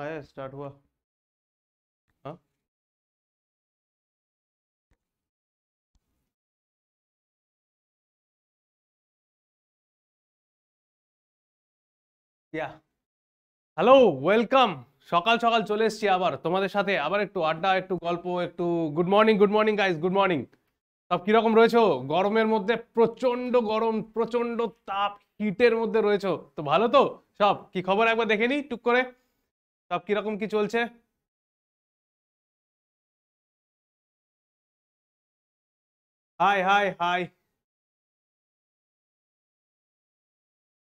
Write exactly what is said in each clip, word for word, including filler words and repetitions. आया, स्टार्ट हुआ। हाँ या हेलो वेलकाम। सकाल सकाल चले এসেছি আবার তোমাদের সাথে, আবার একটু আড্ডা, একটু গল্প, একটু good morning. Good morning guys, good morning. সব কিরকম রয়েছো? গরমের মধ্যে, প্রচন্ড গরম, প্রচন্ড তাপ, হিটের মধ্যে রয়েছো তো? ভালো তো? সব কি খবর একবার দেখে নি টুক করে, সব কিরকম কি চলছে? Hi hi hi.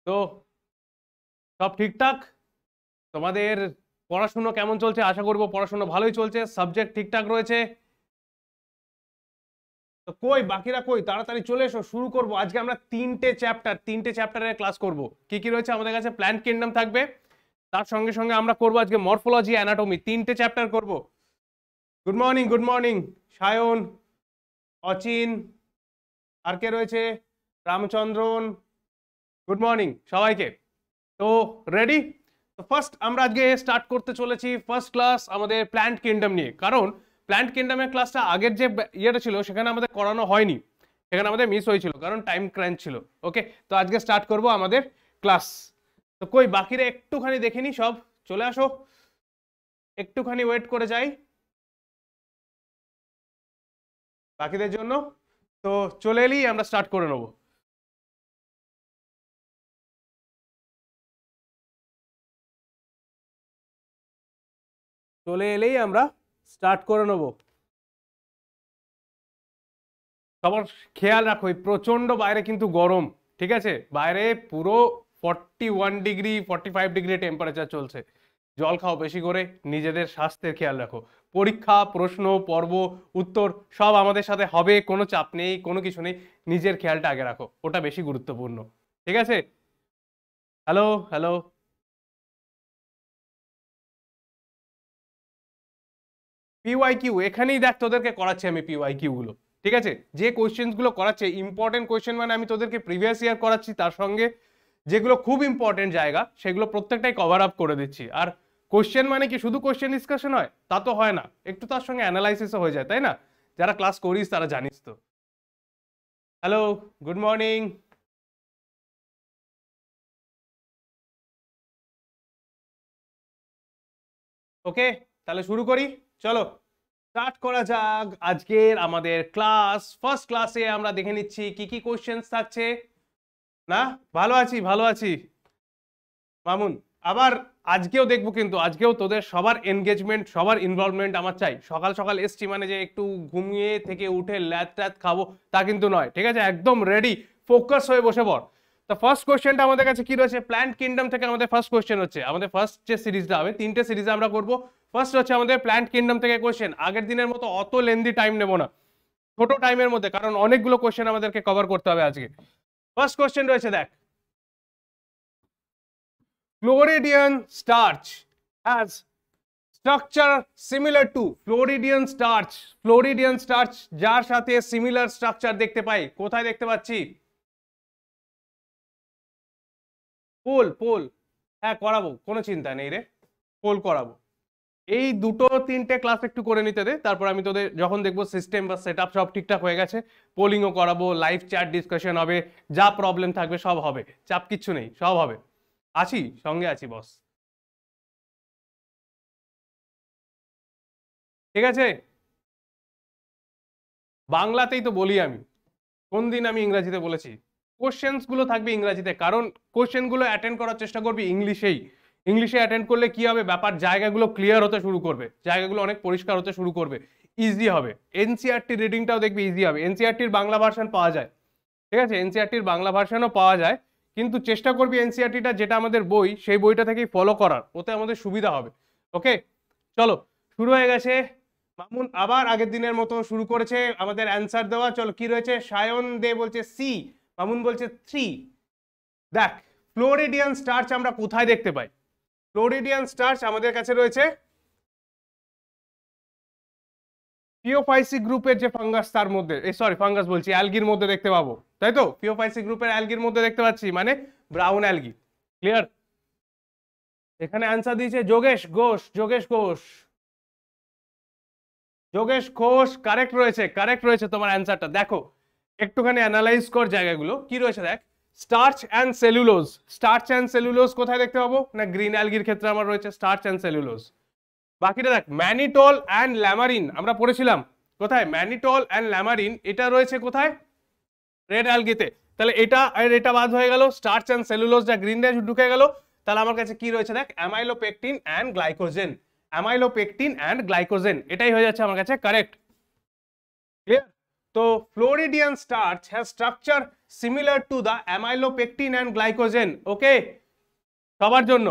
তো সব ঠিকঠাক? তোমাদের পড়াশোনা কেমন চলছে? আশা করবো পড়াশোনা ভালোই চলছে, সাবজেক্ট ঠিকঠাক রয়েছে তো? কই বাকিরা কই? তাড়াতাড়ি চলে এসো, শুরু করবো। আজকে আমরা তিনটে চ্যাপ্টার তিনটে চ্যাপ্টারের ক্লাস করব। কি কি রয়েছে আমাদের কাছে? প্ল্যান্ট কিংডম থাকবে, তার সঙ্গে সঙ্গে আমরা করবো আজকে মরফোলজি, অ্যানাটমি, তিনটে চ্যাপ্টার করব। Good morning, good morning Sayan, Achin, আর কে রয়েছে? রামচন্দ্রন, গুড মর্নিং সবাইকে। তো রেডি? তো ফার্স্ট আমরা আজকে স্টার্ট করতে চলেছি ফার্স্ট ক্লাস আমাদের প্ল্যান্ট কিংডম নিয়ে, কারণ প্ল্যান্ট কিংডমের ক্লাসটা আগের যে ইয়েটা ছিল সেখানে আমাদের করানো হয়নি, সেখানে আমাদের মিস হয়েছিল কারণ টাইম ক্রাঞ্চ ছিল। ওকে, তো আজকে স্টার্ট করব আমাদের ক্লাস। তো কই বাকিরা? একটুখানি দেখে নি, সব চলে আসো, একটুখানি ওয়েট করে যাই বাকিদের জন্য। তো চলে এলি, আমরা স্টার্ট করে নেব। চলে এলেই আমরা স্টার্ট করে নেব। সবার খেয়াল রাখো, প্রচন্ড বাইরে কিন্তু গরম, ঠিক আছে? বাইরে পুরো forty one degree forty five degree temperature চলছে। জল খাও বেশি করে, নিজেদের স্বাস্থ্যের খেয়াল রাখো। পরীক্ষা, প্রশ্ন, পর্ব, উত্তর সব আমাদের সাথে হবে, কোনো চাপ নেই, কোনো কিছু নেই। নিজের খেয়ালটা আগে রাখো, ওটা বেশি গুরুত্বপূর্ণ, ঠিক আছে? হ্যালো হ্যালো, পিওয়াই কিউ এখানেই দেখ, তোদেরকে করাচ্ছি আমি পিওয়াই কিউ গুলো, ঠিক আছে? যে কোয়েশ্চেন গুলো করাচ্ছে ইম্পর্টেন্ট কোয়েশ্চেন, মানে আমি তোদেরকে প্রিভিয়াস ইয়ার করাচ্ছি, তার সঙ্গে যেগুলো খুব ইম্পর্টেন্ট জায়গা সেগুলো প্রত্যেকটাই কভার আপ করে দিচ্ছি। আর কোয়েশ্চেন মানে কি শুধু কোয়েশ্চেন ডিসকাশন হয় তা তো হয় না, একটু তার সঙ্গে অ্যানালাইসিসও হয়ে যায়, তাই না? যারা ক্লাস করিস তারা জানিস তো। Hello, good morning. ওকে, তাহলে শুরু করি, চলো স্টার্ট করা যাক আজকের আমাদের ক্লাস। ফার্স্ট ক্লাসে আমরা দেখে নিচ্ছি কি কি কোয়েশ্চেন্স থাকছে। না ভালো আছি, ভালো আছি মামুন। আবার আজকেও দেখবো কিন্তু, আজকেও তোদের সবার এনগেজমেন্ট, সবার ইনভলভমেন্ট আমার চাই। সকাল সকাল এসছি মানে যে একটু ঘুমিয়ে থেকে উঠে ল্যাদ ট্যাদ খাবো তা কিন্তু নয়, ঠিক আছে? একদম রেডি, ফোকাস হয়ে বসে পড়। তো ফার্স্ট কোয়েশ্চেনটা আমাদের কাছে কি রয়েছে? প্ল্যান্ট কিংডম থেকে আমাদের ফার্স্ট কোয়েশ্চেন হচ্ছে, আমাদের ফার্স্ট যে সিরিজটা হবে, তিনটে সিরিজ আমরা করবো। ফার্স্ট হচ্ছে আমাদের প্ল্যান্ট কিংডম থেকে কোয়েশ্চেন। আগের দিনের মতো অত লেন্দি টাইম নেব না, ছোট টাইমের মধ্যে, কারণ অনেকগুলো কোয়েশ্চেন আমাদেরকে কভার করতে হবে আজকে। ফার্স্ট কোয়েশ্চেন রয়েছে দেখ, Floridian starch has structure similar to Floridian starch. Floridian starch যার সাথে সিমিলার স্ট্রাকচার দেখতে পাই, কোথায় দেখতে পাচ্ছি? পোল পোল হ্যাঁ করাবো, কোনো চিন্তা নেই রে, পোল করাবো। এই দুটো তিনটে ক্লাস একটু করে নিতে দে, তারপর আমি তোদের যখন দেখবো সিস্টেম বা সেট আপ সব ঠিকঠাক হয়ে গেছে, পোলিংও করাবো, লাইভ চ্যাট ডিসকাশন হবে, যা প্রবলেম থাকবে সব হবে, চাপ কিচ্ছু নেই, সব হবে। আছি, সঙ্গে আছি বস, ঠিক আছে? বাংলাতেই তো বলি আমি, কোন দিন আমি ইংরাজিতে বলেছি? কোশ্চেন্স গুলো থাকবে ইংরাজিতে, কারণ কোশ্চেন গুলো অ্যাটেন্ড করার চেষ্টা করবি ইংলিশেই। ইংলিশে অ্যাটেন্ড করলে কি হবে? ব্যাপার জায়গাগুলো ক্লিয়ার হতে শুরু করবে, জায়গাগুলো অনেক পরিষ্কার হতে শুরু করবে, ইজি হবে। এনসিআরটি রিডিংটাও দেখবি ইজি হবে। এনসিআরটির বাংলা ভার্সন পাওয়া যায়, ঠিক আছে? এনসিআরটির বাংলা ভার্সনও পাওয়া যায়, কিন্তু চেষ্টা করবি এনসিআরটিটা যেটা আমাদের বই সেই বইটা থেকেই ফলো করার, ওতে আমাদের সুবিধা হবে। ওকে, চলো শুরু হয়ে গেছে। মামুন আবার আগের দিনের মতো শুরু করেছে আমাদের অ্যান্সার দেওয়া। চলো কি রয়েছে? সায়ন দে বলছে সি, মামুন বলছে থ্রি। দেখ ফ্লোরিডিয়ান স্টার্চ আমরা কোথায় দেখতে পাই? ফ্লোরিডিয়ান স্টার্চ আমাদের কাছে রয়েছে পিওফাইসি গ্রুপের যে ফাঙ্গাস, তার মধ্যে, সরি ফাঙ্গাস বলছি, অ্যালগির মধ্যে দেখতে পাবো, তাই তো? পিওফাইসি গ্রুপের অ্যালগির মধ্যে দেখতে পাচ্ছি, মানে ব্রাউন অ্যালগি। ক্লিয়ার? এখানে आंसर দিয়েছে যোগেশ ঘোষ যোগেশ ঘোষ যোগেশ ঘোষ কারেক্ট রয়েছে কারেক্ট রয়েছে তোমার आंसरটা দেখো একটুখানি অ্যানালাইজ কর জায়গাগুলো কি রয়েছে দেখ starch and cellulose starch and cellulose কোথায় দেখতে পাবো না গ্রিন অ্যালগির ক্ষেত্রে আমার রয়েছে স্টার্চ এন্ড সেলুলোজ বাকিটা দেখ ম্যানিটল এন্ড ল্যামারিন আমরা পড়েছিলাম কোথায় ম্যানিটল এন্ড ল্যামারিন এটা রয়েছে কোথায় রেড অ্যালগিতে তাহলে এটা আর এটা বাদ হয়ে গেল স্টার্চ এন্ড সেলুলোজটা গ্রিন ড্যাশ ঢুকে গেল তাহলে আমার কাছে কি রয়েছে দেখ amylopectin and glycogen amylopectin and glycogen এটাই হয়ে যাচ্ছে আমার কাছে কারেক্ট ক্লিয়ার তো floridean starch has structure similar to the amylopectin and glycogen okay সবার জন্য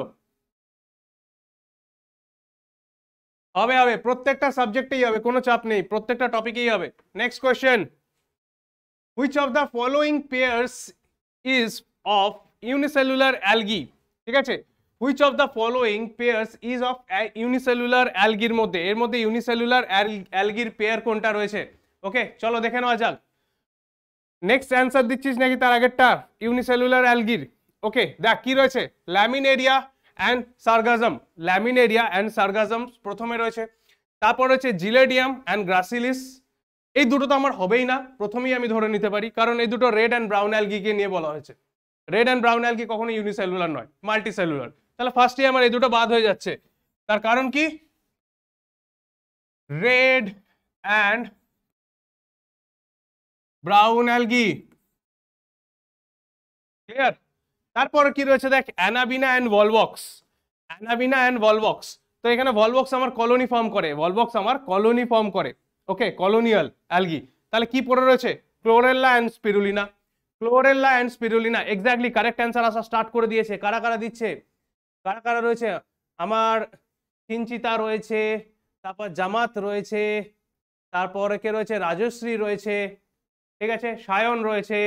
হবে হবে প্রত্যেকটা সাবজেক্টেই হবে কোনো চাপ নেই প্রত্যেকটা টপিকেই হবে next question which of the following pairs is of unicellular algae ঠিক আছে which of the following pairs is of unicellular algae মধ্যে এর মধ্যে unicellular algae pair কোনটা রয়েছে ওকে চলো দেখে নাও যাক নেক্সট आंसर দিচ্ছিস নাকি তার আগেরটা unicellular algae ওকে দেখ কি রয়েছে laminaria and sargassum laminaria and sargassum প্রথমে রয়েছে তারপর রয়েছে gelidium and gracilis এই দুটো তো আমার হবেই না প্রথমেই আমি ধরে নিতে পারি কারণ এই দুটো রেড এন্ড ব্রাউন অ্যালগি কে নিয়ে বলা হয়েছে রেড এন্ড ব্রাউন অ্যালগি কখনো ইউনিসেলুলার নয় মাল্টিসেলুলার তাহলে ফার্স্টই আমার এই দুটো বাদ হয়ে যাচ্ছে তার কারণ কি red and brown algae clear তারপর কি রয়েছে দেখ Anabaena and Volvox Anabaena and Volvox তো এখানে ভলভক্স আমার কলোনি ফর্ম করে ভলভক্স আমার কলোনি ফর্ম করে ওকে কলোনিয়াল অ্যালগি তাহলে কি পড়ে রয়েছে chlorella and spirulina chlorella and spirulina exactly correct answer আসা স্টার্ট করে দিয়েছে কারা কারা দিচ্ছে কারা কারা রয়েছে আমার কিঞ্চিতা রয়েছে তারপর জামাত রয়েছে তারপরে কে রয়েছে রাজশ্রী রয়েছে ঠিক আছে সায়ন রয়েছে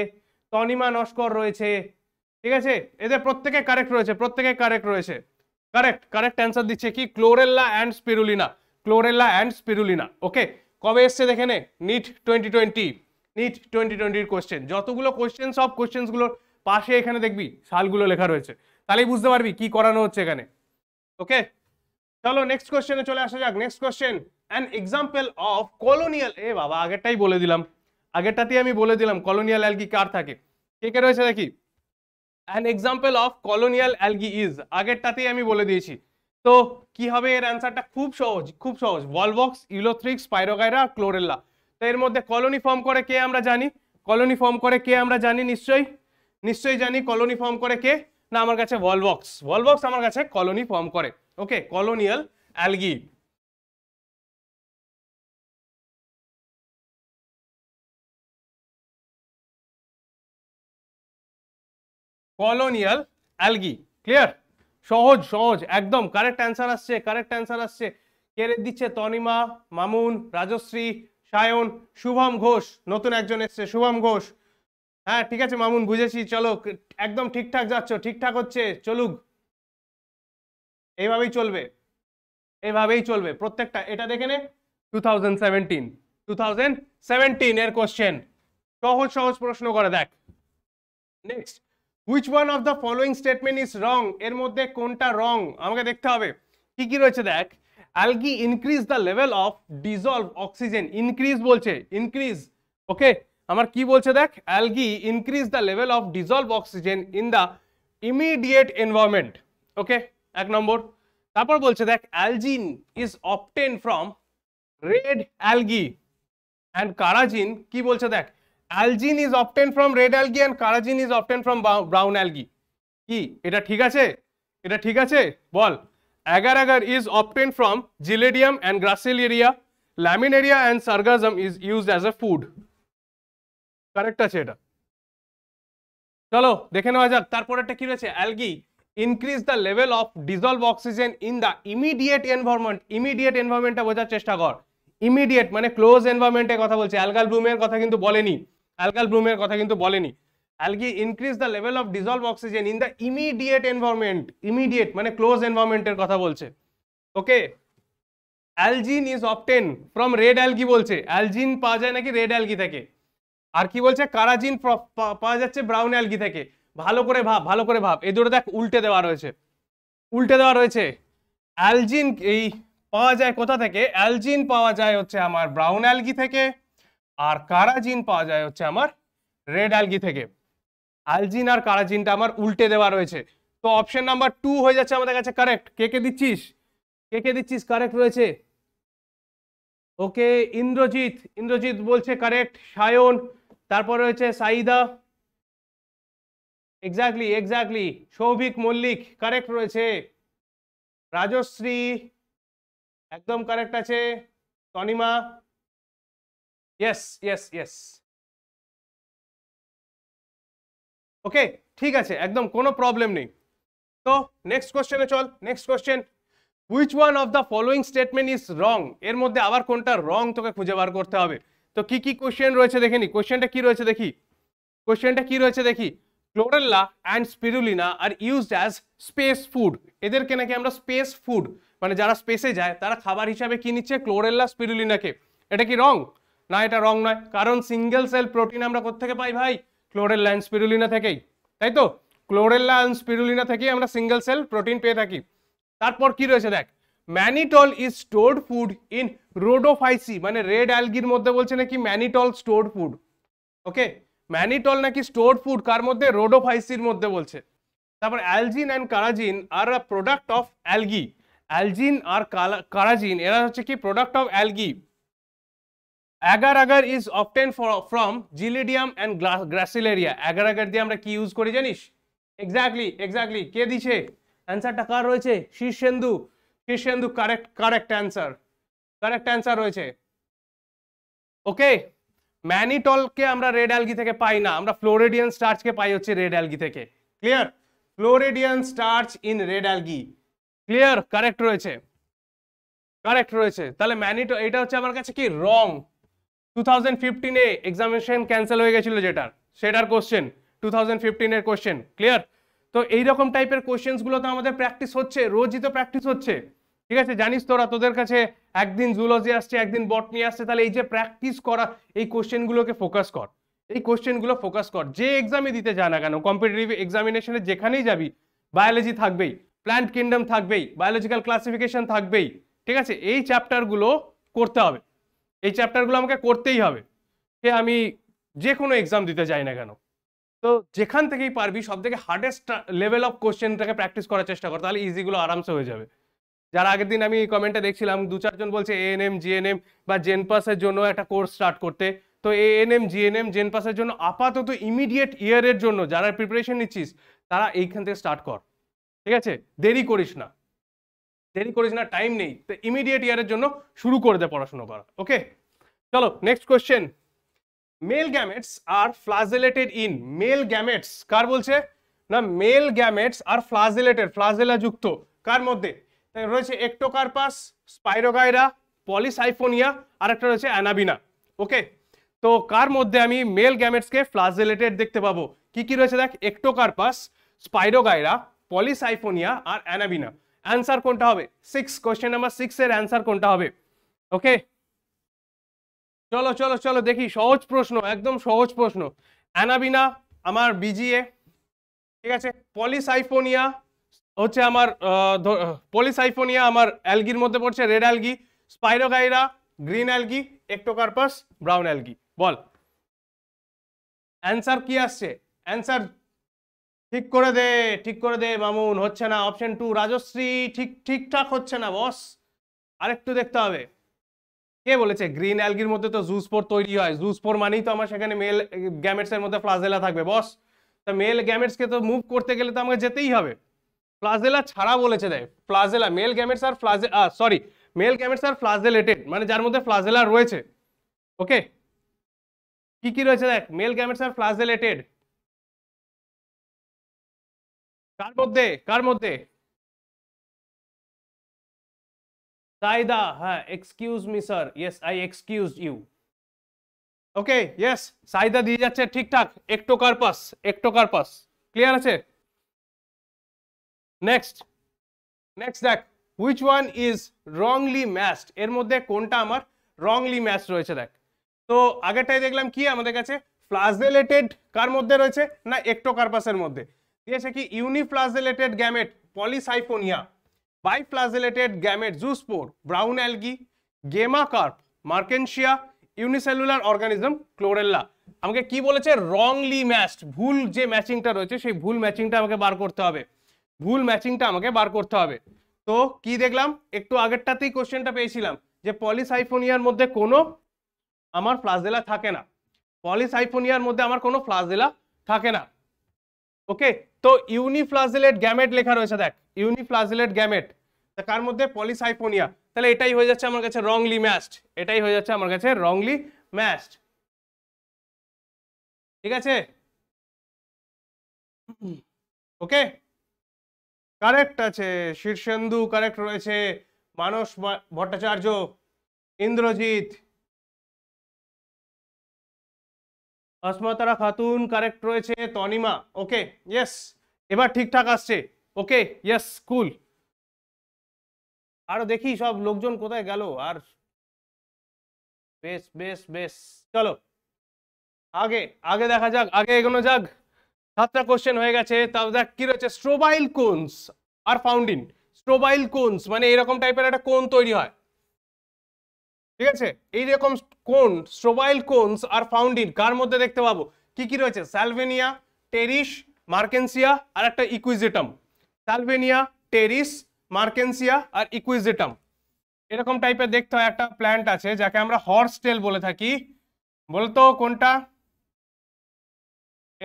তনিমা নস্কর রয়েছে ঠিক আছে এদের প্রত্যেকে কারেক্ট রয়েছে প্রত্যেকে কারেক্ট রয়েছে কারেক্ট কারেক্ট অ্যান্সার দিচ্ছে কি chlorella and spirulina chlorella and spirulina okay কবে এসছে দেখে নে NEET twenty twenty NEET twenty টোয়েন্টির কোশ্চেন যতগুলো কোশ্চেন সব কোশ্চেনগুলোর পাশে এখানে দেখবি সালগুলো লেখা রয়েছে তাহলেই বুঝতে পারবি কি করানো হচ্ছে এখানে ওকে চলো নেক্সট কোশ্চেনে চলে আসা যাক next question an example of colonial এ বাবা আগেরটাই বলে দিলাম আগেরটাতেই আমি বলে দিলাম কলোনিয়াল অ্যালগি কার থাকে কে কে রয়েছে দেখি an example of colonial algae is আগেরটাতেই আমি বলে দিয়েছি তো কি হবে এর অ্যান্সারটা খুব সহজ খুব সহজ ভলভক্স ইউলোথ্রিক্স স্পাইরোগাইরা ক্লোরেল্লা তো এর মধ্যে কলোনি ফর্ম করে কে আমরা জানি কলোনি ফর্ম করে কে আমরা জানি নিশ্চয়ই নিশ্চয়ই জানি কলোনি ফর্ম করে কে না আমার কাছে ভলভক্স ভলভক্স আমার কাছে কলোনি ফর্ম করে okay colonial algae colonial algae clear সহজ সহজ একদম কারেক্ট অ্যান্সার আসছে কারেক্ট অ্যান্সার আসছে কে দিচ্ছে তনিমা মামুন রাজশ্রী সায়ন শুভম ঘোষ নতুন একজন এসছে শুভম ঘোষ হ্যাঁ ঠিক আছে মামুন বুঝেছি চলো একদম ঠিকঠাক যাচ্ছ ঠিকঠাক হচ্ছে চলুক এইভাবেই চলবে এইভাবেই চলবে প্রত্যেকটা এটা দেখে নে two thousand seventeen two thousand seventeen এর কোশ্চেন সহজ সহজ প্রশ্ন করে দেখ next which one of the following statement is wrong এর মধ্যে কোনটা রং আমাকে দেখতে হবে কি কি রয়েছে দেখ algae increase the level of dissolved oxygen increase বলছে increase ওকে আমার কি বলছে দেখ algae increase the level of dissolved oxygen in the immediate environment ওকে এক নম্বর তারপর বলছে দেখ algin is obtained from red algae and carrageen কি বলছে দেখ Algin is obtained from red algae and carrageen is obtained from brown algae. কি এটা ঠিক আছে এটা ঠিক আছে বল agar agar is obtained from gelidium and gracilaria laminaria and sargassum is used as a food. Correct আছে এটা চলো দেখে নেওয়া যাক তারপরেরটা কি রয়েছে algae increase the level of dissolved oxygen in the immediate environment immediate environmentটা বোঝার চেষ্টা কর immediate মানে close environment এর কথা বলছে algal bloom এর কথা কিন্তু বলেনি algal bloom এর কথা কিন্তু বলেনি algae increase the level of dissolved oxygen in the immediate environment immediate মানে close environment এর কথা বলছে ওকে algin is obtained from red algae বলছে algin পাওয়া যায় নাকি red algae থেকে আর কি বলছে carrageen পাওয়া যাচ্ছে brown algae থেকে ভালো করে ভাব ভালো করে ভাব এই দুটো দেখ উল্টে দেওয়া রয়েছে উল্টে দেওয়া রয়েছে। অ্যালজিন এই পাওয়া যায় কোথা থেকে? অ্যালজিন পাওয়া যায় হচ্ছে আমার ব্রাউন অ্যালগি থেকে, আর কারাজিন পাওয়া যায় হচ্ছে আমার রেড অ্যালগি থেকে। অ্যালজিন আর কারাজিনটা আমার উল্টে দেওয়া রয়েছে। তো অপশন নাম্বার টু হয়ে যাচ্ছে আমাদের কাছে কারেক্ট। কে কে দিচ্ছিস? কে কে দিচ্ছিস? কারেক্ট রয়েছে। ওকে, ইন্দ্রজিৎ, ইন্দ্রজিৎ বলছে কারেক্ট। সায়ন, তারপর রয়েছে Saida, exactly exactly. Souvik Mallick correct রয়েছে। রাজশ্রী একদম কারেক্ট আছে। Tanima, yes yes yes. Okay, ঠিক আছে, একদম কোনো প্রবলেম নেই। তো নেক্সট কোশ্চেনে চল। Next question, which one of the following statement is wrong? এর মধ্যে আবার কোনটা রং তোকে খুঁজে বার করতে হবে। তো কি কি কোশ্চেন রয়েছে দেখে নি। কোশ্চেনটা কি রয়েছে দেখি, কোশ্চেনটা কি রয়েছে দেখি। Chlorella and Spirulina are used as space food. এদেরকে নাকি আমরা স্পেস ফুড, মানে যারা স্পেসে যায় তারা খাবার হিসাবে কি নিচ্ছে? Chlorella Spirulinaকে। এটা কি রং? না, এটা রং নয়, কারণ সিঙ্গেল সেল প্রোটিন আমরা কোত্থেকে পাই ভাই? Chlorella and Spirulina থেকেই, তাই তো? Chlorella and Spirulina থেকেই আমরা সিঙ্গেল সেল প্রোটিন পেয়ে থাকি। তারপর কি রয়েছে দেখ, mannitol is stored food in Rhodophyceae, মানে রেড অ্যালগির মধ্যে বলছে নাকি mannitol stored food. Okay, mannitol নাকি স্টোরড ফুড কার মধ্যে? রোডোফাইসির মধ্যে বলছে। তারপর algin and কারাজিন are a product of algae. Algin আর কারাজিন এরা হচ্ছে কি product of algae. Agar agar is obtain from জিলিডিয়াম and গ্রাসিলেরিয়া। Agar agar দিয়ে আমরা কি ইউজ করি জানিস? Exactly exactly. কে দিছে অ্যান্সারটা? কার রয়েছে? Shirshendu, Shirshendu correct, correct answer, correct answer রয়েছে। ওকে, ম্যানিটলকে আমরা রেড অ্যালগি থেকে পাই না, আমরা ফ্লোরিডিয়ান স্টার্চকে পাই হচ্ছে রেড অ্যালগি থেকে। Clear? Floridean starch in red algae. Clear? Correct রয়েছে, কারেক্ট রয়েছে। তাহলে ম্যানিটল এটা হচ্ছে আমার কাছে কি রং। টু থাউজেন্ড ফিফটিনে এক্সামিনেশন ক্যান্সেল হয়ে গেছিল যেটার, সেটার কোশ্চেন, টু থাউজেন্ড ফিফটিনের কোশ্চেন। ক্লিয়ার? তো এইরকম টাইপের কোশ্চেনসগুলো তো আমাদের প্র্যাকটিস হচ্ছে, রোজই তো প্র্যাকটিস হচ্ছে। ঠিক আছে, জানিস তোরা, তোদের কাছে একদিন জুলজি আসছে, একদিন বটনি আসছে। তাহলে এই যে প্র্যাকটিস করা, এই কোশ্চেনগুলোকে ফোকাস কর, এই কোশ্চেনগুলো ফোকাস কর। যে এক্সামই দিতে যা না কেন, কম্পিটিটিভ এক্সামিনেশনে যেখানেই যাবি, বায়োলজি থাকবেই, প্ল্যান্ট কিংডম থাকবেই, বায়োলজিক্যাল ক্লাসিফিকেশন থাকবেই। ঠিক আছে, এই চ্যাপ্টারগুলো করতে হবে, এই চ্যাপ্টারগুলো আমাকে করতেই হবে, সে আমি যে কোনো এক্সাম দিতে যাই না কেন। তো যেখান থেকেই পারবি সব থেকে হার্ডেস্ট লেভেল অফ কোশ্চেনটাকে প্র্যাকটিস করার চেষ্টা কর, তাহলে ইজিগুলো আরামসে হয়ে যাবে। যারা আগের দিন আমি কমেন্টে দেখছিলাম দু চারজন বলছে এএনএম জিএনএম বা জেনপাসের জন্য একটা কোর্স স্টার্ট করতে। তো এএনএম জিএনএম জেনপাসের জন্য আপাতত ইমিডিয়েট ইয়ারের জন্য যারা প্রিপারেশন নিচ্ছিস তারা এইখান থেকে স্টার্ট কর। ঠিক আছে, দেরি করিস না, দেরি করিস না, টাইম নেই। তো ইমিডিয়েট ইয়ারের জন্য শুরু করে দে পড়াশোনা করা। ওকে, চলো next question. Male gametes are flagellated in. Male gametes কার বলছে? না, male gametes are flagellated, flagella যুক্ত কার মধ্যে? রয়েছে একটোকার্পাস, স্পাইরোগাইরা, পলিসাইফোনিয়া, আর একটা রয়েছে অ্যানাবিনা। ওকে, তো কার মধ্যে আমি মেল গ্যামেটসকে ফ্লাজেলেটেড দেখতে পাবো? কি কি রয়েছে দেখ, একটোকার্পাস, স্পাইরোগাইরা, পলিসাইফোনিয়া আর অ্যানাবিনা। অ্যান্সার কোনটা হবে? সিক্স, কোয়েশ্চেন নাম্বার সিক্স এর অ্যান্সার কোনটা হবে? ওকে, চলো চলো চলো দেখি, সহজ প্রশ্ন, একদম সহজ প্রশ্ন। অ্যানাবিনা আমার বিজিএ, ঠিক আছে। পলিসাইফোনিয়া হচ্ছে আমার, পলিসাইফোনিয়া আমার অ্যালগির মধ্যে পড়ছে red algae, spirogyra green algae, ectocarpus brown algae. বল অ্যান্সার কি আসছে? অ্যান্সার ঠিক করে দে, ঠিক করে দে মামুন, হচ্ছে না। অপশন টু, রাজশ্রী, ঠিক ঠিকঠাক হচ্ছে না বস, আরেকটু দেখতে হবে। কে বলেছে? গ্রিন অ্যালগির মধ্যে তো জুসপোর তৈরি হয়, জুসপোর মানেই তো আমার সেখানে মেল গ্যামেটসের মধ্যে ফ্লাজেলা থাকবে বস। তা মেল গ্যামেটসকে তো মুভ করতে গেলে তো আমাকে যেতেই হবে। ফ্লাজেলা ছাড়া বলেছে দেয়, ফ্লাজেলা মেল গ্যামেটস আর ফ্লাজে sorry male gametes are flagellated, মানে যার মধ্যে ফ্লাজেলা রয়েছে। ওকে, কি কি রয়েছে দেখ, মেল গ্যামেটস আর ফ্লাজেলেটেড কার মধ্যে? কার মধ্যে? সাইদা, হ্যাঁ, excuse me sir, yes I excuse you. Okay, yes, Saida দিয়ে যাচ্ছে ঠিকঠাক, একটোকার্পাস, একটোকার্পাস। ক্লিয়ার আছে? নেক্সট, নেক্সট দেখ, which one is wrongly matched? এর মধ্যে কোনটা আমার রংলি ম্যাচড রয়েছে দেখ। তো আগেরটাই দেখলাম কি আমাদের কাছে ফ্লাজেলেটেড কার মধ্যে রয়েছে? না, একটোকার্পাসের মধ্যে। দিয়েছে কি uniflagellated gamete, Polysiphonia, biflagellated gamete zoospore, brown algae, Gemacarp, Marchantia, unicellular organism Chlorella. আমাকে কি বলেছে? wrongly matched, ভুল যে ম্যাচিংটা রয়েছে সেই ভুল ম্যাচিংটা আমাকে বার করতে হবে, ভুল ম্যাচিংটা আমাকে বার করতে হবে। তো কি দেখলাম একটু আগেরটাতেই কোশ্চেনটা পেয়েছিলাম যে পলিসাইফোনিয়ার মধ্যে কোনো আমার ফ্লাজেলা থাকে না, পলিসাইফোনিয়ার মধ্যে আমার কোনো ফ্লাজেলা থাকে না। ওকে, তো ইউনিফ্লাজেলেট গ্যামেট লেখা রয়েছে, দেখ ইউনিফ্লাজেলেট গ্যামেট, তা কার মধ্যে? পলিসাইফোনিয়া। তাহলে এটাই হয়ে যাচ্ছে আমার কাছে রংলি ম্যাচড, এটাই হয়ে যাচ্ছে আমার কাছে রংলি ম্যাচড। ঠিক আছে, ওকে কারেক্ট আছে, শীর্ষেন্দু কারেক্ট রয়েছে, মানস ভট্টাচার্য, ইন্দ্রজিৎ, অস্মতারা খাতুন কারেক্ট রয়েছে, তনিমা। ওকে ইয়েস, এবার ঠিকঠাক আসছে। Okay yes cool. আরো দেখি সব লোকজন কোথায় গেল। আর বেশ বেশ বেশ, চলো আগে আগে দেখা যাক, আগে এগোনো যাক। সাতটা কোশ্চেন হয়ে গেছে। তাও দেখ কি রয়েছে, strobile cones are found in, strobile cones মানে এরকম টাইপের একটা কোন তৈরি হয়, ঠিক আছে? এইরকম কোন strobile cones are found in কার মধ্যে দেখতে পাবো? কি কি রয়েছে? স্যালভেনিয়া, টেরিস, মার্কেন্সিয়া আর একটা ইকুইজেটাম। স্যালভেনিয়া, টেরিস, মার্কেন্সিয়া আর ইকুইজেটাম, এরকম টাইপের দেখতে হয়। একটা প্ল্যান্ট আছে যাকে আমরা হর্স টেল বলে থাকি, বলতো কোনটা?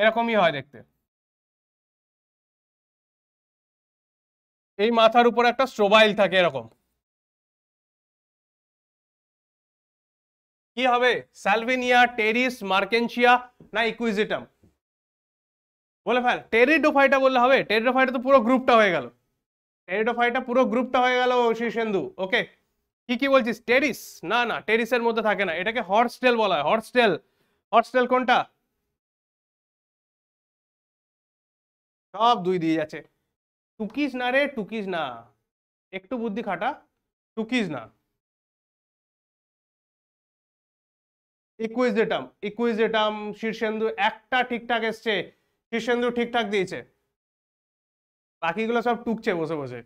এরকমই হয় দেখতে, এই মাথার উপর একটা স্ট্রোবাইল থাকে এরকম। কি হবে, স্যালভেনিয়া, টেরিস, মার্কেন্সিয়া না ইকুইজিটাম? বলে ফেল। টেরিডোফাইটা বললে হবে? টেরিডোফাইটা তো পুরো গ্রুপটা হয়ে গেল, টেরিডোফাইটা পুরো গ্রুপটা হয়ে গেল শীর্ষেন্দু। ওকে কি কি বলছিস? টেরিস? না না, টেরিসের মধ্যে থাকে না, এটাকে হর্সটেল বলা হয়। হর্সটেল, হর্সটেল কোনটা? সব দুই দিয়ে যাচ্ছে। টুকিস না রে, টুকিস না, একটু বুদ্ধি খাটা, টুকিস না। ইকুইজেটাম, ইকুইজেটাম শীর্ষেন্দু একটা ঠিকঠাক এসছে, শীর্ষেন্দু ঠিকঠাক দিয়েছে, বাকিগুলো সব টুকছে বসে বসে।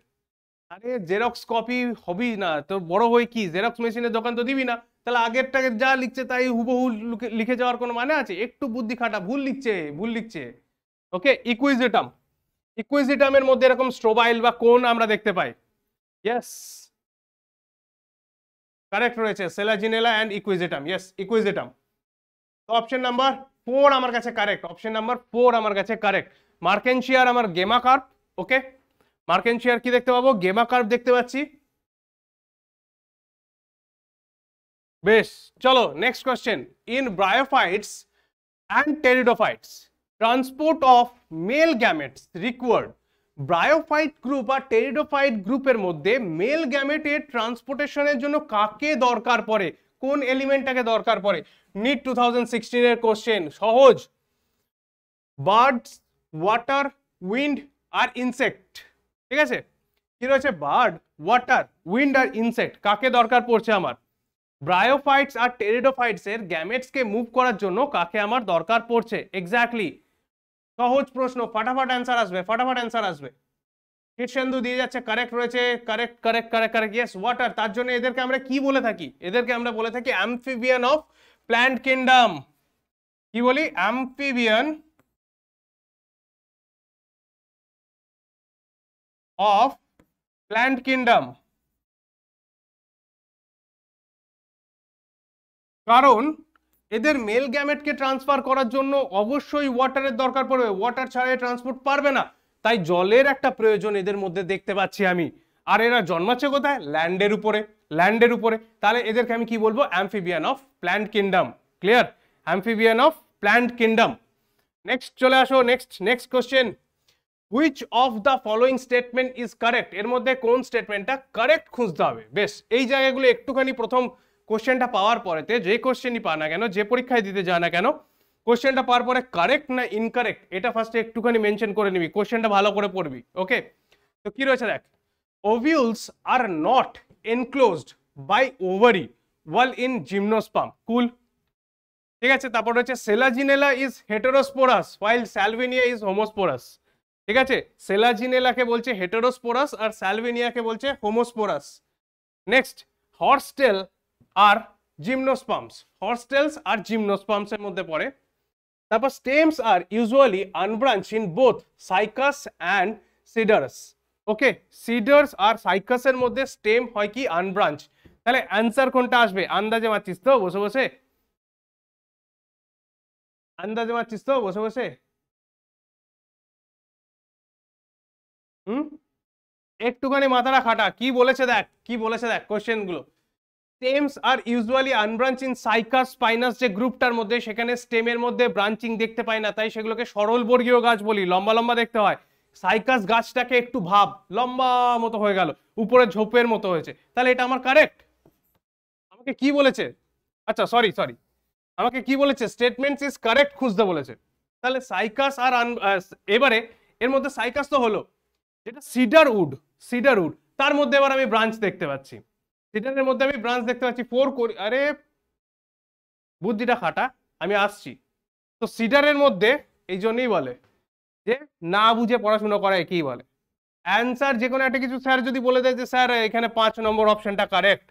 আরে জেরক্স কপি হবি না তোর, বড় হয়ে কি জেরক্স মেশিনের দোকান তো দিবি না, তাহলে আগেরটাকে যা লিখছে তাই হুবহু লিখে যাওয়ার কোনো মানে আছে? একটু বুদ্ধি খাটা, ভুল লিখছে, ভুল লিখছে। ওকে ইকুইজিটাম, ইকুইজিটামের মধ্যে এরকম স্ট্রোবাইল বা কোন আমরা দেখতে পাই। ইয়েস কারেক্ট রয়েছে, Selaginella and Equisetum. Yes Equisetum, তো অপশন নাম্বার ফোর আমার কাছে কারেক্ট, অপশন নাম্বার ফোর আমার কাছে কারেক্ট। মার্কেন্সিয়ার আমার গেমাকার্প। ওকে মার্কেন্সিয়ার কি দেখতে পাবো? গেমাকার্প দেখতে পাচ্ছি। বেশ চলো next question. In bryophytes and pteridophytes transport of male gametes required. Bryophyte group আর টেরিডোফাইট গ্রুপের মধ্যে মেল গ্যামেটের ট্রান্সপোর্টেশনের জন্য কাকে দরকার পড়ে, কোন এলিমেন্টটাকে দরকার পড়ে? নিট টু থাউজেন্ড সিক্সটিনের কোশ্চেন, সহজ। বার্ডস, ওয়াটার, উইন্ড আর ইনসেক্ট। ঠিক আছে, কি রয়েছে? বার্ড, ওয়াটার, উইন্ড আর ইনসেক্ট। কাকে দরকার পড়ছে আমার? ব্রায়োফাইটস আর টেরিডোফাইটস এর গ্যামেটসকে মুভ করার জন্য কাকে আমার দরকার পড়ছে? এক্স্যাক্টলি, সহজ প্রশ্ন, ফটাফট অ্যান্সার আসবে, ফটাফট অ্যান্সার আসবে। শীর্ষেন্দু দিয়ে যাচ্ছে, কারেক্ট রয়েছে, correct correct correct correct. Yes water. তার জন্য এদেরকে আমরা কি বলে থাকি? এদেরকে আমরা বলে থাকি অ্যাম্ফিবিয়ান অফ প্ল্যান্ট কিংডম। কি বলি? অ্যাম্ফিবিয়ান of plant kingdom, কারণ এদের মেল গ্যামেটকে ট্রান্সফার করার জন্য অবশ্যই ওয়াটারের দরকার পড়বে, ওয়াটার ছাড়া ট্রান্সপোর্ট পারবে না, তাই জলের একটা প্রয়োজন এদের মধ্যে দেখতে পাচ্ছি আমি। আর এরা জন্মাচ্ছে কোথায়? ল্যান্ডের উপরে, ল্যান্ডের উপরে। তাহলে এদেরকে আমি কি বলবো? Amphibian of plant kingdom. Clear? Amphibian of plant kingdom. Next চলে আসো, next next question. Which of the following statement is correct? এর মধ্যে কোন স্টেটমেন্টটা কারেক্ট খুঁজতে হবে। বেশ এই জায়গাগুলো একটুখানি প্রথম কোশ্চেনটা পাওয়ার পরেতে, যে কোশ্চেনই পা না কেন, যে পরীক্ষায় দিতে যা না কেন, কোশ্চেনটা পাওয়ার পরে কারেক্ট না ইনকারেক্ট এটা ফার্স্টে একটুখানি মেনশন করে নিবি, কোশ্চেনটা ভালো করে পড়বি। ওকে, তো কি রয়েছে দেখ? Ovules are not enclosed by ovary while in gymnosperm. Cool, ঠিক আছে। তারপর রয়েছে Selaginella is heterosporous while Salvinia is homosporous. ঠিক আছে। সেলাজিনেলাকে বলছে হেটেরোস্পোরাস আর স্যালভিনিয়াকে বলছে homosporous. Next horsetail are gymnosperms, horsetails are gymnosperms এর মধ্যে পড়ে। তারপর stems are usually আনব্রাঞ্চ in both cycas and সিডারস। Okay, সিডারস আর সাইকাস এর মধ্যে স্টেম হয় কি আনব্রাঞ্চ। তাহলে অ্যান্সার কোনটা আসবে? আন্দাজে মারছিস তো বসে বসে, আন্দাজে মারছিস তো বসে বসে। হুম, একটুখানি মাথাটা খাটা, কি বলেছে দেখ, কি বলেছে দেখ কোশ্চেন গুলো। Stems are usually আনব্রাঞ্চ in cycas spinous, যে গ্রুপটার মধ্যে সেখানে স্টেমের মধ্যে ব্রাঞ্চিং দেখতে পাই না, তাই সেগুলোকে সরলবর্গীয় গাছ বলি, লম্বা লম্বা দেখতে হয়। সাইকাস গাছটাকে একটু ভাব, লম্বা মতো হয়ে গেল, উপরে ঝোপের মতো হয়েছে। তাহলে এটা আমার কারেক্ট। আমাকে কি বলেছে? আচ্ছা সরি সরি, আমাকে কি বলেছে? স্টেটমেন্টস ইজ কারেক্ট খুঁজতে বলেছে। তাহলে সাইকাস আর এবারে এর মধ্যে সাইকাস তো হলো যেটা সিডার উড, সিডার উড তার মধ্যে এবার আমি ব্রাঞ্চ দেখতে পাচ্ছি, সিডারের মধ্যে আমি ব্রাঞ্চ দেখতে পাচ্ছি। ফোর করি, আরে বুদ্ধিটা খাটা, আমি আসছি। তো সিডারের মধ্যে এই জন্যই বলে যে না বুঝে পড়াশোনা করা একেই বলে। অ্যান্সার যে কোনো একটা কিছু স্যার যদি বলে দেয় যে স্যার এখানে পাঁচ নম্বর অপশনটা কারেক্ট,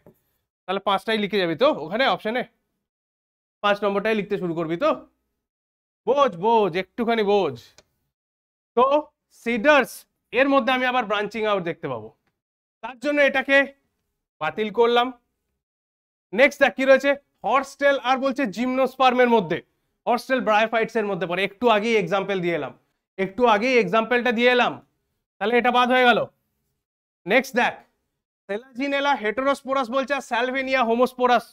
তাহলে পাঁচটাই লিখে যাবি তো ওখানে অপশানে, পাঁচ নম্বরটাই লিখতে শুরু করবি তো। বোঝ বোঝ একটুখানি বোঝ। তো সিডার্স এর মধ্যে আমি আবার ব্রাঞ্চিং আউট দেখতে পাবো, তার জন্য এটাকে বাতিল করলাম। নেক্সট দেখ কি রয়েছে, হর্সটেল আর বলছে জিমনোস্পার্মের মধ্যে, হর্সটেল ব্রায়োফাইটস এর মধ্যে পড়ে। একটু আগেই এক্সাম্পল দিয়ে এলাম, একটু আগেই এক্সাম্পলটা দিয়ে এলাম, তাহলে এটা বাদ হয়ে গেল। নেক্সট দেখ, সেলাজিনেলা হেটেরোস্পোরাস বলছে আর স্যালভিনিয়া হোমোস্পোরাস,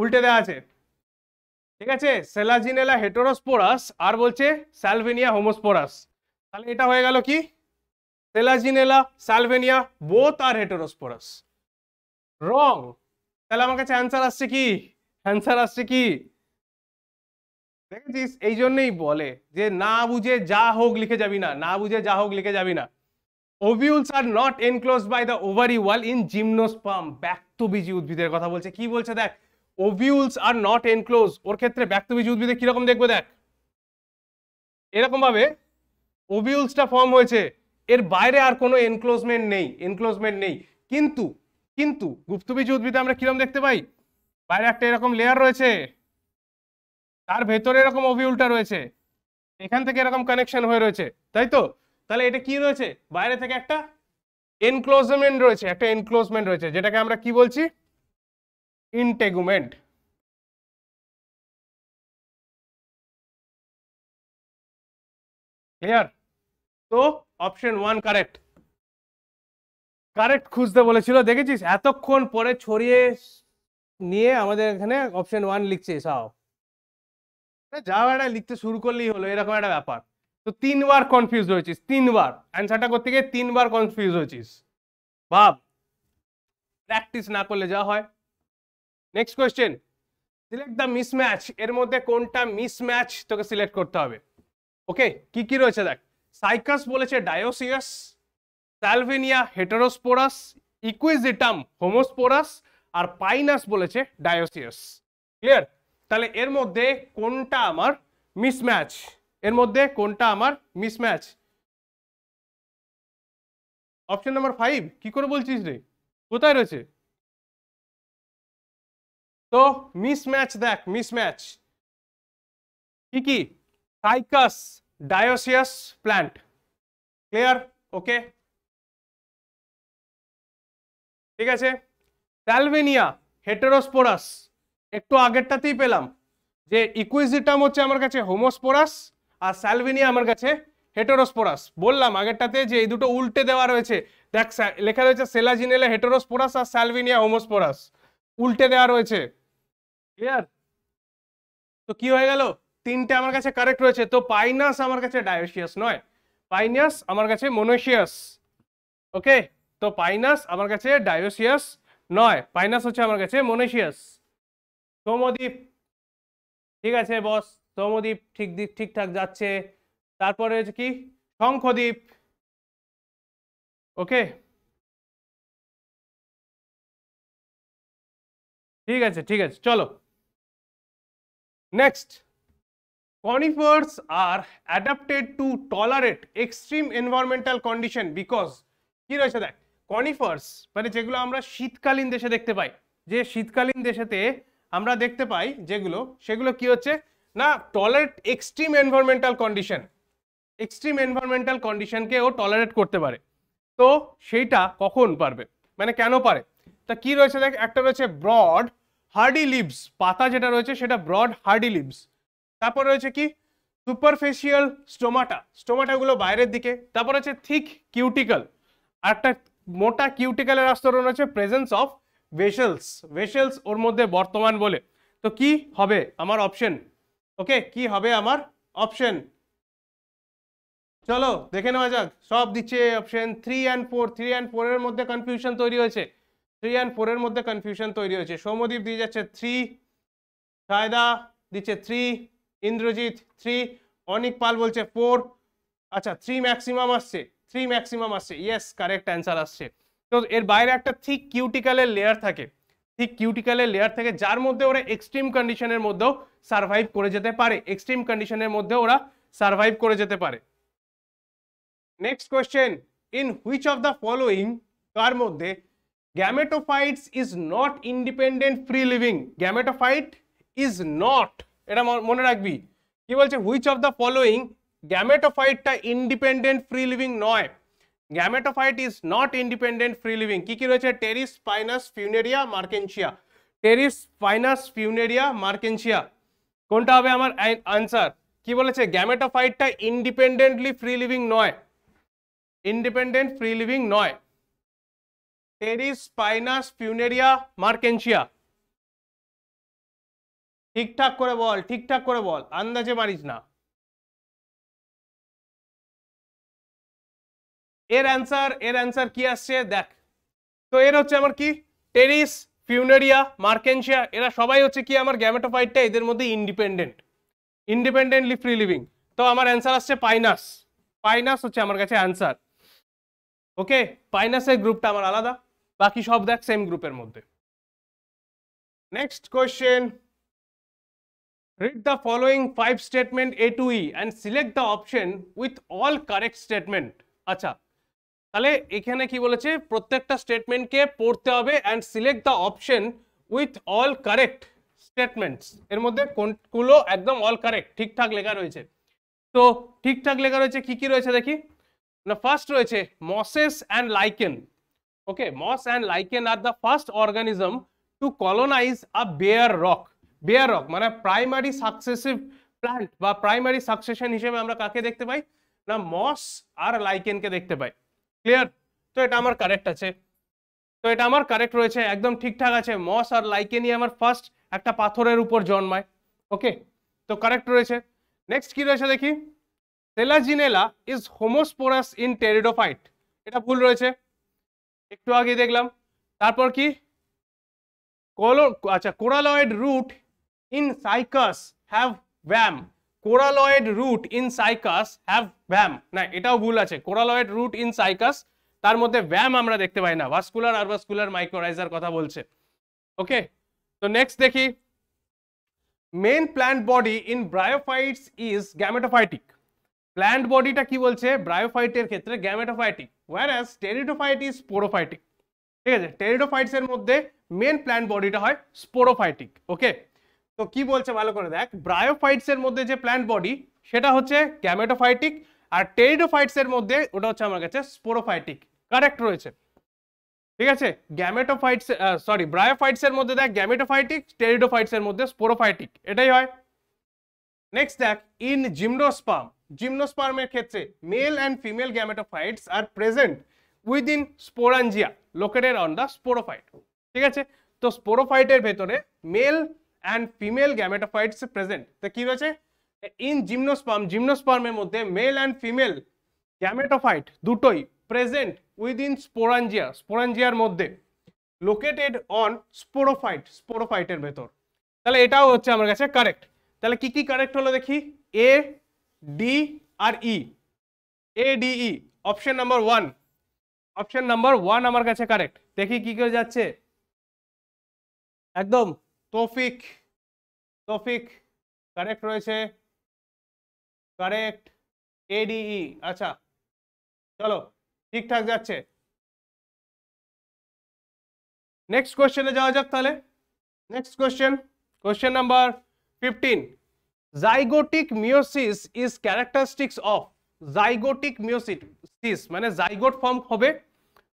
উল্টে দেওয়া আছে। ঠিক আছে, সেলাজিনেলা হেটেরোস্পোরাস আর বলছে স্যালভিনিয়া হোমোস্পোরাস, তাহলে এটা হয়ে গেল কি? Selaginella, salvinia, both are heterosporous. Wrong. তাহলে আমার কাছে অ্যান্সার আসছে কি? অ্যান্সার আসছে কি? দেখেছিস, এই জন্যই বলে যে না বুঝে যা হোক লিখে যাবি না, না বুঝে যা হোক লিখে যাবি না। Ovules are not enclosed by the ovary wall in gymnosperm, ব্যাক্তবীজি উদ্ভিদের কথা বলছে। কি বলছে দেখ, ওভিউলস আর নট এনক্লোজ, ওর ক্ষেত্রে ব্যাক্তবীজি উদ্ভিদে কিরকম দেখবো দেখ, এরকম ভাবে ওভিউলসটা ফর্ম হয়েছে, এর বাইরে আর কোনো এনক্লোজমেন্ট নেই, এনক্লোজমেন্ট নেই। কিন্তু কিন্তু গুপ্তবীজি উদ্ভিদে আমরা কিরকম দেখতে পাই, বাইরে একটা এরকম লেয়ার রয়েছে, তার ভেতরে এরকম ওভিউলটা রয়েছে, এখান থেকে এরকম কানেকশন হয়ে রয়েছে, তাই তো? তাহলে এটা কি রয়েছে, বাইরে থেকে একটা এনক্লোজমেন্ট রয়েছে, একটা এনক্লোজমেন্ট রয়েছে, যেটাকে আমরা কি বলছি? ইন্টেগুমেন্ট। ক্লিয়ার? তো অপশন ওয়ান কারেক্ট, কারেক্ট খুঁজতে বলেছিল। দেখেছিস, এতক্ষণ পরে ছড়িয়ে নিয়ে আমাদের এখানে অপশন ওয়ান লিখছে, সাও যা একটা লিখতে শুরু করলেই হলো, এরকম একটা ব্যাপার। তো তিনবার কনফিউজ হয়েছিস, তিনবার অ্যান্সারটা করতে গিয়ে তিনবার কনফিউজ হয়েছিস। ভাব, প্র্যাকটিস না করলে যা হয়। Next question, select the mismatch, এর মধ্যে কোনটা মিসম্যাচ তোকে সিলেক্ট করতে হবে। ওকে, কি কি রয়েছে দেখ, সাইকাস বলেছে dioecious, Salvinia heterosporous, Equisetum homosporous আর পাইনাস বলেছে ডায়োসিয়াস। ক্লিয়ার? তাহলে এর মধ্যে কোনটা আমার মিসম্যাচ, এর মধ্যে কোনটা আমার মিসম্যাচ? Option number five. কি করে বলছিস রে, কোথায় রয়েছে? তো মিসম্যাচ দেখ, মিসম্যাচ কি কি? Cycas, dioecious plant. Clear? Okay, ঠিক আছে। স্যালভিনিয়া হেটেরোস্পোরাস, একটু আগেরটাতেই পেলাম যে ইকুইজিটাম হচ্ছে আমার কাছে হোমোস্পোরাস আর স্যালভিনিয়া আমার কাছে হেটেরোস্পোরাস। বললাম আগেরটাতে যে এই দুটো উল্টে দেওয়া রয়েছে, দেখ লেখা রয়েছে সেলাজিনেলা হেটেরোস্পোরাস আর স্যালভিনিয়া হোমোস্পোরাস, উল্টে দেওয়া রয়েছে। ক্লিয়ার? তো কি হয়ে গেল, তিনটে আমার কাছে কারেক্ট রয়েছে। তো পাইনাস আমার কাছে ডায়োসিয়াস নয়, পাইনাস আমার কাছে মোনোসিয়াস। ওকে, তো পাইনাস আমার কাছে ডায়োসিয়াস নয়, পাইনাস হচ্ছে আমার কাছে মোনোসিয়াস। সৌমদ্বীপ, ঠিক আছে বস, সৌমদ্বীপ ঠিক ঠিকঠাক যাচ্ছে। তারপরে হচ্ছে কি শঙ্খদ্বীপ। ওকে, ঠিক আছে ঠিক আছে, চলো next. Conifers are adapted to tolerate extreme environmental condition because কি রয়েছে দেখ কনিফার্স মানে যেগুলো আমরা শীতকালীন দেশে দেখতে পাই যে শীতকালীন দেশেতে আমরা দেখতে পাই যেগুলো সেগুলো কি হচ্ছে না tolerate extreme environmental condition extreme environmental condition কে ও টলারেট করতে পারে তো সেটা কখন পারবে মানে কেন পারে তা কি রয়েছে দেখ একটা রয়েছে ব্রড হার্ডি লিভস পাতা যেটা রয়েছে সেটা ব্রড হার্ডি লিভস তারপর রয়েছে কি সুপারফিশিয়াল স্টোমাটা স্টোমাটা গুলো বাইরের দিকে তারপর আছে থিক কিউটিকল একটা মোটা কিউটিকলের আস্তরণ আছে প্রেজেন্স অফ ভেসেলস ভেসেলস ওর মধ্যে বর্তমান বলে তো কি হবে আমার অপশন ওকে কি হবে আমার অপশন চলো দেখে নেওয়া যাক সব দিচ্ছে অপশন three and four এর মধ্যে কনফিউশন তৈরি হয়েছে three and four এর মধ্যে কনফিউশন তৈরি হয়েছে সৌমদীপ দিয়ে যাচ্ছে three সায়দা দিচ্ছে three ইন্দ্রজিৎ three অনিক পাল বলছে four আচ্ছা three ম্যাক্সিমাম আসছে three maximum আসছে yes correct answer আসছে তো এর বাইরে একটা thick cuticle এর লেয়ার থাকে thick cuticle এর লেয়ার থাকে যার মধ্যে ওরা এক্সট্রিম কন্ডিশনের মধ্যে সারভাইভ করে যেতে পারে এক্সট্রিম কন্ডিশনের মধ্যে ওরা সারভাইভ করে যেতে পারে next question in which of the following কার মধ্যে gametophytes is not independent free living gametophyte is not এটা মনে রাখবি কি বলছে which of the following gametophyte टा इंडिपेंडेंट फ्री लिविंग नॉय gametophyte is not independent free living की की রয়েছে pteris pinus funaria marchantia pteris pinus funaria marchantia কোনটা হবে আমার आंसर কি বলেছে गैमेटोफाइट टा इंडिपेंडेंटली फ्री लिविंग नॉय independent free living नॉय terrace pinus funaria marchantia ঠিকঠাক করে বল ঠিকঠাক করে বল আন্দাজে মারিস না এর आंसर এর आंसर কি আসছে দেখ তো এর হচ্ছে আমার কি টেরিস ফিউনেরিয়া মার্কেনশিয়া এরা সবাই হচ্ছে কি আমার গ্যামেটোফাইটটা এদের মধ্যে ইন্ডিপেন্ডেন্ট ইন্ডিপেন্ডেন্টলি ফ্রি লিভিং তো আমার आंसर আসছে পাইনাস পাইনাস হচ্ছে আমার কাছে आंसर ওকে পাইনাসের গ্রুপটা আমার আলাদা বাকি সব দেখ সেম গ্রুপের মধ্যে next question read the following five statement A to E and select the option with all correct statement আচ্ছা তাহলে এখানে কি বলেছে প্রত্যেকটা স্টেটমেন্ট কে পড়তে হবে and select the option with all correct statements এর মধ্যে কোনগুলো একদম অল কারেক্ট ঠিকঠাক লেখা রয়েছে তো ঠিকঠাক লেখা রয়েছে কি কি রয়েছে দেখি না ফার্স্ট রয়েছে mosses and lichen okay moss and lichen are the first organism to colonise a bare rock bare rock মানে প্রাইমারি সাকসেসিভ প্ল্যান্ট বা প্রাইমারি সাকসেশন হিসেবে আমরা কাকে দেখতে পাই না মস আর লাইকেন কে দেখতে পাই क्लियर तो এটা আমার কারেক্ট আছে তো এটা আমার কারেক্ট রয়েছে একদম ঠিকঠাক আছে মস আর লাইকেনই আমার ফার্স্ট একটা পাথরের উপর জন্মায় ওকে তো কারেক্ট রয়েছে নেক্সট কি রয়েছে দেখি Selaginella is homosporous in pteridophyte এটা ভুল রয়েছে একটু আগে দেখলাম তারপর কি কোলো আচ্ছা coralloid root in cycas have VAM coralloid root in cycas have VAM না এটাও ভুল আছে কোরালয়েড রুট ইন সাইকাস তার মধ্যে ভ্যাম আমরা দেখতে পাই না ভাস্কুলার আর ভাস্কুলার মাইক্রোরাইজার কথা বলছে ওকে তো নেক্সট দেখি main plant body in bryophytes is gametophytic plant বডিটা কি বলছে ব্রায়োফাইটের ক্ষেত্রে gametophytic whereas pteridophyte is sporophytic ঠিক আছে টেরিডোফাইটস এর মধ্যে মেইন প্ল্যান্ট বডিটা হয় স্পোরোফাইটিক ওকে তো কি বলছে ভালো করে দেখ ব্রায়োফাইটস এর মধ্যে যে প্ল্যান্ট বডি সেটা হচ্ছে গ্যামেটোফাইটিক আর টেরিডোফাইটস এর মধ্যে ওটা হচ্ছে আমার কাছে স্পোরোফাইটিক কারেক্ট রয়েছে ঠিক আছে গ্যামেটোফাইটস সরি ব্রায়োফাইটস এর মধ্যে দেখ গ্যামেটোফাইটিক টেরিডোফাইটস এর মধ্যে স্পোরোফাইটিক এটাই হয় নেক্সট দেখ ইন জিমনোস্পার্ম জিমনোস্পার্মের ক্ষেত্রে male and female gametophytes are present within sporangia located on the sporophyte ঠিক আছে তো স্পোরোফাইটের ভেতরে male and female gametophytes present the ki roche in gymnosperm gymnosperm er moddhe male and female gametophyte dutoi present within sporangia sporangia er moddhe located on sporophyte sporophyte er bhetor tale etao hocche amar kache correct tale ki ki correct holo dekhi a d r e a d e option number one option number one amar kache correct dekhi ki kore jacche ekdom Taufiq Taufiq correct रहे correct A D E. अच्छा चलो ठीक ठाक যাচ্ছে। Next क्वेश्चने যাওয়া যাক তাহলে। Next question question number fifteen. Zygotic meiosis is characteristics of. Zygotic meiosis মানে জাইগোট ফর্ম হবে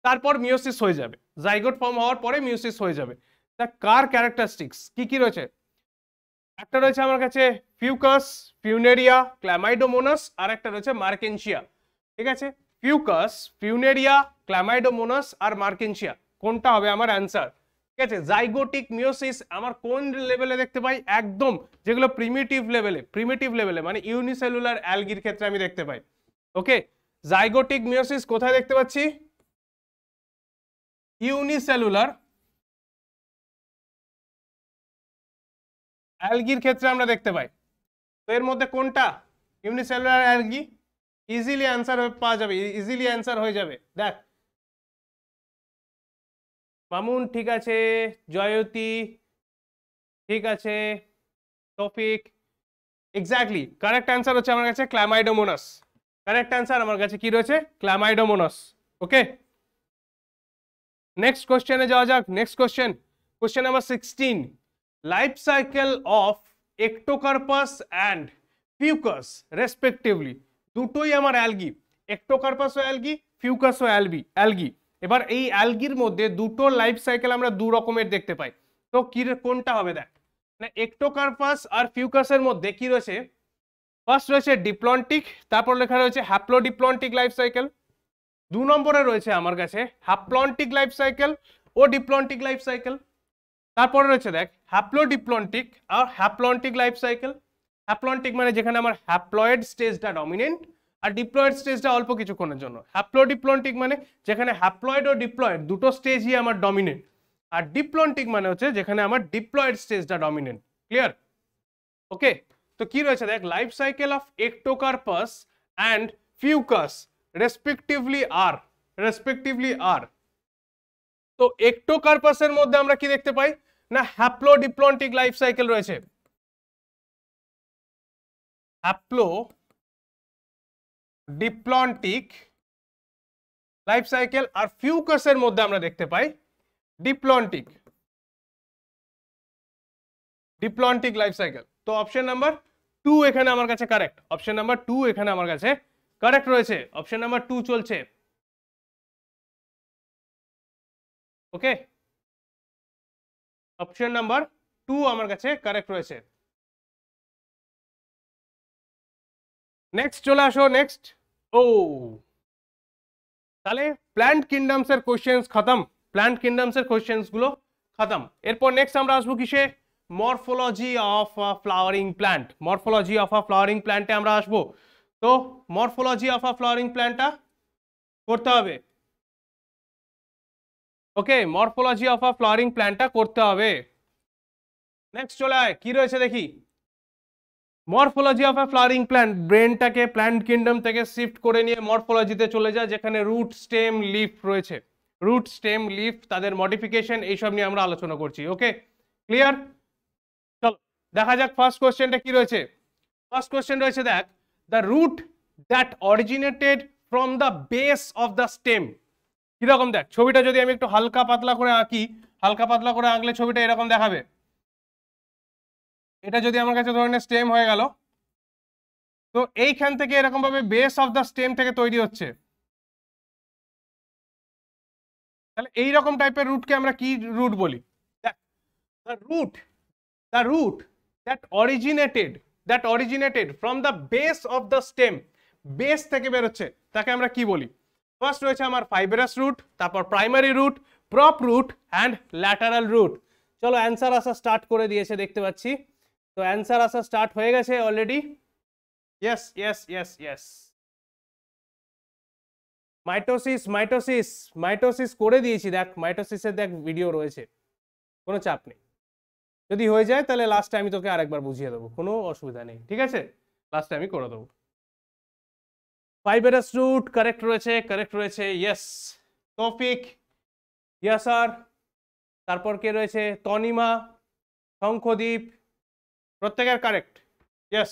তারপর মিয়োসিস হয়ে যাবে, জাইগোট ফর্ম হওয়ার পরে মিয়োসিস হয়ে যাবে। তা কার ক্যারেক্টারিস্টিক্স কি কি রয়েছে? একটা রয়েছে আমার কাছে ফিউকাস, ফিউনেরিয়া, ক্ল্যামাইডোমোনাস আর একটা রয়েছে মার্কেনশিয়া। ঠিক আছে, ফিউকাস, ফিউনেরিয়া, ক্ল্যামাইডোমোনাস আর মার্কেনশিয়া কোনটা হবে আমার অ্যান্সার? ঠিক আছে, জাইগোটিক মিয়োসিস আমার কোন লেভেলে দেখতে পাই? একদম যেগুলো প্রিমিটিভ লেভেলে, প্রিমিটিভ লেভেলে মানে ইউনিসেলুলার অ্যালগির ক্ষেত্রে আমি দেখতে পাই। ওকে, জাইগোটিক মিয়োসিস কোথায় দেখতে পাচ্ছি? ইউনিসেলুলার অ্যালগির ক্ষেত্রে আমরা দেখতে পাই। তো এর মধ্যে কোনটা ইউনিসেলুলার অ্যালগি? ইজিলি অ্যান্সার পাওয়া যাবে, ইজিলি অ্যান্সার হয়ে যাবে। দেখ মামুন ঠিক আছে, জয়তী ঠিক আছে, টপিক এক্স্যাক্টলি কারেক্ট অ্যান্সার হচ্ছে আমার কাছে ক্ল্যামাইডোমোনাস। কারেক্ট অ্যান্সার আমার কাছে কি রয়েছে? ক্ল্যামাইডোমোনাস। ওকে, নেক্সট কোশ্চেনে যাওয়া যাক। Next question question number sixteen. life cycle of ectocarpus and fucus respectively, দুটোই আমার algae, ectocarpus ও algae, fucus ও algae। এবার এই algae-র মধ্যে দুটো life cycle আমরা দুই রকমের দেখতে পাই, তো কি কোনটা হবে দেখ? মানে ectocarpus আর fucus এর মধ্যে কি রয়েছে? ফার্স্ট রয়েছে ডিপ্লন্টিক, তারপর লেখা রয়েছে হ্যাপ্লোডিপ্লন্টিক লাইফ সাইকেল। দুই নম্বরে রয়েছে আমার কাছে হ্যাপ্লন্টিক লাইফ সাইকেল ও ডিপ্লন্টিক লাইফ সাইকেল। তারপরে রয়েছে দেখ হ্যাপ্লোডিপ্লন্টিক আর হ্যাপ্লন্টিক লাইফ সাইকেল। হ্যাপ্লন্টিক মানে যেখানে আমার হ্যাপ্লয়েড স্টেজটা ডমিনেন্ট আর ডিপ্লয়েড স্টেজটা অল্প কিছুক্ষণের জন্য। হ্যাপ্লোডিপ্লন্টিক মানে যেখানে হ্যাপ্লয়েড ও ডিপ্লয়েড দুটো স্টেজই আমার ডমিনেন্ট, আর ডিপ্লন্টিক মানে হচ্ছে যেখানে আমার ডিপ্লয়েড স্টেজটা ডমিনেন্ট। ক্লিয়ার? ওকে, তো কি রয়েছে দেখ life cycle of Ectocarpus and fucus respectively R respectively আর। তো একটোকার্পাসের মধ্যে আমরা কি দেখতে পাই না? হ্যাপ্লোডিপ্লন্টিক লাইফ সাইকেল রয়েছে, হ্যাপ্লোডিপ্লন্টিক লাইফ সাইকেল। আর ফিউকাসের মধ্যে আমরা দেখতে পাই ডিপ্লন্টিক ডিপ্লন্টিক লাইফ সাইকেল। তো অপশন নাম্বার টু এখানে আমার কাছে কারেক্ট, অপশন নাম্বার টু এখানে আমার কাছে কারেক্ট রয়েছে। অপশন নাম্বার টু চলছে। ওকে, অপশন নাম্বার টু আমার কাছে কারেক্ট রয়েছে। নেক্সট চলে আসো। নেক্সট ও তাহলে প্ল্যান্ট কিংডমস এর কোশ্চেনস খতম, প্ল্যান্ট কিংডমস এর কোশ্চেনস গুলো খতম। এরপর নেক্সট আমরা আসবো কিসে? Morphology of a flowering plant. Morphology of a flowering প্ল্যান্টে আমরা আসবো। তো মরফোলজি অফ আ ফ্লাওয়ারিং প্ল্যান্টটা করতে হবে। Okay, morphology of a flowering প্ল্যান্টটা করতে হবে। নেক্সট চলে আয়, কি রয়েছে দেখি? Morphology of a flowering plant. ব্রেনটাকে প্ল্যান্ট কিংডম থেকে শিফট করে নিয়ে মরফোলজিতে চলে যায়, যেখানে রুট, স্টেম, লিফ রয়েছে। রুট, স্টেম, লিফ, তাদের মডিফিকেশন, এইসব নিয়ে আমরা আলোচনা করছি। Okay, clear? চলো দেখা যাক ফার্স্ট কোয়েশ্চেনটা কি রয়েছে। ফার্স্ট কোয়েশ্চেন রয়েছে দেখ the root that originated from the base of the stem. কিরকম দেখ ছবিটা যদি আমি একটু হালকা পাতলা করে আঁকি, হালকা পাতলা করে আঁকলে ছবিটা এরকম দেখাবে। এটা যদি আমার কাছে ধরনের স্টেম হয়ে গেল, তো এইখান থেকে এরকম ভাবে বেস অফ দ্য স্টেম থেকে তৈরি হচ্ছে। তাহলে এইরকম টাইপের রুটকে আমরা কি রুট বলি? দেখ the root the root that originated that originated from the base of the stem, base থেকে বেরোচ্ছে তাকে আমরা কি বলি? ফার্স্ট রয়েছে আমার ফাইবারাস রুট, তারপর primary root, prop root and lateral root. চলো অ্যান্সার আসা স্টার্ট করে দিয়েছে, দেখতে পাচ্ছি। তো অ্যান্সার আসা স্টার্ট হয়ে গেছে already. Yes yes yes yes mitosis mitosis mitosis করে দিয়েছি। দেখ মাইটোসিসের দেখ ভিডিও রয়েছে, কোনো চাপ নেই। যদি হয়ে যায় তাহলে লাস্টে আমি তোকে আরেকবার বুঝিয়ে দেবো, কোনো অসুবিধা নেই। ঠিক আছে, লাস্টে আমি করে দেবো। ফাইবারাস রুট কারেক্ট রয়েছে, কারেক্ট রয়েছে। ইয়েস তৌফিক, ইয়া স্যার। তারপর কে রয়েছে? তনিমা, শঙ্খদীপ, প্রত্যেকের কারেক্ট। ইয়েস,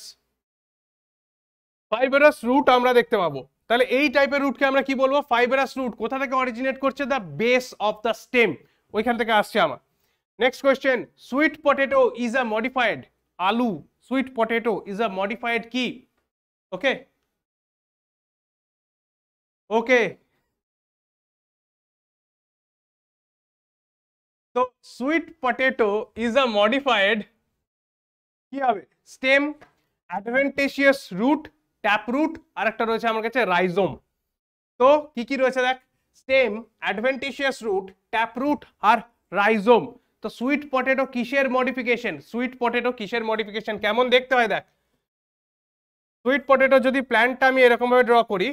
ফাইবারাস রুট আমরা দেখতে পাবো। তাহলে এই টাইপের রুটকে আমরা কি বলবো? Fibrous root. কোথা থেকে অরিজিনেট করছে? The base of the stem, ওইখান থেকে আসছে আমার। Next question, sweet potato is a modified, আলু sweet potato is a modified কি? ওকে ওকে তো sweet potato is a modified কি হবে? Stem, adventitious root, tap root, আর একটা রয়েছে আমার কাছে রাইজোম। তো কি কি রয়েছে দেখ, stem, adventitious root, tap root আর রাইজোম। তো সুইট পটেটো কিসের মডিফিকেশন? সুইট পটেটো কিসের মডিফিকেশন কেমন দেখতে হয় দেখ। সুইট পটেটো যদি প্ল্যান্টটা আমি এরকম ভাবে ড্র করি,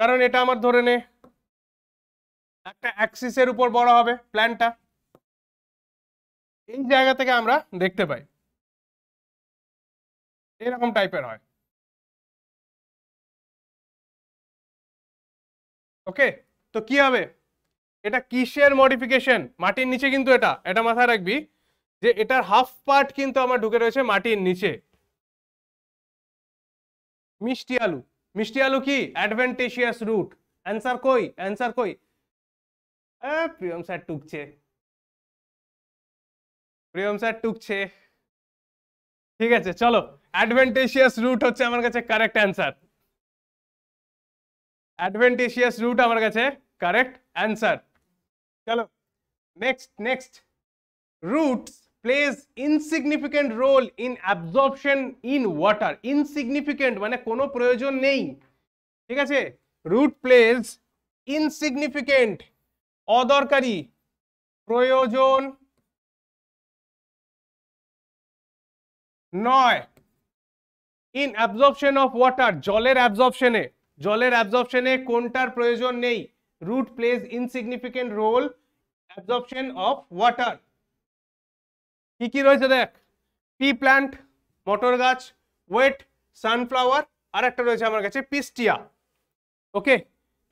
কারণ এটা আমার ধরে নে একটা অ্যাক্সিসের উপর বড় হবে প্ল্যান্টটা, এই জায়গা থেকে আমরা দেখতে পাই এরকম টাইপের হয়। ওকে, তো কি হবে এটা? কিসের মডিফিকেশন? মাটির নিচে, কিন্তু এটা এটা মাথায় রাখবি যে এটার হাফ পার্ট কিন্তু আমার ঢুকে রয়েছে মাটির নিচে। মিষ্টি আলু, মিষ্টি আলু কি? Adventitious root. অ্যান্সার কই? অ্যান্সার কই? প্রিয়ম স্যার টুকছে, প্রিয়ম স্যার টুকছে। ঠিক আছে চলো, অ্যাডভেন্টিশিয়াস রুট হচ্ছে আমার কাছে কারেক্ট অ্যান্সার। অ্যাডভেন্টিশিয়াস রুট আমার কাছে কারেক্ট অ্যান্সার। চলো next, next roots plays insignificant role in absorption in water. Insignificant মানে কোনো প্রয়োজন নেই, ঠিক আছে। রুট প্লেজ ইনসিগনিফিকেন্ট, অদরকারি, প্রয়োজন নয়, ইন অ্যাবজর্পশন অফ ওয়াটার, জলের অ্যাবজর্পশনে, জলের অ্যাবজর্পশনে কোনটার প্রয়োজন নেই। Root plays insignificant role absorption of water. কি কি রয়েছে দেখ, পি প্ল্যান্ট, মটর গাছ, ওয়েট, সানফ্লাওয়ার, আর একটা রয়েছে আমার কাছে পিস্টিয়া। ওকে,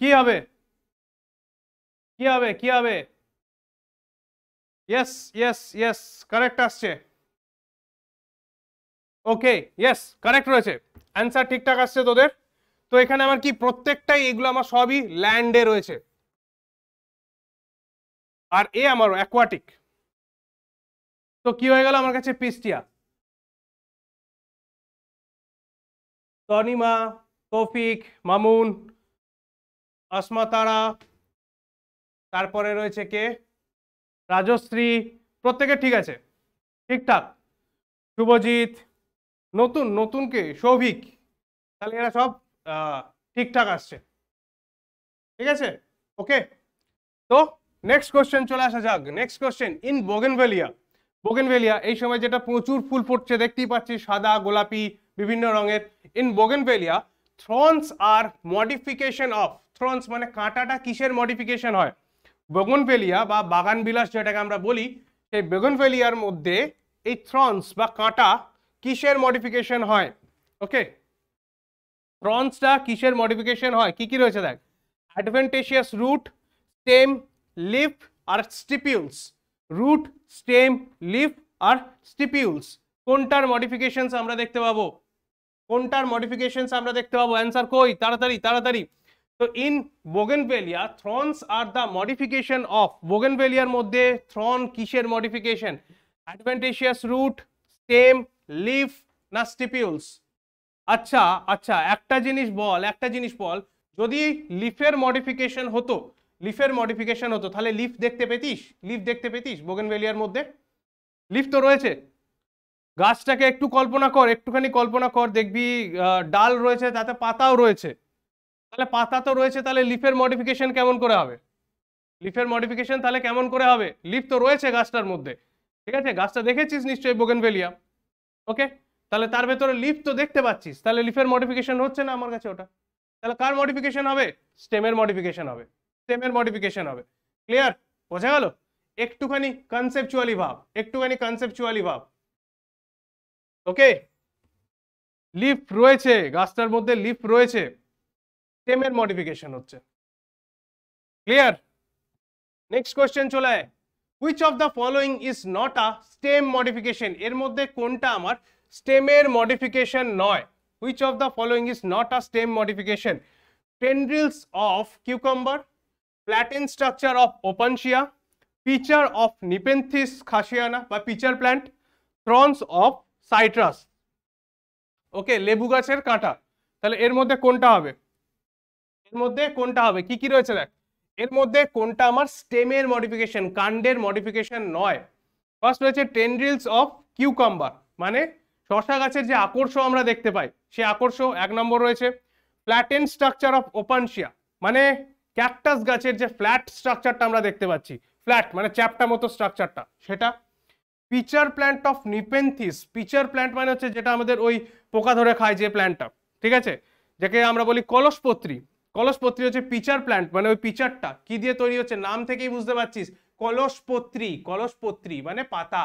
কি হবে কি হবে কি হবে? ইয়েস ইয়েস ইয়েস কারেক্ট আসছে। ওকে ইয়েস কারেক্ট রয়েছে, অ্যান্সার ঠিকঠাক আসছে তোদের। তো এখানে আমার কি প্রত্যেকটাই, এগুলো আমার সবই ল্যান্ডে রয়েছে, আর এ আমার অ্যাকোয়াটিক। তো কি হয়ে গেল আমার কাছে? পিস্টিয়া। তনিমা, তৌফিক, মামুন, আসমাতারা, তারপরে রয়েছে কে? রাজশ্রী, প্রত্যেকে ঠিক আছে ঠিকঠাক। শুভজিৎ, নতুন, নতুন কে? সৌভিক। তাহলে এরা সব ঠিকঠাক আসছে, ঠিক আছে। ওকে, তো নেক্সট কোয়েশ্চেন চলে আসা যাক। Next question, in bougainvillea, bougainvillea এই সময় যেটা প্রচুর ফুল ফুটছে, দেখতেই পাচ্ছি সাদা, গোলাপি, বিভিন্ন রঙের। In bougainvillea thorns are modification of, thorns মানে কাঁটাটা কিসের মডিফিকেশন হয়? বোগেনভেলিয়া বা বাগানবিলাস যেটাকে আমরা বলি, সেই বোগেনভেলিয়ার মধ্যে এই থ্রনস বা কাঁটা কিসের মডিফিকেশন হয়? ওকে, থ্রনসটা কিসের মডিফিকেশন হয়? কি কি রয়েছে দেখ, অ্যাডভেন্টিশিয়াস রুট, স্টেম, লিফ আর স্টিপিউলস। রুট, স্টেম, লিফ আর স্টিপিউলস, কোনটার মডিফিকেশনস আমরা দেখতে পাবো? কোনটার মডিফিকেশনস আমরা দেখতে পাবো? অ্যান্সার কই? তাড়াতাড়ি তাড়াতাড়ি। তো in bougainvillea thorns are the modification of, বোগেনভেলিয়ার মধ্যে থ্রন কিসের modification? Adventitious root, stem, leaf না স্টিপিউলস? আচ্ছা আচ্ছা, একটা জিনিস বল, একটা জিনিস বল, যদি লিফের মডিফিকেশন হতো, লিফের মডিফিকেশন হতো তাহলে লিফ দেখতে পেতিস? লিফ দেখতে পেতিস বোগেনভেলিয়ার মধ্যে? লিফ তো রয়েছে। গাছটাকে একটু কল্পনা কর, একটুখানি কল্পনা কর, দেখবি ডাল রয়েছে, তাতে পাতাও রয়েছে। তাহলে পাতা তো রয়েছে, তাহলে লিফের মডিফিকেশন কেমন করে হবে? লিফের মডিফিকেশন তাহলে কেমন করে হবে? লিফ তো রয়েছে গাছটার মধ্যে, ঠিক আছে। গাছটা দেখেছিস নিশ্চয়ই বোগেনভেলিয়া, ওকে। তাহলে তার ভেতরে লিফ তো দেখতে পাচ্ছিস, তাহলে লিফের মডিফিকেশন হচ্ছে না আমার কাছে ওটা। তাহলে কার মডিফিকেশন হবে? স্টেমের মডিফিকেশন হবে, স্টেমের মডিফিকেশন হবে। ক্লিয়ার? বোঝা গেল? একটুখানি কনসেপচুয়ালি ভাব, একটুখানি কনসেপচুয়ালি ভাব। ওকে, লিফ রয়েছে গাছটার মধ্যে, লিফ রয়েছে, স্টেমের মডিফিকেশন হচ্ছে। ক্লিয়ার? নেক্সট কোয়েশ্চেন চলে আয়, which of the following is not a stem modification? এর মধ্যে কোনটা আমার স্টেমের মডিফিকেশন নয়? Which of the following is not a stem modification? Tendrils of cucumber, flattened structure of Opuntia, feature of Nepenthes khasiana by pitcher plant, thorns of citrus. Okay, lebu gacher kanta. Tale er modhe konta hobe? Er modhe konta hobe? Ki ki royeche dekh. Er modhe konta amar stem er modification, kander modification noy. First royeche tendrils of cucumber. Mane shosha gacher je akorsho amra dekhte pai. She akorsho ek number royeche. Flattened structure of Opuntia. Mane cactus gacher je flat structure ta amra dekhte pacchi. Flat mane chapta moto structure ta. Sheta pitcher plant of Nepenthes. Pitcher plant mane hocche jeta amader oi পোকা ধরে খায় যে প্ল্যান্টটা, ঠিক আছে, যাকে আমরা বলি কলসপত্রী। কলসপত্রী হচ্ছে পিচার প্ল্যান্ট, মানে ওই পিচারটা কি দিয়ে তৈরি হচ্ছে নাম থেকেই বুঝতে পারছিস, কলসপত্রী। কলসপত্রী মানে পাতা।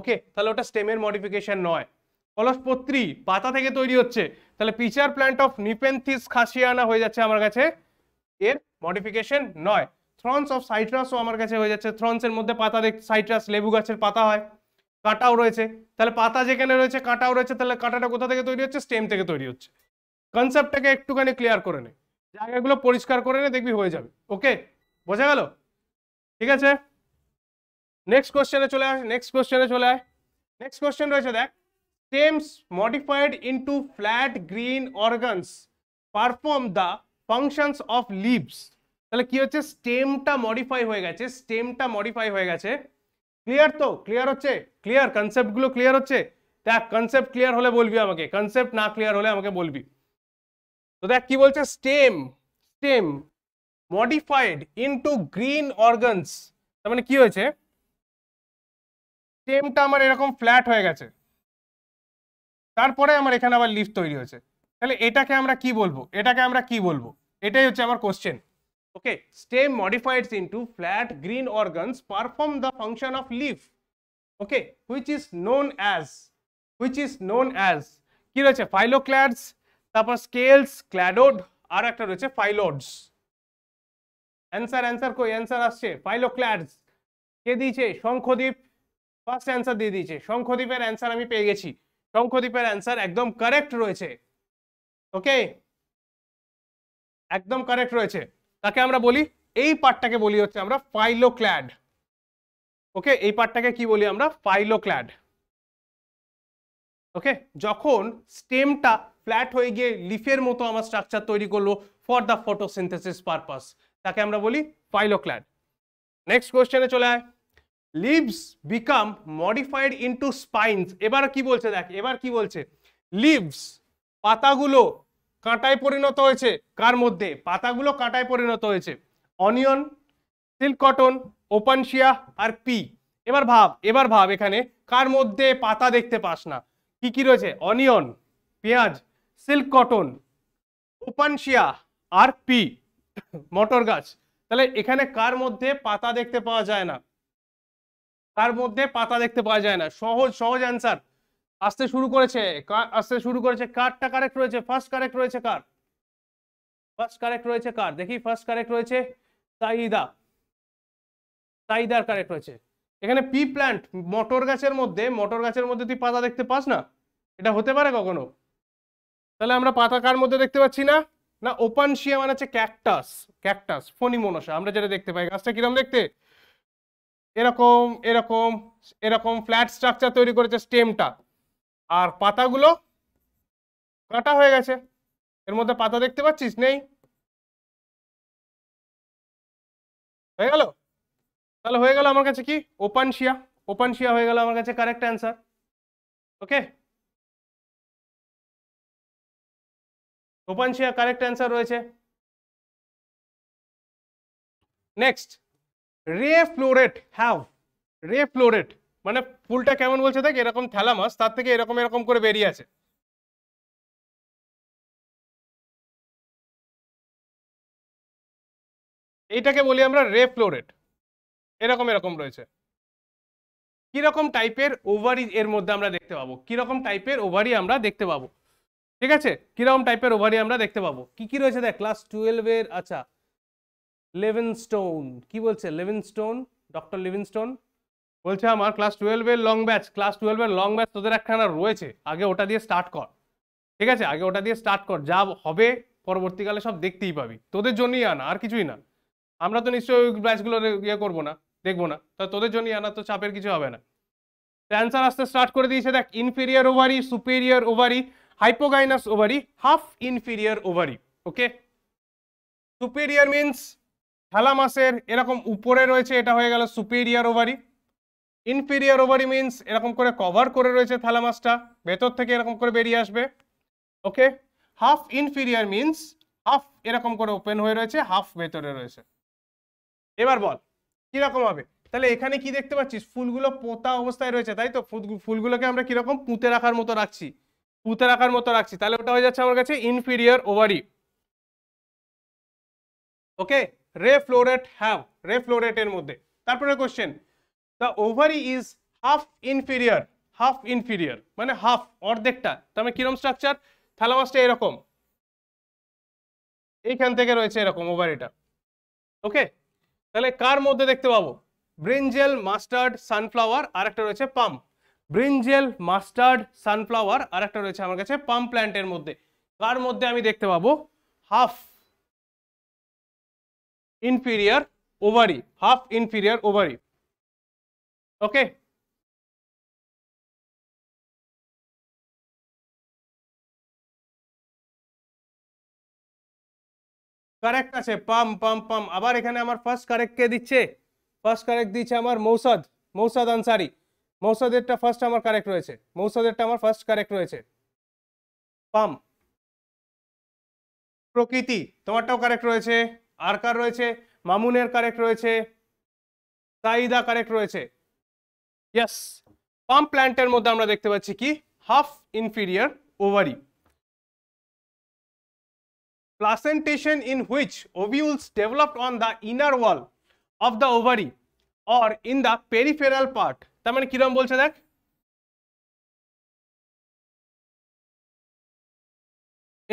ওকে, তাহলে ওটা স্টেমের মডিফিকেশন নয়। কলসপত্রী পাতা থেকে তৈরি হচ্ছে, তাহলে pitcher plant of Nepenthes khasiana হয়ে যাচ্ছে আমার কাছে এর মডিফিকেশন নয়। থ্রনস অফ সাইট্রাসও আমার কাছে হয়ে যাচ্ছে, থ্রনসের মধ্যে পাতা দেখ, সাইট্রাস লেবু গাছের পাতা হয়, কাটাও রয়েছে, তাহলে পাতা যেখানে রয়েছে কাটাও রয়েছে, তাহলে কাটাটা কোথা থেকে তৈরি হচ্ছে? স্টেম থেকে তৈরি হচ্ছে। কনসেপ্টটাকে একটুখানি ক্লিয়ার করে নে, জায়গাগুলো পরিষ্কার করে নে, দেখবি হয়ে যাবে। ওকে, বোঝা গেল? ঠিক আছে, নেক্সট কোশ্চেনে চলে আয়। নেক্সট কোশ্চেনে চলে আয় নেক্সট কোশ্চেন রয়েছে দেখ, stems modified into flat green organs perform the functions of leaves. তাহলে কি হচ্ছে? স্টেমটা মডিফাই হয়ে গেছে, স্টেমটা মডিফাই হয়ে গেছে। ক্লিয়ার তো? ক্লিয়ার হচ্ছে? ক্লিয়ার কনসেপ্টগুলো ক্লিয়ার হচ্ছে? দেখ, কনসেপ্ট ক্লিয়ার হলে বলবি আমাকে, কনসেপ্ট না ক্লিয়ার হলে আমাকে বলবি। তো দেখ কি বলছে, stem stem modified into green organs. তার মানে কি হয়েছে? স্টেমটা আমার এরকম ফ্ল্যাট হয়ে গেছে, তারপরে আমার এখানে আবার লিফ তৈরি হয়েছে। তাহলে এটাকে আমরা কি বলবো? এটাকে আমরা কি বলবো? এটাই হচ্ছে আমার question. Okay, stem modified into flat green organs perform the function of leaf. Okay, which is known as, which is known as, কি রয়েছে? Phylloclades, তারপর scales, cladodes, আর একটা রয়েছে phyllodes. Answer, answer কই? Answer আসছে Phylloclades। কে দিয়েছে? শঙ্খদীপ। First answer দিয়ে দিয়েছে। শঙ্খদীপের answer আমি পেয়ে গেছি, শঙ্খদীপের answer একদম correct রয়েছে। Okay, একদম correct রয়েছে। তাকে আমরা বলি, এই পার্টটাকে বলি হচ্ছে আমরা ফাইলোক্ল্যাড। ওকে, এই পার্টটাকে কি বলি আমরা? ফাইলোক্ল্যাড। ওকে, যখন স্টেমটা ফ্ল্যাট হয়ে গিয়ে লিফের মতো আমার স্ট্রাকচার তৈরি করলো ফর দ্য ফটোসিনথেসিস পারপাস, তাকে আমরা বলি ফাইলোক্ল্যাড। নেক্সট কোশ্চেনে চলে আয়। Leaves become modified into spines. এবার কি বলছে দেখ, এবার কি বলছে? লিভস পাতাগুলো কাঁটায় পরিণত হয়েছে। কার মধ্যে? পাতাগুলো কাঁটায় পরিণত হয়েছে। অনিয়ন, সিল্ক কটন, ওপানশিয়া আর পি। এবার ভাব, এবার ভাব এখানে কার মধ্যে পাতা দেখতে পাস না? কি কি রয়েছে? অনিয়ন, পেঁয়াজ, সিল্ক কটন, ওপানশিয়া আর পি, মটর গাছ। তাহলে এখানে কার মধ্যে পাতা দেখতে পাওয়া যায় না? কার মধ্যে পাতা দেখতে পাওয়া যায় না? সহজ সহজ অ্যান্সার আসতে শুরু করেছে, আসতে শুরু করেছে। কারটা কারেক্ট রয়েছে? ফার্স্ট কারেক্ট রয়েছে কার? ফার্স্ট কারেক্ট রয়েছে কার? দেখি, ফার্স্ট কারেক্ট রয়েছে সাইদা। সাইদার কারেক্ট রয়েছে। এখানে পি প্ল্যান্ট, মটর গাছের মধ্যে, মটর গাছের মধ্যে তুই পাতা দেখতে পাস না? এটা হতে পারে কখনো? তাহলে আমরা পাতা কার মধ্যে দেখতে পাচ্ছি না? না, ওপানশিয়া মানে হচ্ছে ক্যাকটাস, ক্যাকটাস ফণিমনসা আমরা যেটা দেখতে পাই। গাছটা কিরকম দেখতে? এরকম এরকম এরকম ফ্ল্যাট স্ট্রাকচার তৈরি করেছে স্টেমটা, আর পাতাগুলো কাটা হয়ে গেছে। এর মধ্যে পাতা দেখতে পাচ্ছিস? নেই। হয়ে গেল? তাহলে হয়ে গেল আমার কাছে কি? ওপানশিয়া। ওপানশিয়া হয়ে গেল আমার কাছে correct answer. Okay, ওপানশিয়া correct answer রয়েছে। Next, ray floret have. Ray floret মানে ফুলটা কেমন বলছে দেখ, এরকম থ্যালামাস, তার থেকে এরকম এরকম করে বেরিয়ে আছে। এইটাকে বলি আমরা রে ফ্লোরেট। এরকম এরকম রয়েছে। কিরকম টাইপের ওভারি এর মধ্যে আমরা দেখতে পাবো? কিরকম টাইপের ওভারি আমরা দেখতে পাবো? ঠিক আছে, কিরকম টাইপের ওভারি আমরা দেখতে পাবো? কি কি রয়েছে দেখ ক্লাস টুয়েলভের। আচ্ছা, লিভিংস্টোন কি বলছে? লিভিংস্টোন, ডক্টর লিভিংস্টোন বলছে আমার ক্লাস টুয়েলভের লং ব্যাচ, ক্লাস টুয়েলভের লং ব্যাচ তোদের একখানা রয়েছে, আগে ওটা দিয়ে স্টার্ট কর। ঠিক আছে, আগে ওটা দিয়ে স্টার্ট কর, যা হবে পরবর্তীকালে সব দেখতেই পাবি, তোদের জন্যই আনা আর কিছুই না। আমরা তো নিশ্চয়ই ব্যাচগুলো ইয়ে করবো না, দেখবো না, তা তোদের জন্যই আনা, তো চাপের কিছু হবে না। অ্যান্সার আসতে স্টার্ট করে দিয়েছে দেখ, inferior ovary, superior ovary, hypogynous ovary, half inferior ovary. Okay, superior means থ্যালামাসের এরকম উপরে রয়েছে, এটা হয়ে গেল superior ovary. Inferior ovary means এরকম করে কভার করে রয়েছে থ্যালামাসটা, ভেতর থেকে এরকম করে বেরিয়ে আসবে। Okay, half inferior means half এরকম করে ওপেন হয়ে রয়েছে, হাফ ভেতরে রয়েছে। এবার বল কিরকম হবে, তাহলে এখানে কি দেখতে পাচ্ছিস, ফুলগুলো পোতা অবস্থায় রয়েছে, তাই তো ফুলগুলোকে আমরা কিরকম পুঁতে রাখার মতো রাখছি, পুঁতে রাখার মতো রাখছি, তাহলে ওটা হয়ে যাচ্ছে আমার কাছে ইনফেরিয়ার ওভারি। ওকে, রে ফ্লোরেট হ্যাভ, রে ফ্লোরেটের মধ্যে। তারপরে question, the ovary is half inferior, half inferior মানে হাফ, অর্ধেকটা। তার মানে কিরকম স্ট্রাকচার, থ্যালামাসটা এরকম, এইখান থেকে রয়েছে এরকম ওভারিটা। ওকে, তাহলে কার মধ্যে দেখতে পাবো, ব্রিঞ্জেল, মাস্টার্ড, সানফ্লাওয়ার, আর একটা রয়েছে পাম। ব্রিঞ্জেল, মাস্টার্ড, সানফ্লাওয়ার, আর একটা রয়েছে আমার কাছে পাম প্ল্যান্টের মধ্যে। কার মধ্যে আমি দেখতে পাবো, half inferior ovary, half inferior ovary. Okay, correct আছে, পাম পাম পাম। আবার এখানে আমার ফার্স্ট কারেক্ট কে দিচ্ছে, ফার্স্ট কারেক্ট দিচ্ছে আমার মৌসাদ, মৌসাদ আনসারি। মৌসাদেরটা ফার্স্ট আমার কারেক্ট রয়েছে, মৌসাদেরটা আমার ফার্স্ট কারেক্ট রয়েছে। পাম, প্রকৃতি তোমারটাও কারেক্ট রয়েছে, আর কার রয়েছে, মামুনের কারেক্ট রয়েছে, সাইদা কারেক্ট রয়েছে। ইয়েস, পাম প্ল্যান্টের মধ্যে আমরা দেখতে পাচ্ছি কি, half inferior ovary. Placentation in which ovules developed on the inner wall of the ovary or in the peripheral part. তার মানে কিরম বলছে দেখ,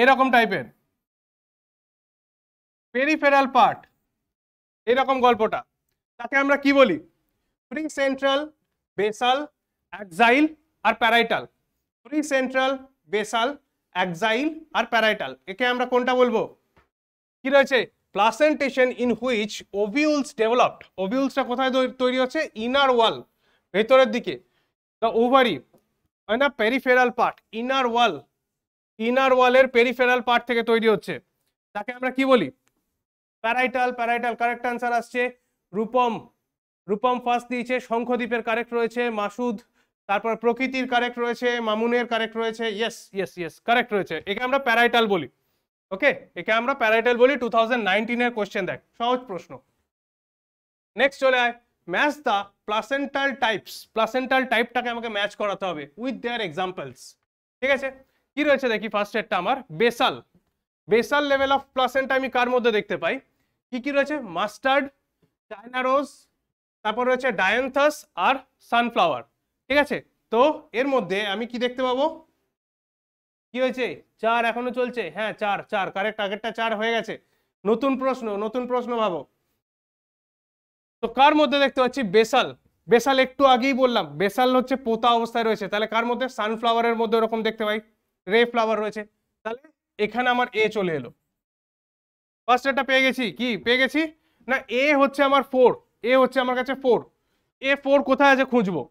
এরকম টাইপের পেরিফেরাল পার্ট, এরকম গল্পটা, তাকে আমরা কি বলি, প্রি সেন্ট্রাল, বেসাল, অ্যাক্সাইল আর parietal. Free central, basal, axile আর প্যারাইটাল, একে আমরা কোনটা বলবো, কি রয়েছে, placentation in which ovules developed. ওভিউলসটা কোথায় তৈরি হচ্ছে, ইনার ওয়াল, ভেতরের দিকে। দ্য ওভারি মানে peripheral part, inner wall, inner ওয়ালের পেরিফেরাল পার্ট থেকে তৈরি হচ্ছে, তাকে আমরা কি বলি, প্যারাইটাল। প্যারাইটাল কারেক্ট আনসার আসছে। রূপম, রূপম ফার্স্ট দিয়েছে, শঙ্খদ্বীপের কারেক্ট রয়েছে, মাসুদ, তারপর প্রকৃতির কারেক্ট রয়েছে, মামুনের কারেক্ট রয়েছে। ইয়েস ইয়েস ইয়েস কারেক্ট রয়েছে, একে আমরা প্যারাইটাল বলি। ওকে, একে আমরা প্যারাইটাল বলি। টু থাউজেন্ড নাইনটিনের কোয়েশ্চেন দেখ, সহজ প্রশ্ন। নেক্সট চলে আয়, match the placental types. Placental টাইপটাকে আমাকে ম্যাচ করাতে হবে উইথ দেয়ার এক্সাম্পলস। ঠিক আছে, কি রয়েছে দেখি, ফার্স্ট এডটা আমার basal. Basal level of placenta আমি কার মধ্যে দেখতে পাই, কি কি রয়েছে, মাস্টার্ড, চায়নারোজ, তারপর রয়েছে ডায়ান্থাস আর সানফ্লাওয়ার। ঠিক আছে, তো এর মধ্যে আমি কি দেখতে পাবো, কি হয়েছে, চার এখনো চলছে, হ্যাঁ চার চার কারেক্ট, আগেরটা চার হয়ে গেছে। নতুন প্রশ্ন, নতুন প্রশ্ন ভাবো তো, কার মধ্যে দেখতে পাচ্ছি বেসাল। বেসাল একটু আগেই বললাম, বেসাল হচ্ছে পোতা অবস্থায় রয়েছে, তাহলে কার মধ্যে, সানফ্লাওয়ারের মধ্যে ওরকম দেখতে পাই, রে ফ্লাওয়ার রয়েছে, তাহলে এখানে আমার এ চলে এলো। ফার্স্ট এটা পেয়ে গেছি, কি পেয়ে গেছি না, এ হচ্ছে আমার ফোর, এ হচ্ছে আমার কাছে ফোর। এ ফোর কোথায় আছে খুঁজবো,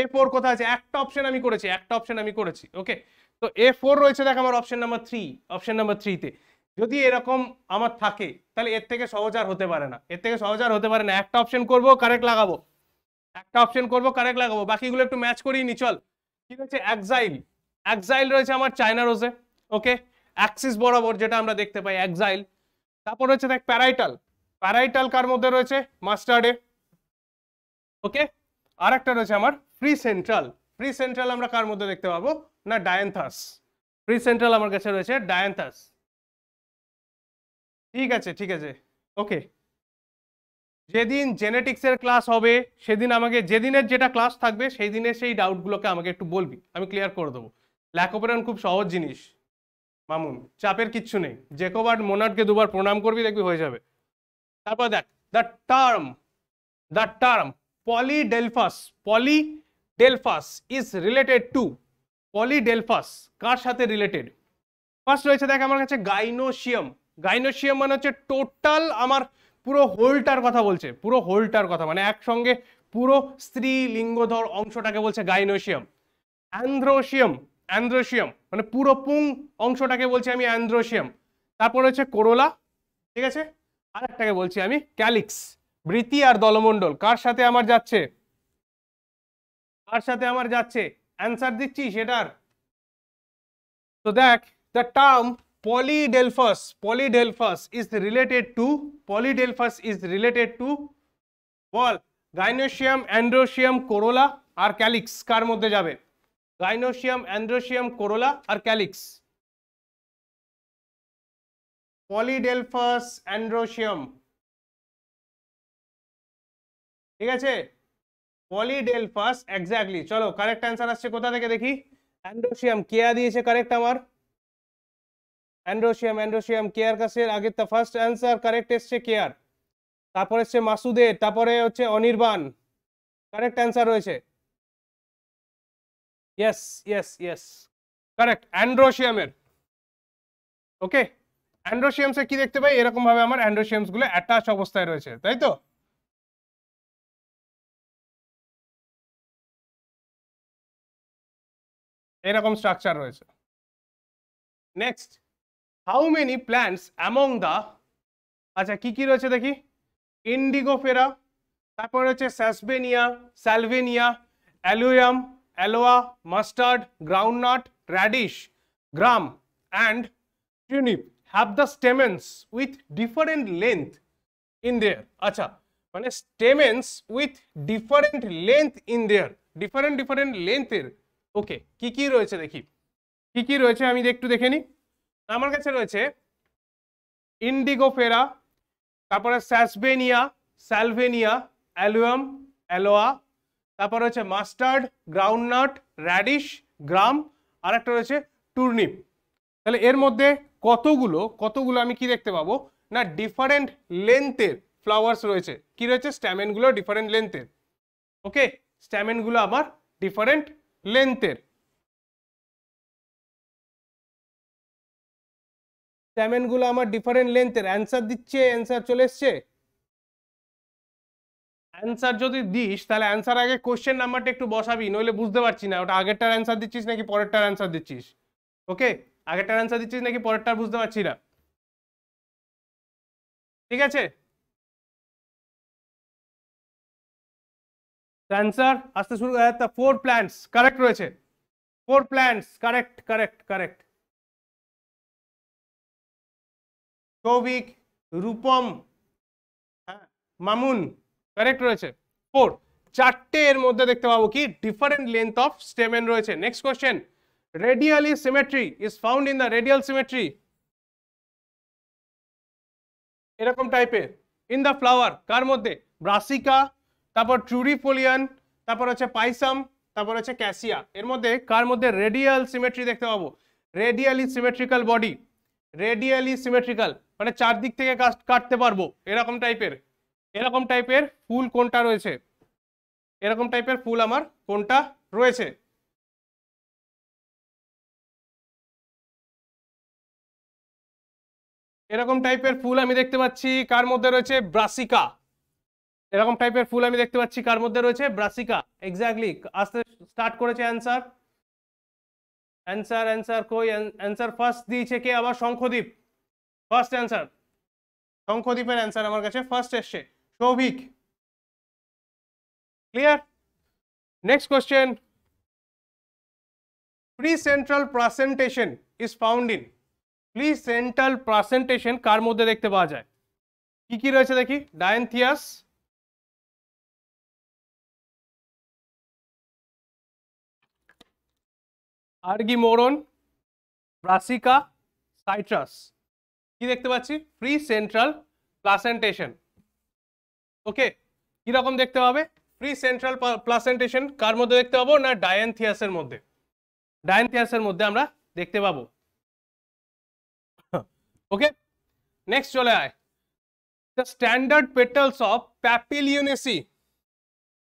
এ ফোর কোথায় আছে, একটা অপশন আমি করেছি, একটা অপশন আমি করেছি। ওকে, তো এ ফোর রয়েছে দেখ আমার option number three, option number থ্রিতে। যদি এরকম আমার থাকে তাহলে এর থেকে সহজ আর হতে পারে না, এর থেকে সহজ আর হতে পারে না। একটা অপশন করবো, কারেক্ট লাগাবো, একটা অপশন করবো, কারেক্ট লাগাবো, বাকিগুলো একটু ম্যাচ করিয়ে নি চল। কি রয়েছে, অ্যাক্সাইল, অ্যাক্সাইল রয়েছে আমার চায়না রোজে। ওকে, অ্যাক্সিস বরাবর যেটা আমরা দেখতে পাই, অ্যাক্সাইল। তারপর রয়েছে দেখ প্যারাইটাল, প্যারাইটাল কার মধ্যে রয়েছে, মাস্টার্ডে। ওকে, আর একটা রয়েছে আমার ফ্রি সেন্ট্রাল, ফ্রি সেন্ট্রাল আমরা কার মধ্যে দেখতে পাবো না, ডায়ান্থাস। ফ্রি সেন্ট্রাল আমার কাছে রয়েছে ডায়ান্থাস। ঠিক আছে, ঠিক আছে। ওকে, যেদিন জেনেটিক্সের ক্লাস হবে সেদিন আমাকে, যেদিনের যেটা ক্লাস থাকবে সেই দিনে সেই ডাউটগুলোকে আমাকে একটু বলবি, আমি ক্লিয়ার করে দেবো। ল্যাকোপেরান খুব সহজ জিনিস মামুন, চাপের কিচ্ছু নেই। জেকব আর মোনার্ডকে দুবার প্রণাম করবি, দেখবি হয়ে যাবে। তারপর দেখ, the term, the term পলিডেলফাস, পলিডেলফাস is related to. পলিডেলফাস কার সাথে রিলেটেড, ফার্স্ট রয়েছে দেখ আমার কাছে গাইনোশিয়াম। গাইনোশিয়াম মানে হচ্ছে টোটাল আমার পুরো হোলটার কথা বলছে, পুরো হোলটার কথা মানে একসঙ্গে পুরো স্ত্রী লিঙ্গধর অংশটাকে বলছে গাইনোশিয়াম। অ্যান্ড্রোশিয়াম, অ্যান্ড্রোশিয়াম মানে পুরো পুং অংশটাকে বলছি আমি অ্যান্ড্রোশিয়াম। তারপর হচ্ছে করোলা, ঠিক আছে, আর একটাকে বলছি আমি ক্যালিক্স। বৃতি আর দলমণ্ডল কার সাথে আমার যাচ্ছে, কার সাথে আমার যাচ্ছে, অ্যান্সার দিচ্ছি সেটার। তো দেখ the term polydelphus, polydelphus is related to, polydelphus is related to বল গাইনোশিয়াম, অ্যান্ড্রোশিয়াম, করোলা আর ক্যালিক্স কার মধ্যে যাবে? গাইনোশিয়াম, অ্যান্ড্রোশিয়াম, করোলা আর ক্যালিক্স। পলিডেলফাস, অ্যান্ড্রোশিয়াম, ঠিক আছে, পলিডেলফাস এক্স্যাক্টলি। চলো কারেক্ট অ্যান্সার আসছে কোথা থেকে দেখি। অ্যান্ড্রোশিয়াম কেয়া দিয়েছে কারেক্ট আমার, অ্যান্ড্রোশিয়াম, অ্যান্ড্রোশিয়াম কেয়ার কাছে আগে তো ফার্স্ট অ্যান্সার কারেক্ট এসছে কেয়ার। তারপরে হচ্ছে মাসুদের, তারপরে হচ্ছে অনির্বাণ, কারেক্ট অ্যান্সার রয়েছে। ইয়েস ইয়েস ইয়েস কারেক্ট অ্যান্ড্রোশিয়ামের। ওকে অ্যান্ড্রোশিয়ামসে কি দেখতে পাই এরকম ভাবে আমার অ্যান্ড্রোশিয়ামস গুলো অ্যাটাচ অবস্থায় রয়েছে, তাই তো। এরকম স্ট্রাকচার রয়েছে। Next, how many plants among the, আচ্ছা কি কি রয়েছে দেখি, ইন্ডিগোফেরা, তারপরে হচ্ছে sesbania, salvinia, allium, aloe, mustard, groundnut, radish, gram and turnip have the stamens with different length in there. আচ্ছা মানে stamens with different length in there, different different length এর। ওকে কি কি রয়েছে দেখি, কি কি রয়েছে আমি একটু দেখে নি। আমার কাছে রয়েছে ইন্ডিগোফেরা, তারপরে স্যাসবেনিয়া, স্যালভেনিয়া, অ্যালুয়াম, অ্যালোয়া, তারপর হচ্ছে মাস্টার্ড, গ্রাউন্ডনাট, র্যাডিশ, গ্রাম আর একটা রয়েছে টুর্নিপ। তাহলে এর মধ্যে কতগুলো কতগুলো আমি কি দেখতে পাবো না ডিফারেন্ট লেন্থের ফ্লাওয়ার্স রয়েছে। কি রয়েছে? স্ট্যামেনগুলো ডিফারেন্ট লেন্থের। ওকে স্ট্যামেনগুলো আমার ডিফারেন্ট লেন্থের, স্ট্যামেনগুলো আমার ডিফারেন্ট লেন্থের। অ্যান্সার দিচ্ছে, অ্যান্সার চলে এসছে। অ্যান্সার যদি দিস তাহলে অ্যান্সার আগে কোশ্চেন নাম্বারটা একটু বসাবি, নইলে বুঝতে পারছি না ওটা আগেরটার অ্যান্সার দিচ্ছিস নাকি পরেরটার অ্যান্সার দিচ্ছিস। ওকে আগেরটার অ্যান্সার দিচ্ছিস নাকি পরেরটা, বুঝতে পারছি না। ঠিক আছে অ্যান্সার আসতে শুরু করে। দ্য ফোর প্ল্যান্টস কারেক্ট রয়েছে, four plants correct correct correct. কৌভিক, Rupam, হ্যাঁ মামুন কারেক্ট রয়েছে। ফোর, চারটে এর মধ্যে দেখতে পাবো কি ডিফারেন্ট লেন্থ অফ স্টেমেন রয়েছে। Next question, radially symmetry is found in the radial symmetry এরকম টাইপের in the flower কার মধ্যে? ব্রাসিকা, তারপর ট্রুরিফোলিয়ান, তারপর হচ্ছে পাইসাম, তারপর হচ্ছে ক্যাসিয়া। এর মধ্যে কার মধ্যে রেডিয়াল সিমেট্রি দেখতে পাবো? Radially symmetrical body, radially symmetrical মানে চারদিক থেকে কাটতে পারবো এরকম টাইপের, এরকম টাইপের ফুল কোনটা রয়েছে? এরকম টাইপের ফুল আমার কোনটা রয়েছে? এরকম টাইপের ফুল আমি দেখতে পাচ্ছি কার মধ্যে রয়েছে? ব্রাসিকা। এরকম টাইপের ফুল আমি দেখতে পাচ্ছি কার মধ্যে রয়েছে? Brassica exactly. আস্তে স্টার্ট করেছে অ্যান্সার, অ্যান্সার অ্যান্সার কই অ্যান্সার ফার্স্ট দিয়েছে কে? আবার শঙ্খদীপ, ফার্স্ট অ্যান্সার শঙ্খদীপের অ্যান্সার আমার কাছে ফার্স্ট এসছে, Souvik. Clear? Next question, free central placentation is found in, free central placentation কার মধ্যে দেখতে পাওয়া যায়? কি কি রয়েছে দেখি, ডায়ান্থিয়াস, আর্গিমোরন, ব্রাসিকা, সাইট্রাস। কি দেখতে পাচ্ছি? Pre central placentation. ওকে কিরকম দেখতে পাবে প্রি সেন্ট্রাল প্লাসেন্টেশন? কার মধ্যে দেখতে পাবো না ডায়ান্থিয়াসের মধ্যে, ডায়ান্থিয়াসের মধ্যে আমরা দেখতে পাবো। ওকে নেক্সট চলে আয়, the standard petals of papilionaceae,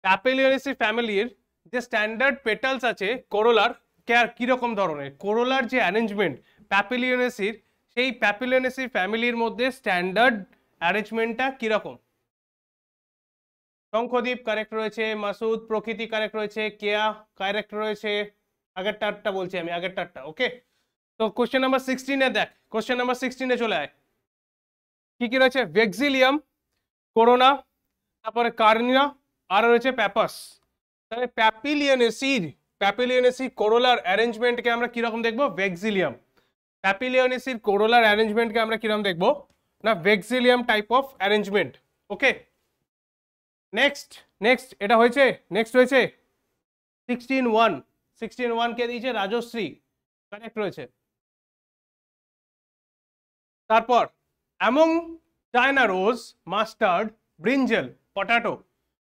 papilionaceae ফ্যামিলির যে স্ট্যান্ডার্ড পেটালস আছে করোলার, কেয়ার কীরকম ধরনের? করোলার যে অ্যারেঞ্জমেন্ট প্যাপিলিওনেসির, সেই প্যাপিলিওনেসির ফ্যামিলির মধ্যে স্ট্যান্ডার্ড অ্যারেঞ্জমেন্টটা কিরকম? শঙ্খদীপ কারেক্ট রয়েছে, মাসুদ প্রকৃতি কারেক্ট রয়েছে, কেয়া কারেক্ট রয়েছে। আগের টারটা বলছি আমি, আগের টারটা। ওকে, তো কোশ্চেন নাম্বার সিক্সটিনে দেখ, কোশ্চেন নাম্বার সিক্সটিনে চলে আয়। কি কি রয়েছে? ভেক্সিলিয়াম, করোনা, তারপরে কার্নিয়া, আর রয়েছে প্যাপাস। তাহলে প্যাপিলিওনেসির, প্যাপিলিওনেসি করোলার অ্যারেঞ্জমেন্টকে আমরা কিরকম দেখবো? ভেক্সিলিয়াম। প্যাপিলিওনেসির করোলার অ্যারেঞ্জমেন্টকে আমরা কিরকম দেখবো? না, ভেক্সিলিয়াম type of arrangement. Okay, next next এটা হয়েছে, নেক্সট হয়েছে সিক্সটিন ওয়ান সিক্সটিন ওয়ানকে দিয়েছে রাজশ্রী, কানেক্ট রয়েছে। তারপর among China rose, mustard, brinjal, potato,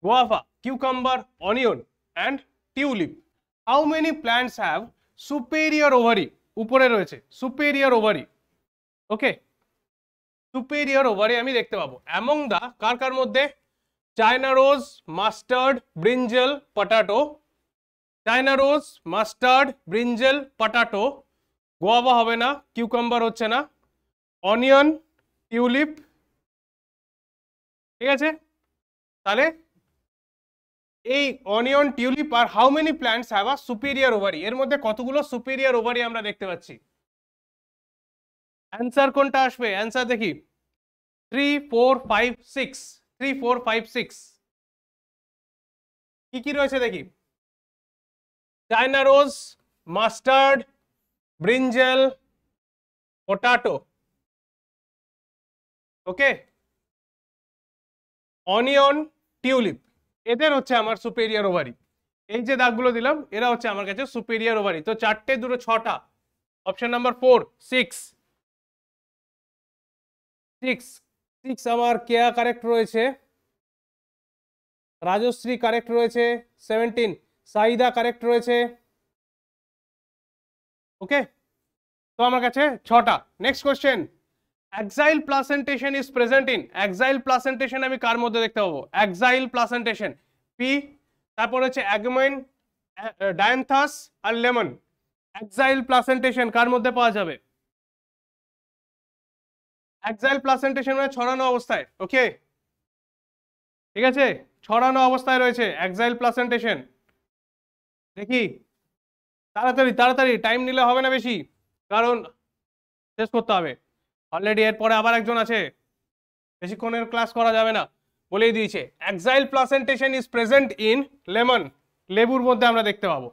guava, cucumber, onion and tulip, how many plants have superior ovary? উপরে রয়েছে superior ovary। ওকে, superior ovary আমি দেখতে পাবো among the কার কার মধ্যে? China rose, mustard, brinjal, potato. China rose, mustard, brinjal, potato. guava হবে না, cucumber হচ্ছে না, অনিয়ন, টিউলিপ। ঠিক আছে, তাহলে এই অনিয়ন, টিউলিপ আর how many plants have a superior ovary, এর মধ্যে কতগুলো সুপিরিয়র ওভারি আমরা দেখতে পাচ্ছি? অ্যান্সার কোনটা আসবে? অ্যান্সার দেখি, three four five six three four five six কি কি রয়েছে দেখি? China rose, mustard, brinjal, potato, okay, onion, tulip, এদের হচ্ছে আমার সুপেরিয়ার ওভারি। এই যে দাগগুলো দিলাম এরা হচ্ছে আমার কাছে সুপেরিয়ার ওভারি। তো চারটে দুটো ছটা, option number four, six six six আমার কেয়া কারেক্ট রয়েছে, রাজশ্রী কারেক্ট রয়েছে, সেভেন্টিন সাইদা কারেক্ট রয়েছে। ওকে, তো আমার কাছে ছটা। Next question, Axile placentation is present in, Axile placentation আমি কার মধ্যে দেখতে পাবো? Axile placentation P, তারপর হচ্ছে Agumene, Dianthus আর লেমন। Axile placentation কার মধ্যে পাওয়া যাবে? Axile placentation মানে ছড়ানো অবস্থায়। ওকে, ঠিক আছে, ছড়ানো অবস্থায় রয়েছে Axile placentation। দেখি তাড়াতাড়ি তাড়াতাড়ি, টাইম নিলে হবে না বেশি, কারণ শেষ করতে হবে অলরেডি, এরপরে আবার একজন আছে, বেশিক্ষণের ক্লাস করা যাবে না, বলেই দিয়েছে। Axile placentation is present in lemon, লেবুর মধ্যে আমরা দেখতে পাবো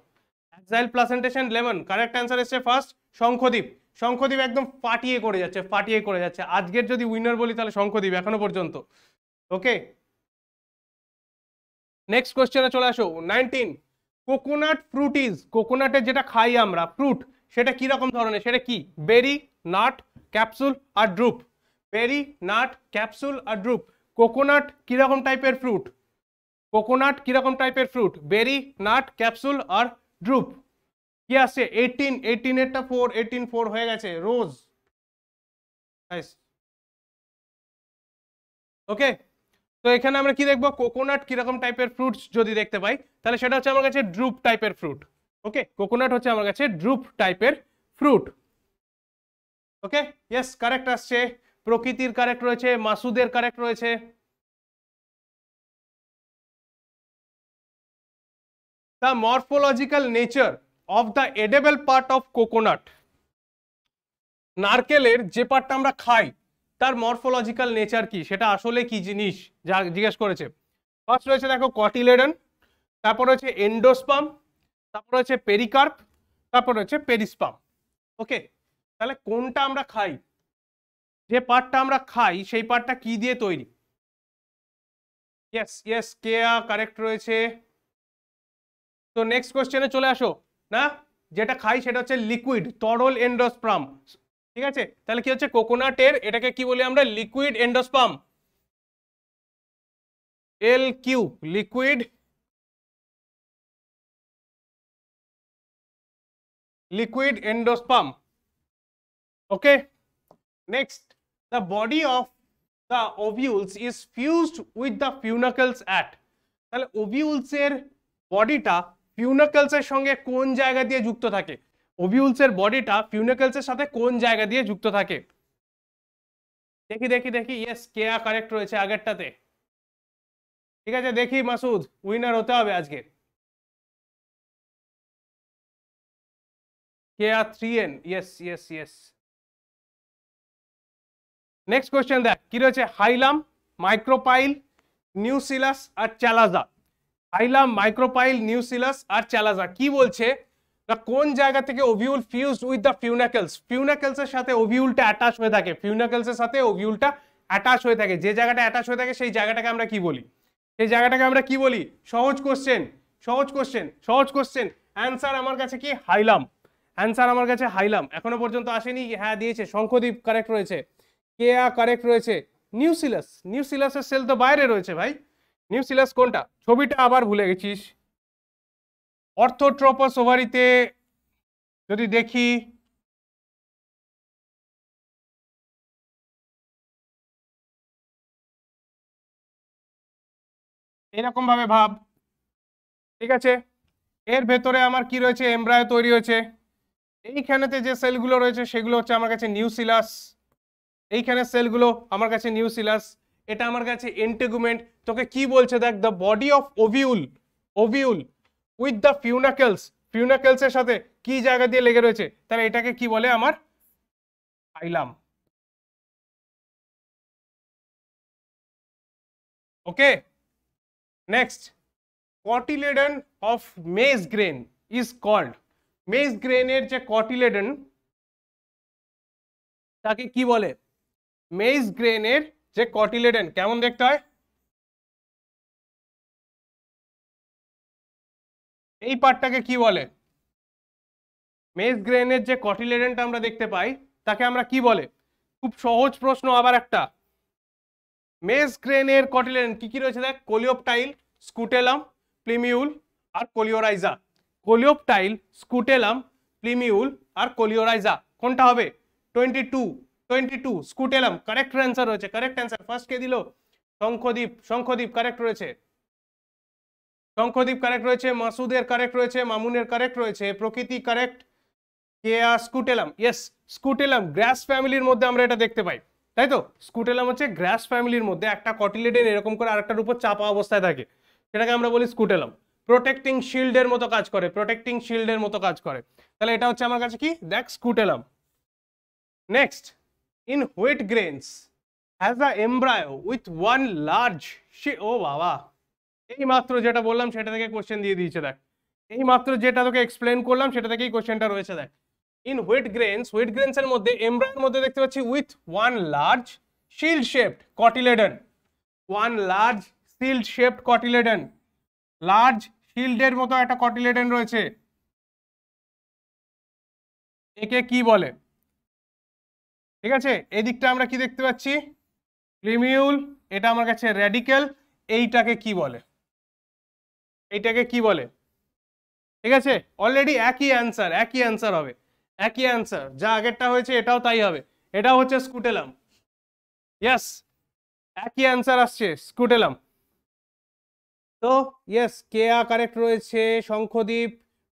Axile placentation lemon। Correct answer এসছে ফার্স্ট শঙ্খদীপ। শঙ্খদীপ একদম ফাটিয়ে করে যাচ্ছে, ফাটিয়ে করে যাচ্ছে আজকের যদি উইনার বলি তাহলে শঙ্খদীপ এখনো পর্যন্ত। ওকে, নেক্সট কোয়েশ্চেনে চলে আসো, নাইনটিন কোকোনাট ফ্রুট ইজ, কোকোনাটের যেটা খাই আমরা ফ্রুট, সেটা কিরকম ধরনের? সেটা কি? বেরি, নাট, ক্যাপসুল আর ড্রুপ। বেরি, নাট, ক্যাপসুল আর ড্রুপ। কোকোনাট কিরকম টাইপের ফ্রুট? কোকোনাট কিরকম টাইপের ফ্রুট? বেরি, নাট, ক্যাপসুল আর ড্রুপ। কি আসছে? এইটিন এইটিন এরটা ফোর, এইটিন ফোর হয়ে গেছে। রোজ। ওকে, তো এখানে আমরা কি দেখবো? কোকোনাট কিরকম টাইপের ফ্রুটস যদি দেখতে পাই তাহলে সেটা হচ্ছে আমার কাছে ড্রুপ টাইপের ফ্রুট। ওকে, কোকোনাট হচ্ছে আমার কাছে ড্রুপ টাইপের ফ্রুট। ওকে, ইয়েস, কারেক্ট আসছে, প্রকৃতির কারেক্ট রয়েছে, মাসুদের কারেক্ট রয়েছে। The morphological nature of the edible part of coconut, নারকেলের যে পার্টটা আমরা খাই তার মরফোলজিক্যাল নেচার কি, সেটা আসলে কি জিনিস যা জিজ্ঞেস করেছে। ফার্স্ট রয়েছে দেখো কটিলেডন, তারপর রয়েছে এন্ডোস্পাম, তারপর রয়েছে পেরিকার্প, তারপর রয়েছে পেরিস্পাম। ওকে, তাহলে কোনটা আমরা খাই, যে পার্টটা আমরা খাই সেই পার্টটা কি দিয়ে তৈরি? ইয়েস ইয়েস, কেয়া কারেক্ট রয়েছে। তো নেক্সট কোশ্চেনে চলে আসো, না যেটা খাই সেটা হচ্ছে লিকুইড, তরল এন্ডোস্পাম। ঠিক আছে, তাহলে কি হচ্ছে কোকোনাটের, এটাকে কি বলি আমরা? Liquid endosperm, L Q, liquid liquid endosperm. Okay, next, the body of the ovules is fused with the funicles at, তাহলে ovules এর বডিটা funicles এর সঙ্গে কোন জায়গা দিয়ে যুক্ত থাকে? ওভিউলস এর বডিটা ফিউনিকলস এর সাথে কোন জায়গা দিয়ে যুক্ত থাকে? দেখি দেখি দেখি ইয়েস, কেয়া কারেক্ট রয়েছে আগেরটাতে। ঠিক আছে, দেখি মাসুদ উইনার হতে হবে আজকে। Keya three N, yes yes yes. Next question দেখ কি রয়েছে, হাইলাম, মাইক্রোপাইল, নিউসিলাস আর চ্যালাজা। হাইলাম, মাইক্রোপাইল, নিউসিলাস আর চ্যালাজা কি বলছে না, কোন জায়গা থেকে ovule fused with the funicles, funicles এর সাথে ওভিউলটা অ্যাটাচ হয়ে থাকে, ফিউনাকলস এর সাথে ওভিউলটা অ্যাটাচ হয়ে থাকে। যে জায়গাটা অ্যাটাচ হয়ে থাকে সেই জায়গাটাকে আমরা কি বলি, সেই জায়গাটাকে আমরা কি বলি? সহজ কোশ্চেন, সহজ কোশ্চেন, সহজ কোশ্চেন। অ্যান্সার আমার কাছে কি, হাইলাম। অ্যান্সার আমার কাছে হাইলাম, এখনো পর্যন্ত আসেনি। হ্যাঁ দিয়েছে শঙ্খদ্বীপ, কারেক্ট রয়েছে। কেয়া কারেক্ট রয়েছে। নিউসিলাস, নিউসিলাসের সেল তো বাইরে রয়েছে ভাই। নিউসিলাস কোনটা, ছবিটা আবার ভুলে গেছিস। অর্থোট্রোপাস ওভারিতে যদি দেখি, এরকম ভাবে ভাব, ঠিক আছে। এর ভেতরে আমার কি রয়েছে, এমব্রায়ো তৈরি হয়েছে। এইখানেতে যে সেলগুলো রয়েছে সেগুলো হচ্ছে আমার কাছে নিউসিলাস, এইখানে সেলগুলো আমার কাছে নিউসিলাস, এটা আমার কাছে এন্টেগুমেন্ট। তোকে কি বলছে দেখ, the body of ovule, ovule with the funicles, funicles এর সাথে কি জায়গা দিয়ে লেগে রয়েছে, তাহলে এটাকে কি বলে আমার, hilum. Okay next, cotyledon of maize grain is called, maize গ্রেনের যে কটিলেডন তাকে কি বলে, মেজ গ্রেনের যে কটিলেডন কেমন দেখতে হয়, এই পার্টটাকে কি বলে, মেজ গ্রেনের যে কটিলেডনটা আমরা দেখতে পাই তাকে আমরা কি বলে? খুব সহজ প্রশ্ন আবার একটা। মেজ গ্রেনের কটিলেডন কি কি রয়েছে দেখ, কোলিওপটাইল, স্কুটেলাম, প্লিমিউল আর কোলিওরাইজা। কোলিওপটাইল, স্কুটেলাম, প্লিমিউল আর কোলিওরাইজা, কোনটা হবে? Twenty two twenty two, scutellum correct answer রয়েছে, কারেক্ট অ্যান্সার। ফার্স্ট কে দিল, শঙ্খদীপ, শঙ্খদীপ কারেক্ট রয়েছে, শঙ্খদীপ কারেক্ট রয়েছে, মাসুদের কারেক্ট রয়েছে, মামুনের কারেক্ট রয়েছে, Prakriti correct. Keya scutellum, yes scutellum grass ফ্যামিলির মধ্যে আমরা এটা দেখতে পাই, তাই তো? স্কুটেলাম হচ্ছে গ্রাস ফ্যামিলির মধ্যে, একটা কটিলেডেন এরকম করে আরেকটার উপর চাপা অবস্থায় থাকে, সেটাকে আমরা বলি স্কুটেলাম। প্রোটেক্টিং শিল্ডের মতো কাজ করে, প্রোটেক্টিং শিল্ডের মতো কাজ করে, তাহলে এটা হচ্ছে আমার কাছে কি দেখ, scutellum. Next, in wheat grains has a embryo with one large শি, ও বাবা এই মাত্র যেটা বললাম সেটা থেকে কোশ্চেন দিয়ে দিয়েছে দেখ, এই মাত্র যেটা তোকে এক্সপ্লেন করলাম সেটা থেকেই কোশ্চেনটা রয়েছে দেখ। In wheat grains, wheat grains এর মধ্যে এমব্রায়োর মধ্যে দেখতে পাচ্ছি with one large shield shaped cotyledon, one large shield shaped cotyledon, large শিল্ডের মতো একটা কটিলেডন রয়েছে, একে কি বলে? ঠিক আছে, এদিকটা আমরা কি দেখতে পাচ্ছি প্লিমিউল, এটা আমার কাছে র্যাডিক্যাল, এইটাকে কি বলে, এইটাকে কি বলে? ঠিক আছে, অলরেডি একই অ্যান্সার, একই অ্যান্সার হবে, একই অ্যান্সার, যা আগেরটা হয়েছে এটাও তাই হবে, এটা হচ্ছে স্কুটেলাম। ইয়েস একই অ্যান্সার আসছে, স্কুটেলাম। তো ইয়েস কেয়া কারেক্ট রয়েছে, শঙ্খদীপ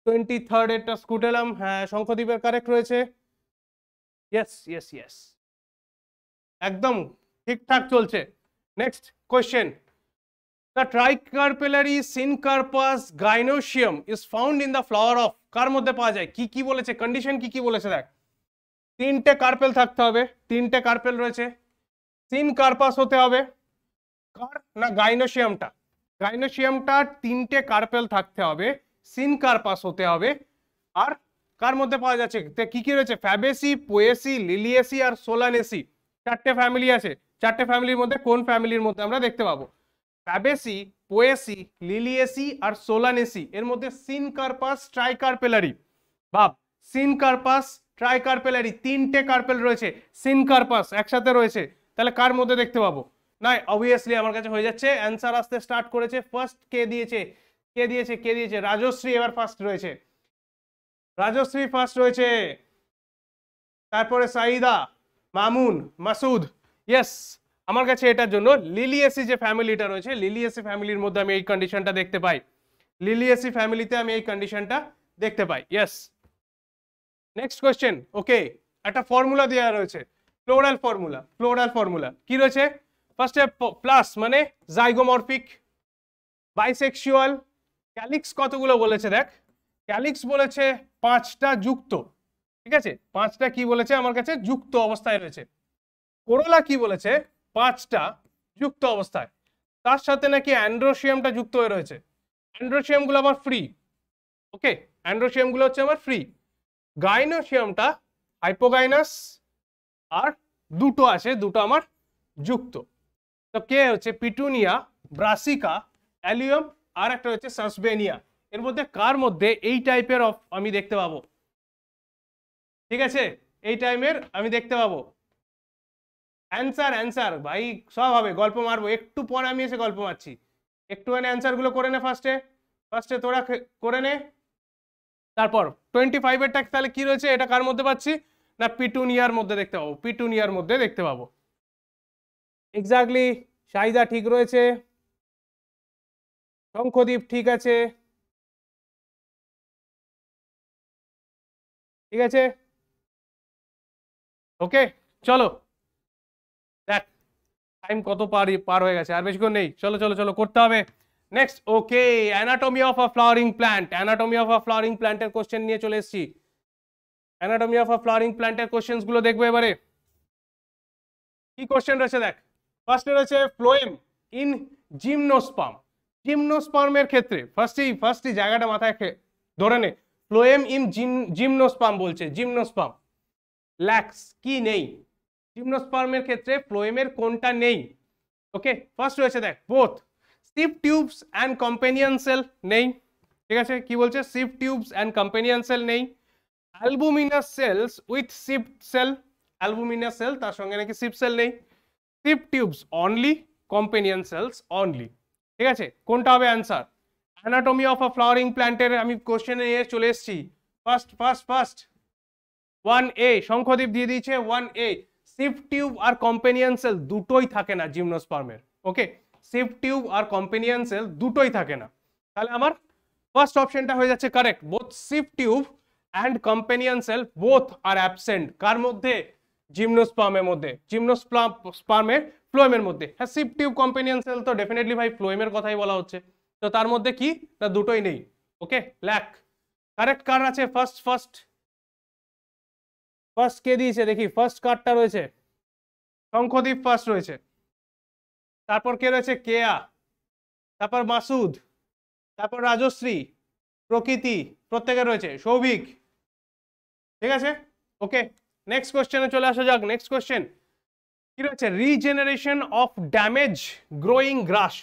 টোয়েন্টি থার্ড এটা স্কুটেলাম, হ্যাঁ শঙ্খদীপের কারেক্ট রয়েছে। ইয়েস ইয়েস ইয়েস একদম ঠিকঠাক চলছে। Next question, the tricarpellary syncarpus gynoecium is found in the flower of, কার মধ্যে পাওয়া যায়? কি কি বলেছে কন্ডিশন, কি কি বলেছে দেখ, তিনটে কার্পেল থাকতে হবে, তিনটে কার্পেল রয়েছে, সিনকার্পাস হতে হবে, কার না গাইনোসিয়ামটা, গাইনোসিয়ামটা তিনটে কার্পেল থাকতে হবে, সিনকার্পাস হতে হবে। আর কার মধ্যে পাওয়া যাচ্ছে কি কি রয়েছে, ফ্যাবেসি, পোয়েসি, লিলিয়েসি আর সোলানেসি, চারটে ফ্যামিলি আছে, চারটে ফ্যামিলির মধ্যে কোন ফ্যামিলির মধ্যে আমরা দেখতে পাবো? ফ্যাবেসি, পোয়েসি, লিলিয়েসি আর সোলানেসি, এর মধ্যে সিনকার্পাস ট্রাইকারপেলারি, ভাব সিনকার্পাস ট্রাইকারপেলারি তিনটে কার্পেল রয়েছে, সিনকার্পাস একসাথে রয়েছে, তাহলে কার মধ্যে দেখতে পাবো? না অবভিয়াসলি আমার কাছে হয়ে যাচ্ছে, অ্যান্সার আসতে স্টার্ট করেছে। ফার্স্ট কে দিয়েছে, কে দিয়েছে কে দিয়েছে রাজশ্রী, এবার ফার্স্ট রয়েছে রাজশ্রী, ফার্স্ট রয়েছে, তারপরে সাইদা, মামুন, মাসুদ। ইয়েস আমার কাছে এটার জন্য লিলিয়েসি যে ফ্যামিলিটা রয়েছে, লিলিয়েসি ফ্যামিলির মধ্যে আমি এই কন্ডিশনটা দেখতে পাই, লিলিয়েসি ফ্যামিলিতে আমি এই কন্ডিশনটা দেখতে পাই। Yes Next question. Okay. At a formula there royeche. Floral formula. Floral formula. Ki royeche? First step plus mane zygomorphic, bisexual. Calyx kotogulo boleche dekh. Calyx boleche পাঁচটা যুক্ত ঠিক আছে পাঁচটা কি বলেছে আমার কাছে যুক্ত অবস্থায় রয়েছে কোরোলা কি বলেছে পাঁচটা যুক্ত অবস্থায় তার সাথে নাকি অ্যান্ড্রোসিয়ামটা যুক্ত হয়ে রয়েছে অ্যান্ড্রোসিয়ামগুলো আমার ফ্রি ওকে অ্যান্ড্রোসিয়ামগুলো হচ্ছে আমার ফ্রি গাইনোসিয়ামটা হাইপোগাইনাস আর দুটো আছে দুটো আমার যুক্ত তো কে হচ্ছে পিটুনিয়া ব্রাসিকা অ্যালিয়াম আর একটা হচ্ছে সাসবেনিয়া এর মধ্যে কার মধ্যে এই টাইপের অফ আমি দেখতে পাবো ঠিক আছে এই টাইমের আমি দেখতে পাবো অ্যানসার অ্যানসার ভাই সব হবে গল্প মারবো একটু পরে আমি এসে গল্প মারছি একটু এনে অ্যানসার গুলো করে নে ফার্স্টে ফার্স্টে তোরা করে নে তারপর পঁচিশ এর টাকা তাহলে কি রয়েছে এটা কার মধ্যে পাচ্ছি না পিটুনিয়ার মধ্যে দেখতে পাবো পিটুনিয়ার মধ্যে দেখতে পাবো এক্স্যাক্টলি সাইদা ঠিক রয়েছে শঙ্খদীপ ঠিক আছে ঠিক আছে ওকে চলো দেখ টাইম কত পার পার হয়ে গেছে আর বেশি কোন নেই চলো চলো চলো করতে হবে next okay anatomy of a flowering plant anatomy of a flowering প্ল্যান্টের কোশ্চেন নিয়ে চলে এসেছি অ্যানাটমি অফ আ ফ্লাওয়ারিং প্ল্যান্টের কোশ্চেনস গুলো দেখবো এবারে কি কোশ্চেন রয়েছে দেখ ফার্স্টে রয়েছে ফ্লোয়েম ইন জিমনোস্পার্ম জিমনোস্পার্মের ক্ষেত্রে ফার্স্টেই ফার্স্টই জায়গাটা মাথায় ধরে নে ফ্লোয়েম ইন জিমনোস্পার্ম বলছে জিমনোস্পার্ম ল্যাক্স কি নেই জিমনোস্পার্মের ক্ষেত্রে ফ্লোয়েমের কোনটা নেই ওকে ফার্স্ট রয়েছে দেখ both sieve tubes and companion cell নেই ঠিক আছে কি বলছে sieve tubes and companion cell নেই albuminous cells with sieve cell albuminous cell তার সঙ্গে নাকি সিপ সেল নেই sieve tubes only companion cells only ঠিক আছে কোনটা হবে answer anatomy of a flowering plant এর আমি কোশ্চেনে এ চলে এসেছি first first first one A Shankhadeep দিয়ে দিয়েছে one A সিফট টিউব আর কম্পেনিয়ন সেল দুটোই থাকে না জিমনোস্পার্মের ওকে সিফট টিউব আর কম্পেনিয়ন সেল দুটোই থাকে না তাহলে আমার ফার্স্ট অপশনটা হয়ে যাচ্ছে কারেক্ট বোথ সিফট tube and companion cell both R absent কার মধ্যে জিমনোস্পার্মের মধ্যে জিমনোস্পার্মের ফ্লোয়েমের মধ্যে হ্যাঁ সিফট টিউব কম্পেনিয়ন সেল তো ডেফিনেটলি ভাই ফ্লোয়েমের কথাই বলা হচ্ছে তো তার মধ্যে কি না দুটোই নেই ওকে ল্যাক কারেক্ট কার আছে ফার্স্ট ফার্স্ট ফার্স্ট কে দিয়েছে দেখি ফার্স্ট কার্ডটা রয়েছে শঙ্খদীপ ফার্স্ট রয়েছে তারপর কে রয়েছে কেয়া তারপর মাসুদ তারপর রাজশ্রী প্রকৃতি প্রত্যেকে রয়েছে সৌভিক ঠিক আছে ওকে নেক্সট কোশ্চেনে চলে আসা যাক নেক্সট কোশ্চেন কি রয়েছে regeneration of damage growing grass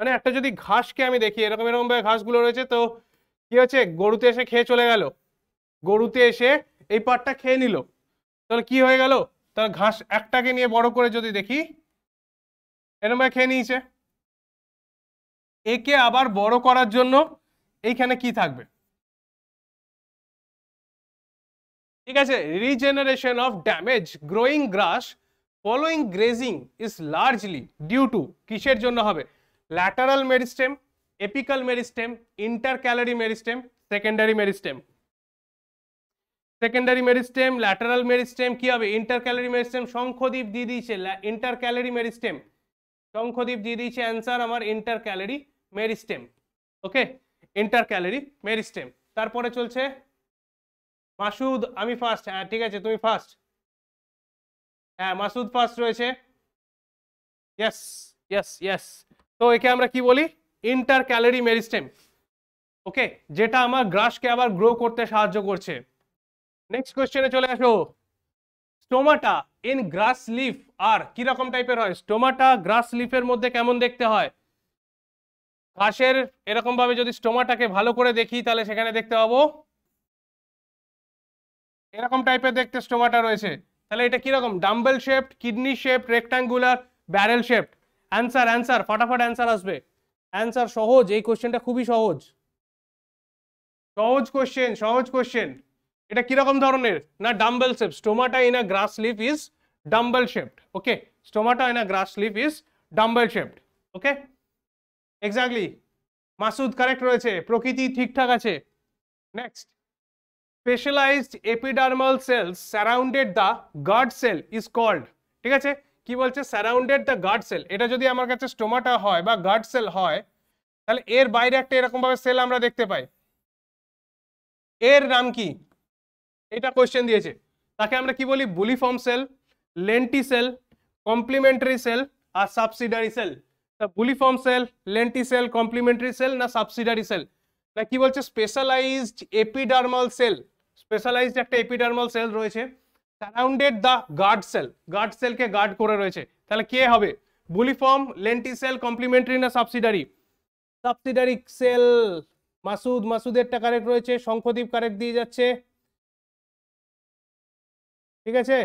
মানে একটা যদি ঘাসকে আমি দেখি এরকম এরকমভাবে ঘাসগুলো রয়েছে তো কি হচ্ছে গরুতে এসে খেয়ে চলে গেল গরুতে এসে এই পাটটা খেয়ে নিল তাহলে কি হয়ে গেল তাহলে ঘাস একটাকে নিয়ে বড় করে যদি দেখি এরকমভাবে খেয়ে নিয়েছে একে আবার বড় করার জন্য এইখানে কি থাকবে ঠিক আছে regeneration of damage growing grass following grazing is largely due to কিসের জন্য হবে lateral meristem apical meristem intercalary meristem secondary meristem secondary meristem lateral meristem কি হবে intercalary meristem শঙ্খদীপ দিয়ে দিয়েছে intercalary meristem শঙ্খদীপ দিয়ে দিয়েছে आंसर আমার intercalary meristem ওকে intercalary meristem তারপরে চলছে মাসুদ আমি ফার্স্ট হ্যাঁ ঠিক আছে তুমি ফার্স্ট হ্যাঁ মাসুদ ফার্স্ট রয়েছে यस यस यस তো একে আমরা কি বলি ইন্টারক্যালারি মেরিস্টেম ওকে যেটা আমার গ্রাসকে আবার গ্রো করতে সাহায্য করছে নেক্সট কোশ্চেনে চলে আসো স্টোমাটা ইন গ্রাস লিফ আর কি রকম টাইপের হয় স্টোমাটা গ্রাস লিফের মধ্যে কেমন দেখতে হয় ঘাসের এরকম ভাবে যদি স্টোমাটাকে ভালো করে দেখি তাহলে সেখানে দেখতে পাবো এরকম টাইপের দেখতে স্টোমাটা রয়েছে তাহলে এটা কি রকম dumbbell shaped kidney shaped rectangular barrel shaped answer answer ফটাফট অ্যান্সার আসবে অ্যান্সার সহজ এই কোশ্চেনটা খুবই সহজ সহজ কোশ্চেন সহজ কোশ্চেন এটা কিরকম ধরনের না dumbbell shape stomata in a grass leaf is dumbbell shaped okay stomata in a grass leaf is dumbbell shaped okay exactly Masud correct রয়েছে প্রকৃতি ঠিকঠাক আছে next specialized epidermal cells surrounded the guard cell is called, ঠিক আছে কি বলছে surrounded the guard cell, এটা যদি আমার কাছে স্টোমাটা হয় বা guard cell হয় তাহলে এর বাইরে একটা এরকম ভাবে সেল আমরা দেখতে পাই, এর নাম কি এটা কোশ্চেন দিয়েছে, তাকে আমরা কি বলি bulliform cell, lenticel, complementary cell আর সাবসিডিয়ারি সেল। তা bulliform cell, lenticel, complementary cell না সাবসিডিয়ারি সেল, না কি বলছে স্পেশালাইজড এপিডার্মাল সেল, স্পেশালাইজড একটা এপিডার্মাল সেল রয়েছে surrounded the guard cell, guard সেলকে গার্ড করে রয়েছে, তাহলে কে হবে বুলিফর্ম, লেন্টি সেল, কমপ্লিমেন্টারি না সাবসিডিয়ারি, সাবসিডিয়ারি সেল। মাসুদ মাসুদেরটা কারেক্ট রয়েছে, শঙ্খদীপ কারেক্ট দিয়ে যাচ্ছে, ঠিক আছে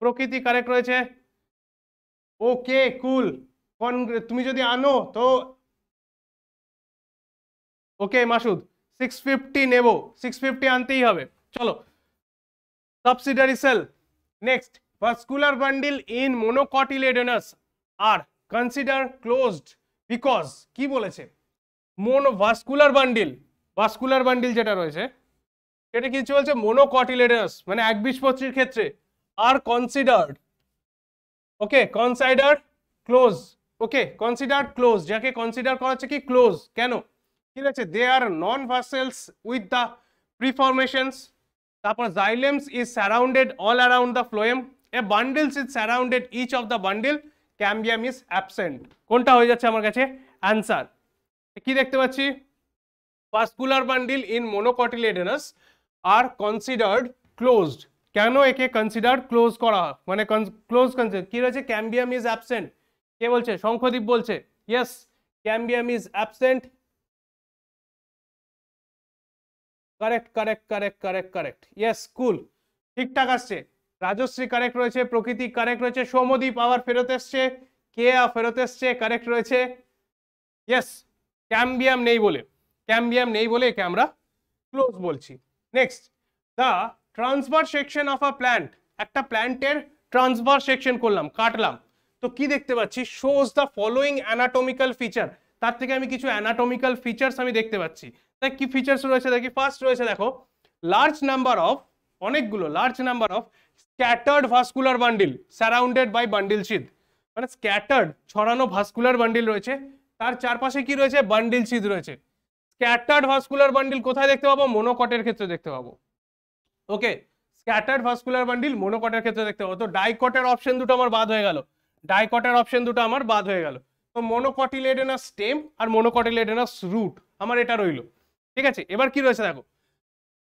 প্রকৃতি কারেক্ট রয়েছে, ওকে কুল, তুমি যদি আনো তো ওকে মাসুদ সিক্স ফিফটি নেবো, সিক্স ফিফটি আনতেই হবে। চলো subsidiary cell next, vascular bundle in monocotyledonous are consider closed because, কি বলেছে mono vascular bundle, vascular bundle যেটা রয়েছে সেটা কি বলছে মোনোকটিলিডোনাস মানে একবীজপত্রীর ক্ষেত্রে are considered, okay consider close, okay consider close, যাকে কনসিডার করা হচ্ছে কি ক্লোজ কেন, ঠিক আছে দে আর নন ভাসেলস উইথ দ্য প্রিফরমেশনস, তারপর xylems is surrounded all around the phloem, a bundles is surrounded each of the bundle, cambium is absent. কোনটা হয়ে যাচ্ছে আমার কাছে অ্যান্সার, কি দেখতে পাচ্ছি vascular bundle in monocotyledonous are considered closed, কেন একে কনসিডার ক্লোজ করা মানে ক্লোজ কনসিডার কি রয়েছে ক্যাম্বিয়াম ইজ অ্যাবসেন্ট, কে বলছে শঙ্খদীপ বলছে yes cambium is absent, correct correct correct correct correct yes cool ঠিকঠাক আসছে, রাজশ্রী কারেক্ট রয়েছে, প্রকৃতি কারেক্ট রয়েছে, সৌমদীপ আবার ফেরত এসছে, কেয়া ফেরত এসছে কারেক্ট রয়েছে, ইয়েস ক্যাম্বিয়াম নেই বলে, ক্যাম্বিয়াম নেই বলে একে আমরা ক্লোজ বলছি। Next the transverse section of a plant, একটা প্ল্যান্টের ট্রান্সভার্স সেকশন করলাম কাটলাম তো কি দেখতে পাচ্ছি shows the following anatomical feature, তার থেকে আমি কিছু অ্যানাটমিক্যাল ফিচার্স আমি দেখতে পাচ্ছি, তাই কি ফিচার্স রয়েছে দেখি, ফার্স্ট রয়েছে দেখো লার্জ নাম্বার অফ অনেকগুলো large number of scattered vascular bundle surrounded by bundle sheath, মানে স্ক্যাটার্ড ছড়ানো ভাস্কুলার বান্ডিল রয়েছে তার চারপাশে কি রয়েছে বান্ডিল ছিদ রয়েছে, স্ক্যাটার্ড ভাস্কুলার বান্ডিল কোথায় দেখতে পাবো মোনোকটের ক্ষেত্রে দেখতে পাবো, ওকে স্ক্যাটার্ড ভাস্কুলার বান্ডিল মোনোকটের ক্ষেত্রে দেখতে পাবো, তো ডাইকটের অপশন দুটো আমার বাদ হয়ে গেল, ডাইকটের অপশন দুটো আমার বাদ হয়ে গেল, তো মোনোকটিলিডোনাস স্টেম আর মোনোকটিলিডোনাস রুট আমার এটা রইল, ঠিক আছে। এবার কি রয়েছে দেখো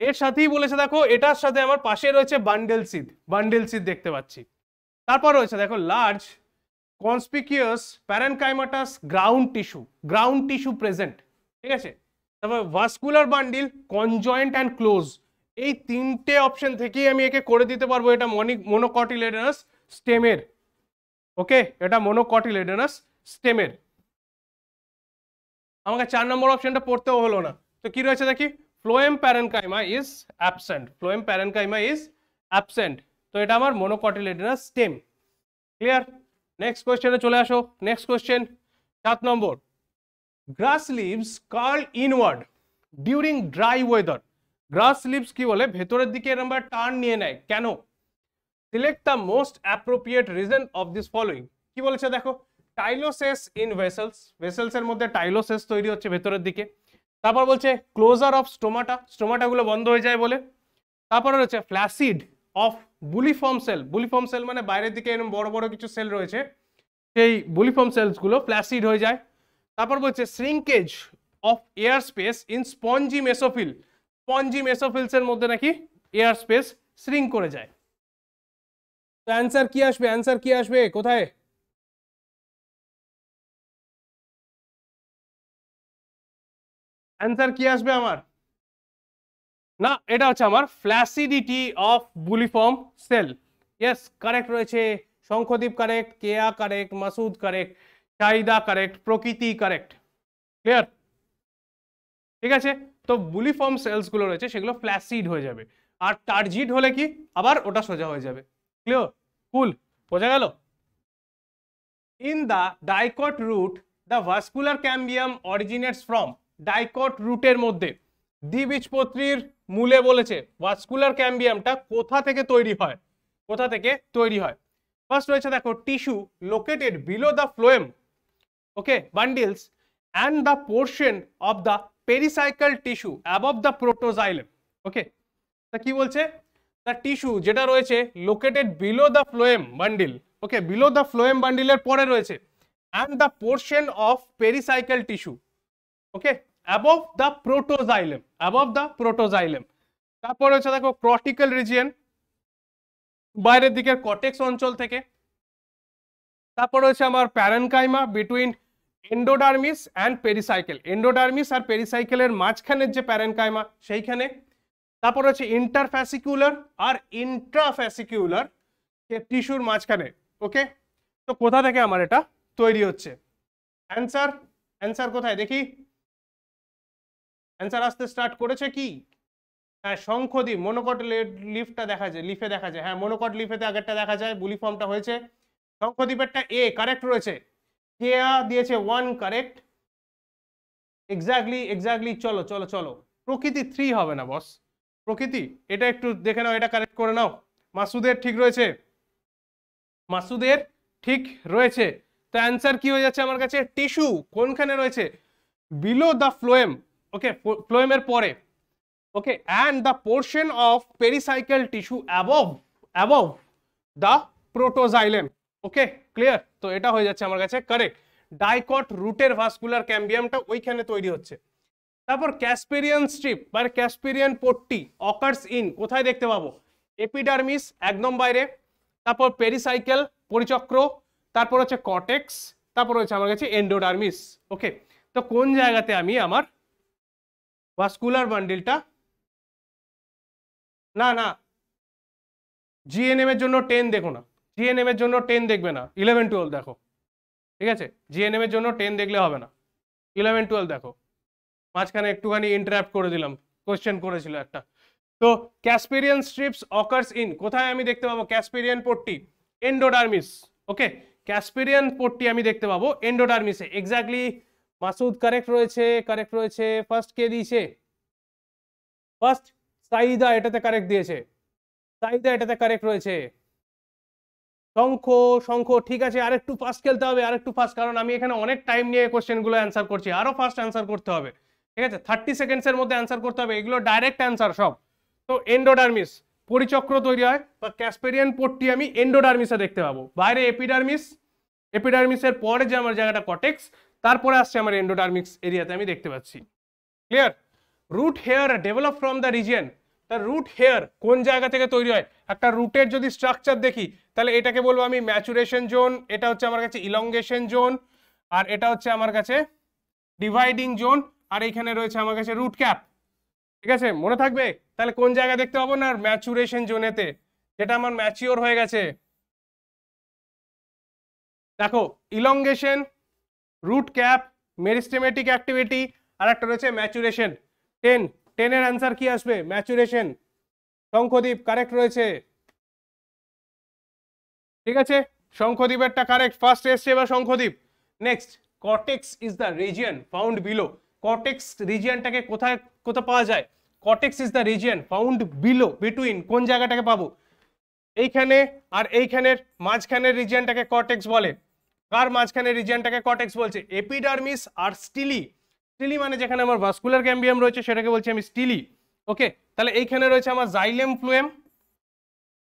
এর সাথেই বলেছে দেখো এটার সাথে আমার পাশে রয়েছে বান্ডেল সিড, বান্ডেল সিড দেখতে পাচ্ছি, তারপর রয়েছে দেখো large conspicuous parenchymatous ground tissue, ground tissue present, ঠিক আছে, তারপর vascular bundle conjoint and close, এই তিনটে অপশন থেকেই আমি একে করে দিতে পারবো এটা মোনোকটিলিডোনাস স্টেমের, ওকে এটা মোনোকটিলিডোনাস স্টেমের, আমাকে চার নম্বর অপশনটা পড়তেও হলো না। তো কি রয়েছে দেখি phloem parenchyma is absent, phloem parenchyma is absent, তো এটা আমার মোনোকটিলিডোনাস স্টেম, ক্লিয়ার। নেক্সট কোয়েশ্চেনে চলে আসো, নেক্সট কোয়েশ্চেন সাত নম্বর grass leaves curl inward during dry weather, grass leaves কি বলে ভেতরের দিকে এরকম টার্ন নিয়ে নেয় কেন, select the most appropriate reason of this following, কি বলেছে দেখো টাইলোসেস ইন ভেসেলস, ভেসেলসের মধ্যে টাইলোসেস তৈরি হচ্ছে ভেতরের দিকে, তারপর বলছে ক্লোজার অফ স্টোমাটা, স্টোমাটাগুলো বন্ধ হয়ে যায় বলে, তারপরে রয়েছে flaccid of bulliform cell, bulliform cell মানে বাইরের দিকে এরকম বড় বড় কিছু সেল রয়েছে সেই বুলিফর্ম সেলসগুলো ফ্ল্যাসিড হয়ে যায়, তারপর বলছে shrinkage of air space in spongy mesophyll, spongy মেসোফিলসের মধ্যে নাকি এয়ার স্পেস শ্রিঙ্ক করে যায়, তো অ্যান্সার কি আসবে, অ্যান্সার কি আসবে কোথায় অ্যান্সার কি আসবে আমার, না এটা হচ্ছে আমার flaccidity of bulliform cell, yes correct রয়েছে, Shankhadeep correct, Keya correct, Masud correct, Chahida correct, Prakriti correct, clear, ঠিক আছে। তো বুলিফর্ম সেলসগুলো রয়েছে সেগুলো ফ্ল্যাসিড হয়ে যাবে আর টার্জিড হলে কি আবার ওটা সোজা হয়ে যাবে, ক্লিয়ার কুল বোঝা গেল। In the dicot root the vascular cambium originates from, dicot রুটের মধ্যে দ্বিবীজপত্রীর মূলে বলেছে ভাস্কুলার ক্যাম্বিয়ামটা কোথা থেকে তৈরি হয় কোথা থেকে তৈরি হয় ফার্স্ট রয়েছে দেখো tissue located below the phloem okay bundles and the portion of the pericycle tissue above the protoxylem okay তা কি বলছে the tissue যেটা রয়েছে located below the phloem bundle okay below the phloem bundle এর পরে রয়েছে and the portion of pericycle tissue okay above the protoxylem above the protoxylem তারপর হচ্ছে দেখো cortical region বাইরের দিকের cortex অঞ্চল থেকে তারপর হচ্ছে আমার parenchyma between endodermis and pericycle endodermis R pericycle এর মাঝখানের যে parenchyma সেইখানে তারপর হচ্ছে interfascicular আর intrafascicular যে টিস্যুর মাঝখানে ওকে তো কোথা থেকে আমার এটা তৈরি হচ্ছে आंसर आंसर কোথায় দেখি आंसर আসতে স্টার্ট করেছে কি হ্যাঁ শঙ্খদ্বীপ মনোকট লিফটা দেখা যায় লিফে দেখা যায় হ্যাঁ মনোকট লিফেতে আগেরটা দেখা যায় বুলিফর্মটা হয়েছে শঙ্খদ্বীপেরটা এ কারেক্ট রয়েছে here দিয়েছে one correct exactly exactly চলো চলো চলো প্রকৃতি three হবে না বস প্রকৃতি এটা একটু দেখে নাও এটা কারেক্ট করে নাও মাসুদের ঠিক রয়েছে মাসুদের ঠিক রয়েছে তো आंसर কি হয়ে যাচ্ছে আমার কাছে টিস্যু কোনখানে রয়েছে below the phloem okay phloem এর পরে okay and the portion of pericycle tissue above above the protoxylem okay clear তো এটা হয়ে যাচ্ছে আমার কাছে करेक्ट ডাইকট রুটের ভাস্কুলার ক্যাম্বিয়ামটা ওইখানে তৈরি হচ্ছে তারপর ক্যাসপেরিয়ান স্ট্রিপ বা ক্যাসপেরিয়ান পট্টি অকারস ইন কোথায় দেখতে পাবো এপিডার্মিস একদম বাইরে তারপর পেরিসাইকেল পরিচক্র তারপর হচ্ছে কর্টেক্স তারপর হচ্ছে আমার কাছে এন্ডোডার্মিস ওকে তো কোন জায়গাতে আমি আমার ভাস্কুলার বান্ডেলটা না না জিএনএম এর জন্য দশ দেখো না জিএনএম এর জন্য দশ দেখবে না eleven twelve দেখো ঠিক আছে জিএনএম এর জন্য দশ দেখলে হবে না eleven twelve দেখো মাঝখানে একটুখানি ইন্টারাপ্ট করে দিলাম কোশ্চেন করেছিল একটা তো ক্যাসপেরিয়ান স্ট্রিপস অকারস ইন কোথায় আমি দেখতে পাবো ক্যাসপেরিয়ান পট্টি এন্ডোডার্মিস ওকে ক্যাসপেরিয়ান পট্টি আমি দেখতে পাবো এন্ডোডার্মিসে এক্স্যাক্টলি মাসুদ কারেক্ট রয়েছে কারেক্ট রয়েছে ফার্স্ট কে দিয়েছে ফার্স্ট সাইদা এটাতে কারেক্ট দিয়েছে সাইদা এটাতে কারেক্ট রয়েছে শঙ্খ শঙ্খ ঠিক আছে আরেকটু ফাস্ট খেলতে হবে আরেকটু ফাস্ট কারণ আমি এখানে অনেক টাইম নিয়ে কোশ্চেনগুলো অ্যানসার করছি আরো ফাস্ট অ্যানসার করতে হবে ঠিক আছে thirty সেকেন্ডস এর মধ্যে অ্যানসার করতে হবে এগুলো ডাইরেক্ট অ্যানসার সব তো এন্ডোডার্মিস পরিচক্র তৈরি হয় বা ক্যাসপেরিয়ান পট্টি আমি এন্ডোডার্মিসে দেখতে পাবো বাইরে এপিডার্মিস এপিডার্মিসের পরে যে আমার জায়গাটা কর্টেক্স তারপরে আসছে আমার এন্ডোডার্মিক্স এরিয়াতে আমি দেখতে পাচ্ছি clear root hair develop from the region তার রুট হেয়ার কোন জায়গা থেকে তৈরি হয় একটা রুটের যদি স্ট্রাকচার দেখি তাহলে এটাকে বলবো আমি ম্যাচুরেশন জোন এটা হচ্ছে আমার কাছে ইলংগেশন জোন আর এটা হচ্ছে আমার কাছে ডিভাইডিং জোন আর এখানে রয়েছে আমার কাছে রুট ক্যাপ ঠিক আছে মনে থাকবে তাহলে কোন জায়গা দেখতে পাবো না ম্যাচুরেশন জোনেতে যেটা আমার ম্যাচিওর হয়ে গেছে দেখো elongation root cap meristematic activity আর একটা রয়েছে ম্যাচুরেশন টেন টেনের आंसर কি আসবে ম্যাচুরেশন শঙ্খদীপ কারেক্ট রয়েছে ঠিক আছে শঙ্খদীপেরটা কারেক্ট ফার্স্ট এসছে বা Shankhadeep next cortex is the region found below cortex রিজিয়নটাকে কোথায় কোথায় পাওয়া যায় cortex is the region found below between কোন জায়গাটাকে পাবো এইখানে আর এইখানের মাঝখানের রিজিয়নটাকে কর্টেক্স বলে কার মাঝখানের রিজিয়নটাকে কর্টেক্স বলছে এপিডার্মিস আর স্টিলি স্টিলি মানে যেখানে আমার ভাস্কুলার ক্যাম্বিয়াম রয়েছে সেটাকে বলছি আমি স্টিলি ওকে তাহলে এইখানে রয়েছে আমার জাইলেম ফ্লুয়েম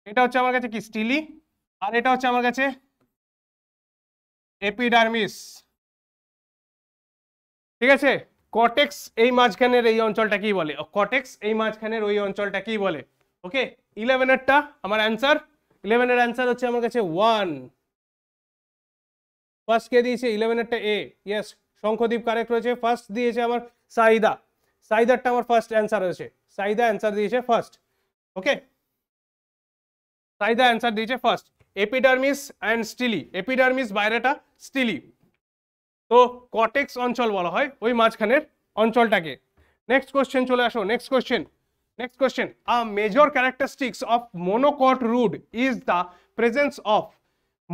এটা হচ্ছে আমার কাছে কি স্টিলি আর এটা হচ্ছে আমার কাছে এপিডার্মিস ঠিক আছে কর্টেক্স এই মাঝখানের এই অঞ্চলটা কি বলে কর্টেক্স এই মাঝখানের ওই অঞ্চলটা কি বলে ওকে ইলেভেনেরটা আমার অ্যান্সার ইলেভেনের অ্যান্সার হচ্ছে আমার কাছে ওয়ান ফার্স্ট কে দিয়েছে ইলেভেনেরটা এ ইয়েস শঙ্খদীপ কারেক্ট রয়েছে ফার্স্ট দিয়েছে আমার সাইদা সাইদারটা আমার ফার্স্ট অ্যান্সার হয়েছে সাইদা অ্যান্সার দিয়েছে ফার্স্ট ওকে সাইদা অ্যান্সার দিয়েছে first epidermis and stele epidermis বাইরেটা স্টিলি তো কর্টেক্স অঞ্চল বলা হয় ওই মাঝখানের অঞ্চলটাকে নেক্সট কোশ্চেন চলে আসো next question next question a major characteristics of monocot root is the presence of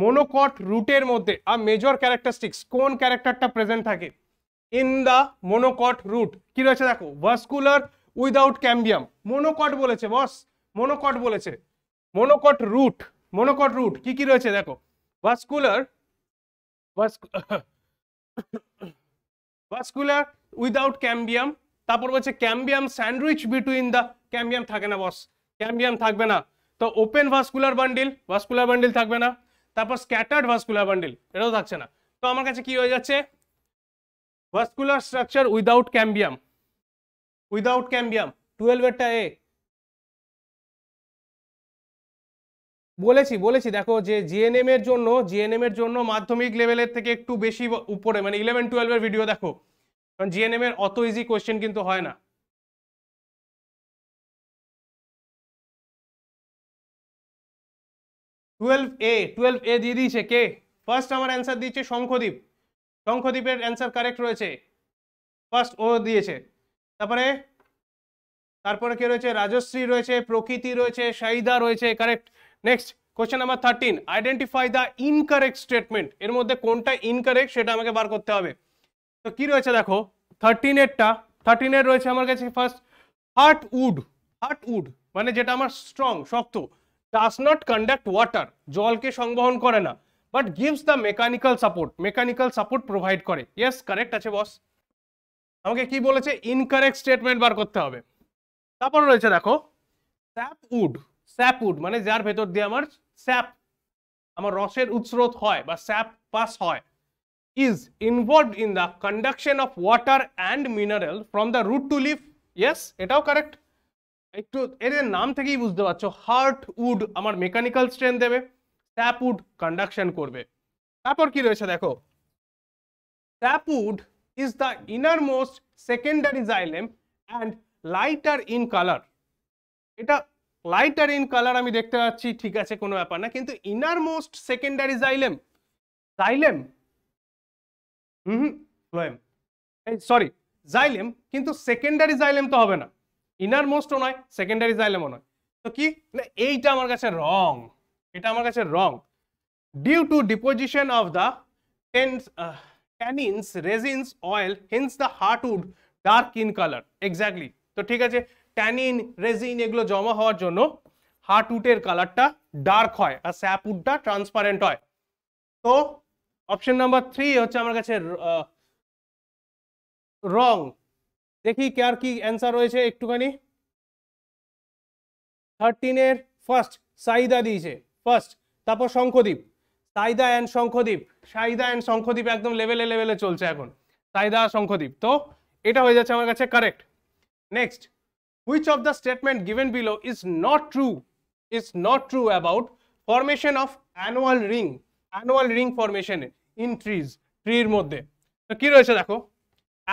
monocot রুটের মধ্যে আ মেজর ক্যারেক্টারিস্টিক্স কোন ক্যারেক্টারটা প্রেজেন্ট থাকে ইন দা মোনোকট রুট কি রয়েছে দেখো vascular without cambium. Monocot boleche boss, monocot boleche, monocot root, monocot root ki ki royeche dekho, vascular, vascular vascular without cambium, tapor boleche cambium sandwich between the cambium thake na boss, cambium thakbe na, to open vascular bundle, vascular bundle thakbe na, tapor scattered vascular bundle etao thakche na, to amar kache ki hoye jacche vascular structure without cambium, without cambium, twelve eta A. बोलेছি बोलेছি দেখো যে GNM এর জন্য GNM এর জন্য মাধ্যমিক লেভেলের থেকে একটু বেশি উপরে মানে eleven twelve এর ভিডিও দেখো কারণ জিএনএম এর অত ইজি কোশ্চেন কিন্তু হয় না twelve A twelve A দিয়ে দিয়েছে কে ফার্স্ট আমার आंसर দিয়েছে শঙ্খদীপ শঙ্খদীপের आंसर करेक्ट রয়েছে ফার্স্ট ও দিয়েছে তারপরে তারপরে কে রয়েছে রাজশ্রী রয়েছে প্রকৃতি রয়েছে সাইদা রয়েছে correct Next question number thirteen. Identify the incorrect statement. এর মধ্যে কোনটা incorrect সেটা আমাকে বার করতে হবে। তো কি রয়েছে দেখো thirteen এরটা thirteen এর রয়েছে আমার কাছে first hardwood hardwood মানে যেটা আমার strong শক্ত does not conduct water জলকে সংবহন করে না but gives the mechanical support mechanical support provide করে। Yes correct আছে boss। আমাকে কি বলেছে incorrect statement বার করতে হবে। তারপর রয়েছে দেখো sapwood sapwood মানে যার ভেতর দিয়ে আমার sap আমার রসের উৎসরোধ হয় বা sap পাস হয় is involved in the conduction of water and mineral from the root to leaf yes এটাও correct একটু এর নাম থেকেই বুঝতে পারছো hardwood আমার mechanical strength দেবে sapwood conduction করবে তারপর কি রয়েছে দেখো sapwood is the innermost secondary xylem and lighter in color এটা লাইটার ইন কালার আমি দেখতে পাচ্ছি ঠিক আছে কোনো ব্যাপার না কিন্তু innermost secondary xylem xylem hmm phloem এই সরি জাইলেম কিন্তু সেকেন্ডারি জাইলেম তো হবে না ইনার মোস্টও নয় সেকেন্ডারি জাইলেমও নয় তো কি না এইটা আমার কাছে রং এটা আমার কাছে wrong due to deposition of the tannins resins oil hence the hardwood dark in colour exactly তো ঠিক আছে ট্যানিন রেজিন এগুলো জমা হওয়ার জন্য হার্ডউডের কালারটা ডার্ক হয় আর স্যাপউডটা ট্রান্সপারেন্ট হয় তো অপশন নাম্বার three হচ্ছে আমার কাছে রং দেখি কার কি आंसर হয়েছে একটুখানি thirteen এর ফার্স্ট সাইদা দিয়েছে ফার্স্ট তারপর শঙ্খদীপ সাইদা এন্ড শঙ্খদীপ সাইদা এন্ড শঙ্খদীপ একদম লেভেলে লেভেলে চলছে এখন সাইদা শঙ্খদীপ তো এটা হয়ে যাচ্ছে আমার কাছে correct next Which of the statement given below is not true? Is not true about formation of annual ring, annual ring formation in trees. Tree modde. So ki royeche dekho.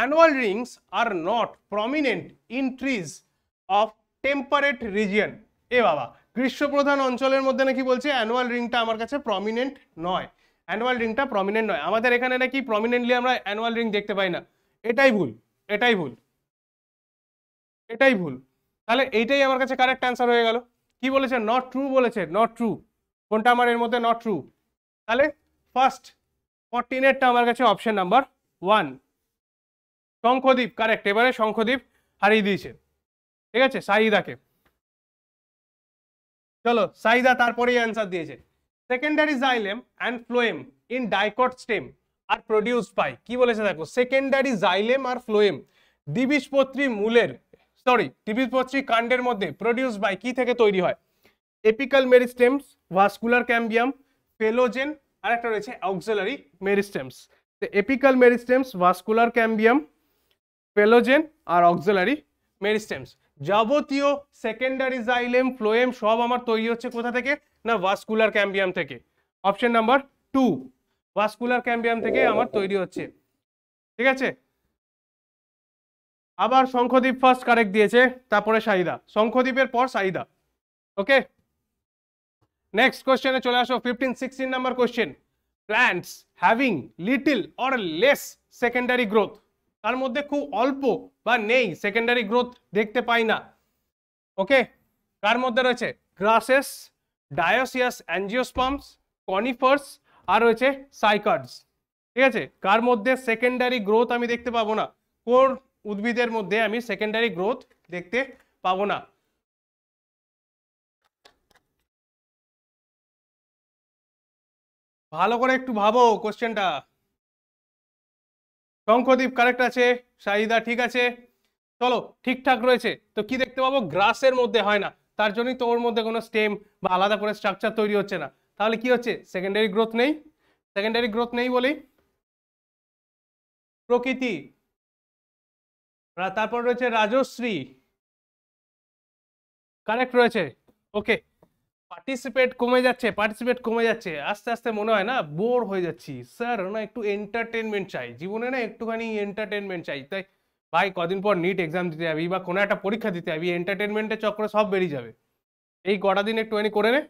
Annual rings are not prominent in trees of temperate region. E baba. Grishoprodhan oncholer modde naki bolche annual ring ta amar kache prominent noy. Annual ring ta prominent noy. Amader ekhane naki prominently amra annual ring dekhte pai na. Etai bhul. Etai bhul. এটাই ভুল তাহলে এইটাই আমার কাছে correct answer হয়ে গেল কি বলেছে নট ট্রু বলেছে নট ট্রু কোনটা আমার এর মধ্যে নট ট্রু তাহলে ফার্স্ট fourteen এরটা আমার কাছে option number one Shankhadeep correct এবারে শঙ্খদীপ হারিয়ে দিয়েছে ঠিক আছে সাইদাকে চলো সাইদা তারপরেই आंसर দিয়েছে secondary xylem and phloem in dicot stem are produced by কি বলেছে দেখো সেকেন্ডারি জাইলেম আর ফ্লোয়েম দ্বিবীজপত্রী মূলের Sorry, দ্বিবীজপত্রী কাণ্ডের মধ্যে produced by কি থেকে তৈরি হয় apical meristems, vascular cambium, phalogen আর একটা রয়েছে auxiliary meristems. The apical meristems, vascular cambium, phalogen R auxiliary meristems. যাবতীয় secondary xylem, phloem সব আমার তৈরি হচ্ছে কোথা থেকে না vascular cambium থেকে. Option number two, vascular cambium থেকে আমার তৈরি হচ্ছে. ঠিক আছে? আবার শঙ্খদীপ ফার্স্ট কারেক্ট দিয়েছে তারপরে সাইদা শঙ্খদীপের পর সাইদা ওকে নেক্সট কোশ্চেনে চলে আসো fifteen sixteen number question plants having little or less secondary growth তার মধ্যে খুব অল্প বা নেই সেকেন্ডারি গ্রোথ দেখতে পাই না ওকে কার মধ্যে রয়েছে গ্রাসেস ডায়োসিয়াস অ্যাঞ্জিওস্পার্মস কনিফার্স আর রয়েছে সাইকাডস ঠিক আছে কার মধ্যে সেকেন্ডারি গ্রোথ আমি দেখতে পাবো না কোর উদ্ভিদের মধ্যে আমি সেকেন্ডারি গ্রোথ দেখতে পাবো না। ভালো করে একটু ভাবো কোশ্চেনটা। শঙ্খদীপ কারেক্ট আছে, সাহিদা ঠিক আছে, চলো ঠিকঠাক রয়েছে। তো কি দেখতে পাবো? গ্রাসের মধ্যে হয় না, তার জন্যই তো ওর মধ্যে কোনো স্টেম বা আলাদা করে স্ট্রাকচার তৈরি হচ্ছে না। তাহলে কি হচ্ছে? সেকেন্ডারি গ্রোথ নেই। সেকেন্ডারি গ্রোথ নেই বলেই প্রকৃতি। তারপর রয়েছে রাজশ্রী, কারেক্ট রয়েছে, ওকে। পার্টিসিপেট কমে যাচ্ছে, পার্টিসিপেট কমে যাচ্ছে আস্তে আস্তে। মনে হয় না বোর হয়ে যাচ্ছি স্যার, না একটু এন্টারটেনমেন্ট চাই জীবনে, না একটুখানি এন্টারটেনমেন্ট চাই। তাই ভাই কদিন পর নিট এক্সাম দিতে যাবি বা কোনো একটা পরীক্ষা দিতে যাবি, এন্টারটেনমেন্টের চক্করে সব বেরিয়ে যাবে। এই কটা দিন একটুখানি করে নে,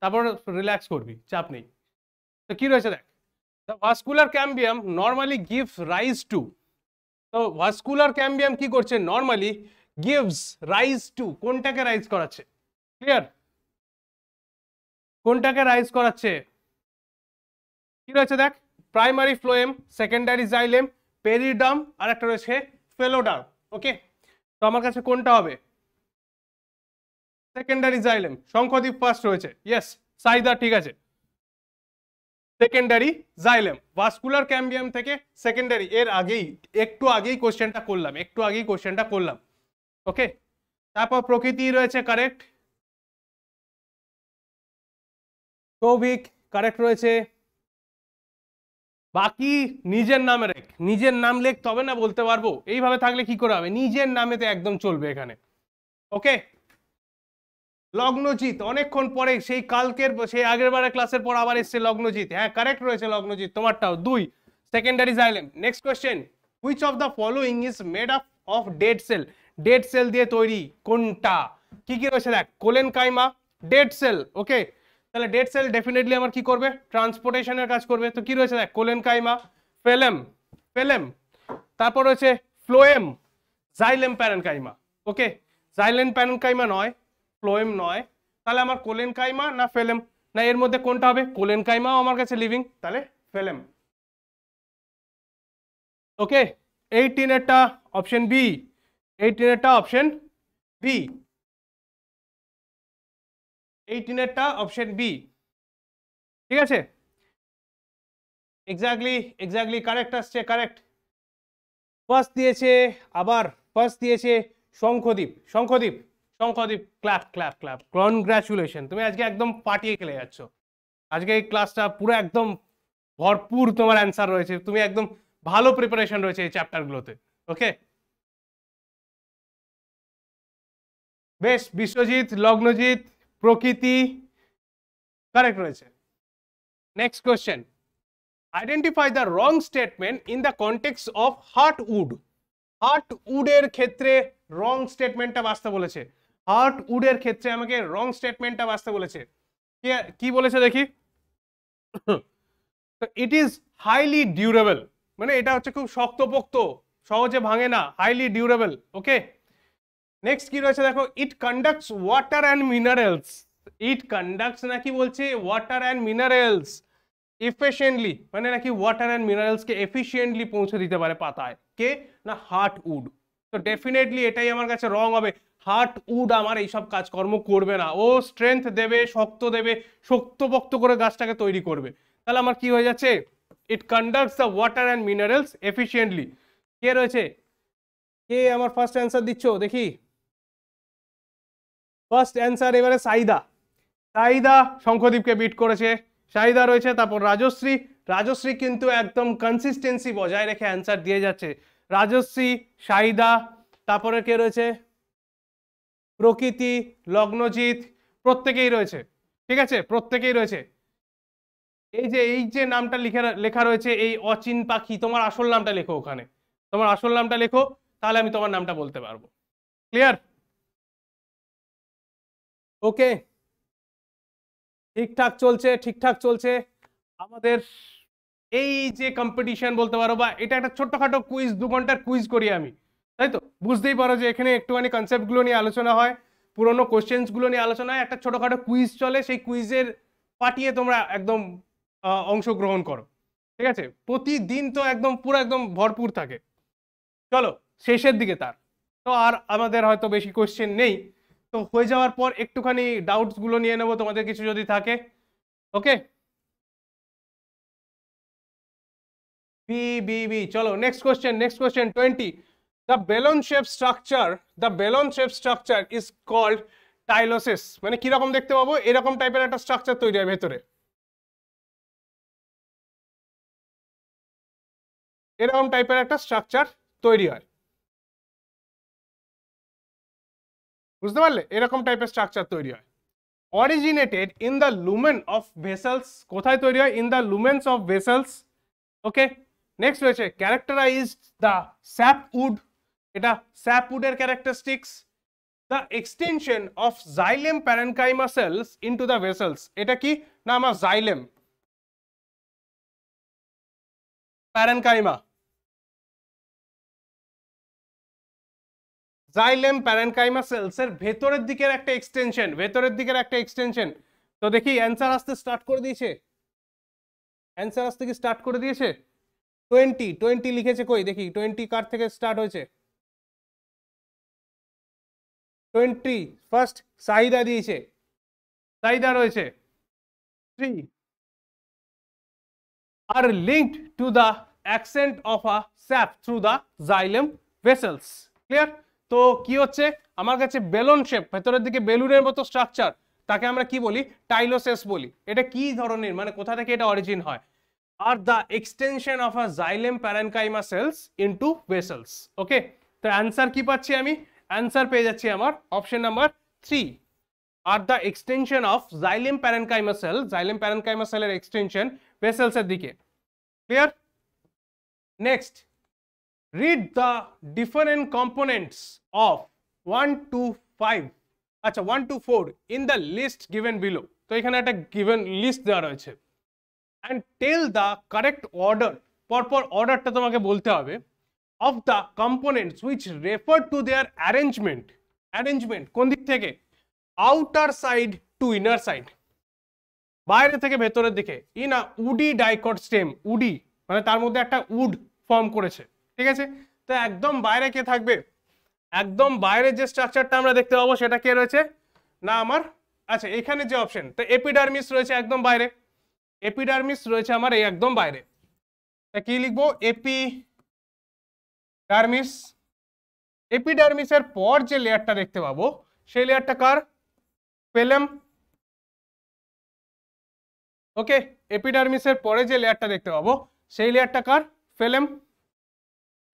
তারপর রিল্যাক্স করবি, চাপ নেই। তো কি রয়েছে দেখ, the vascular cambium normally gives rise to. তো ভাস্কুলার ক্যাম্বিয়াম কি করছে? নর্মালি গিভস রাইজ টু, কোনটাকে রাইজ করাচ্ছে? ক্লিয়ার? কোনটাকে রাইজ করাচ্ছে? কি রয়েছে দেখ, primary phloem, secondary xylem, periderm, আর একটা রয়েছে ফেলোডাম। ওকে, তো আমার কাছে কোনটা হবে? Secondary xylem. শঙ্খদীপ ফার্স্ট রয়েছে, ইয়েস। সাইদা ঠিক আছে, সেকেন্ডারি জাইলেম। ভাস্কুলার ক্যাম্বিয়াম থেকে সেকেন্ডারি, এর আগেই একটু আগেই কোশ্চেনটা করলাম, একটু আগেই কোশ্চেনটা করলাম ওকে। তারপর প্রকৃতি রয়েছে, কারেক্ট। সৌভিক কারেক্ট রয়েছে। বাকি নিজের নামে রেখ, নিজের নাম লেখ তবে না বলতে পারবো। এইভাবে থাকলে কি করে হবে? নিজের নামেতে একদম চলবে এখানে, ওকে। লগ্নজিৎ অনেকক্ষণ পরে, সেই কালকের সেই আগের বারের ক্লাসের পর আবার এসছে লগ্নজিৎ, হ্যাঁ কারেক্ট রয়েছে লগ্নজিৎ, তোমারটাও দুই, secondary xylem. Next question, which of the following is made up of dead cell? Dead cell দিয়ে তৈরি কোনটা? কি কি রয়েছে দেখ, collenchyma, dead cell, okay. তাহলে ডেড সেল ডেফিনেটলি আমার কি করবে? ট্রান্সপোর্টেশনের কাজ করবে। তো কি রয়েছে দেখ, কোলেন কাইমা, ফেলেম, ফেলেম, তারপর রয়েছে phloem, xylem parenchyma, okay. Xylem parenchyma নয়, ফ্লোয়েম নয়, তাহলে আমার কোলেন কাইমা না ফেলেম? না এর মধ্যে কোনটা হবে? কোলেন কাইমাও আমার কাছে লিভিং, তাহলে ফেলেম, ওকে। এইটিন এরটা অপশন বি, এইটিন এরটা অপশন বি, এইটিন এরটা অপশন বি, ঠিক আছে। এক্স্যাক্টলি এক্স্যাক্টলি কারেক্ট আসছে, কারেক্ট। ফার্স্ট দিয়েছে, আবার ফার্স্ট দিয়েছে Shankhadeep, Shankhadeep Shankardeep clap clap clap, congratulation, তুমি আজকে একদম পাঠিয়ে খেলে যাচ্ছ। আজকে এই ক্লাসটা পুরো একদম ভরপুর তোমার অ্যান্সার রয়েছে, তুমি একদম ভালো প্রিপারেশন রয়েছে এই চ্যাপ্টারগুলোতে, ওকে। বেশ, বিশ্বজিৎ, লগ্নজিৎ, প্রকৃতি কারেক্ট রয়েছে। Next question, identify the wrong statement in the context of heartwood. হার্ট উডের ক্ষেত্রে রং স্টেটমেন্টটা বাঁচতে বলেছে, হার্ট উডের ক্ষেত্রে আমাকে রং স্টেটমেন্টটা বাঁচতে বলেছে। কি বলেছে দেখি, ইট ইজ হাইলি ডিউরেবল, মানে এটা হচ্ছে খুব শক্তপোক্ত, সহজে ভাঙে না, হাইলি ডিউরেবল, ওকে। নেক্সট কি রয়েছে দেখো, it conducts water and minerals, it conducts নাকি বলছে ওয়াটার অ্যান্ড মিনারেলস এফিশিয়েন্টলি, মানে নাকি ওয়াটার অ্যান্ড মিনারেলসকে এফিশিয়েন্টলি পৌঁছে দিতে পারে পাতায়, কে? না হার্ট উড। তো ডেফিনেটলি এটাই আমার কাছে রং হবে, হার্ট উড আমার এইসব কাজকর্ম করবে না, ও স্ট্রেংথ দেবে, শক্ত দেবে, শক্তপক্ত করে গাছটাকে তৈরি করবে। তাহলে আমার কি হয়ে যাচ্ছে? It conducts the water and minerals efficiently. কে রয়েছে? কে আমার ফার্স্ট অ্যান্সার দিচ্ছ দেখি? ফার্স্ট অ্যান্সার এবারে সাইদা, সাইদা শঙ্খদীপকে বিট করেছে, সাইদা রয়েছে। তারপর রাজশ্রী, রাজশ্রী কিন্তু একদম কনসিস্টেন্সি বজায় রেখে অ্যান্সার দিয়ে যাচ্ছে, রাজশ্রী, সাইদা, তারপরে কে রয়েছে? প্রকৃতি, লগ্নজিৎ, প্রত্যেকেই রয়েছে, ঠিক আছে, প্রত্যেকেই রয়েছে। এই যে এই যে নামটা লিখে লেখা রয়েছে, এই অচিন পাখি, তোমার আসল নামটা লেখো ওখানে, তোমার আসল নামটা লেখো, তাহলে আমি তোমার নামটা বলতে পারবো, ক্লিয়ার? ওকে, ঠিকঠাক চলছে, ঠিকঠাক চলছে আমাদের এই যে কম্পিটিশন বলতে পারো, বা এটা একটা ছোট্টখাটো কুইজ, দু ঘন্টার কুইজ করি আমি, তাই তো বুঝতেই পারো যে এখানে একটুখানি কনসেপ্টগুলো নিয়ে আলোচনা হয়, পুরোনো কোয়েশ্চেন্সগুলো নিয়ে আলোচনা হয়, একটা ছোটোখাটো কুইজ চলে, সেই কুইজের পাঠিয়ে তোমরা একদম অংশগ্রহণ করো, ঠিক আছে। প্রতিদিন তো একদম পুরো একদম ভরপুর থাকে। চলো শেষের দিকে তার তো আর আমাদের হয়তো বেশি কোশ্চেন নেই তো হয়ে যাওয়ার পর একটুখানি ডাউটস গুলো নিয়ে নেব তোমাদের কিছু যদি থাকে ওকে বি বি বি চলো next question next question twenty the balloon shape structure the balloon shape structure is called tylosis মানে কি রকম দেখতে পাবো এরকম টাইপের একটা স্ট্রাকচার তৈরি হয় ভেতরে এরকম টাইপের একটা স্ট্রাকচার তৈরি হয় বুঝতে পারলে এরকম টাইপের স্ট্রাকচার তৈরি হয় originated in the lumen of vessels কোথায় তৈরি হয় in the lumens of vessels okay next রয়েছে characterized the sapwood এটা sapwood এর characteristics the extension of xylem parenchyma cells into the vessels এটা কি না আমরা xylem parenchyma xylem parenchyma cells এর ভেতরের দিকের একটা এক্সটেনশন ভেতরের দিকের একটা এক্সটেনশন তো দেখি অ্যানসার আসতে স্টার্ট করে দিয়েছে অ্যানসার আসতে কি স্টার্ট করে দিয়েছে twenty twenty লিখেছে কই দেখি twenty কার থেকে স্টার্ট হয়েছে twenty ফার্স্ট সাইদা দিয়েছে সাইদা রয়েছে three are linked to the ascent of a sap through the xylem vessels clear তো কি হচ্ছে আমার কাছে বেলুন শেপ ভেতরের দিকে বেলুনের মতো স্ট্রাকচার তাকে আমরা কি বলি টাইলোসিস বলি এটা কি ধরনের মানে কোথা থেকে এটা অরিজিন হয় আর the extension of a xylem parenchyma cells into vessels okay তো অ্যানসার কি পাচ্ছি আমি অ্যানসার পেয়ে যাচ্ছি আমার অপশন নাম্বার three আর the extension of xylem parenchyma cell xylem parenchyma সেলের এক্সটেনশন ভেসেলস এর দিকে clear next read the different components of one to five acha one to four in the list given below to ekhane ekta given list dewa royeche and tell the correct order por por order ta tomake bolte hobe of the components which refer to their arrangement arrangement kon dik theke outer side to inner side baire theke bhetorer dike in a woody dicot stem woody mane tar moddhe ekta wood form koreche ঠিক আছে তো একদম বাইরে কে থাকবে একদম বাইরে যে স্ট্রাকচারটা আমরা দেখতে পাবো সেটা কে রয়েছে না আমার আচ্ছা এখানে যে অপশন তো এপিডার্মিস রয়েছে একদম বাইরে এপিডার্মিস রয়েছে আমার এই একদম বাইরে তা কি লিখবো এপিডার্মিস এপিডার্মিসের পর যে লেয়ারটা দেখতে পাবো সেই লেয়ারটা কার পেলেম ওকে এপিডার্মিসের পরে যে লেয়ারটা দেখতে পাবো সেই লেয়ারটা কার পেলেম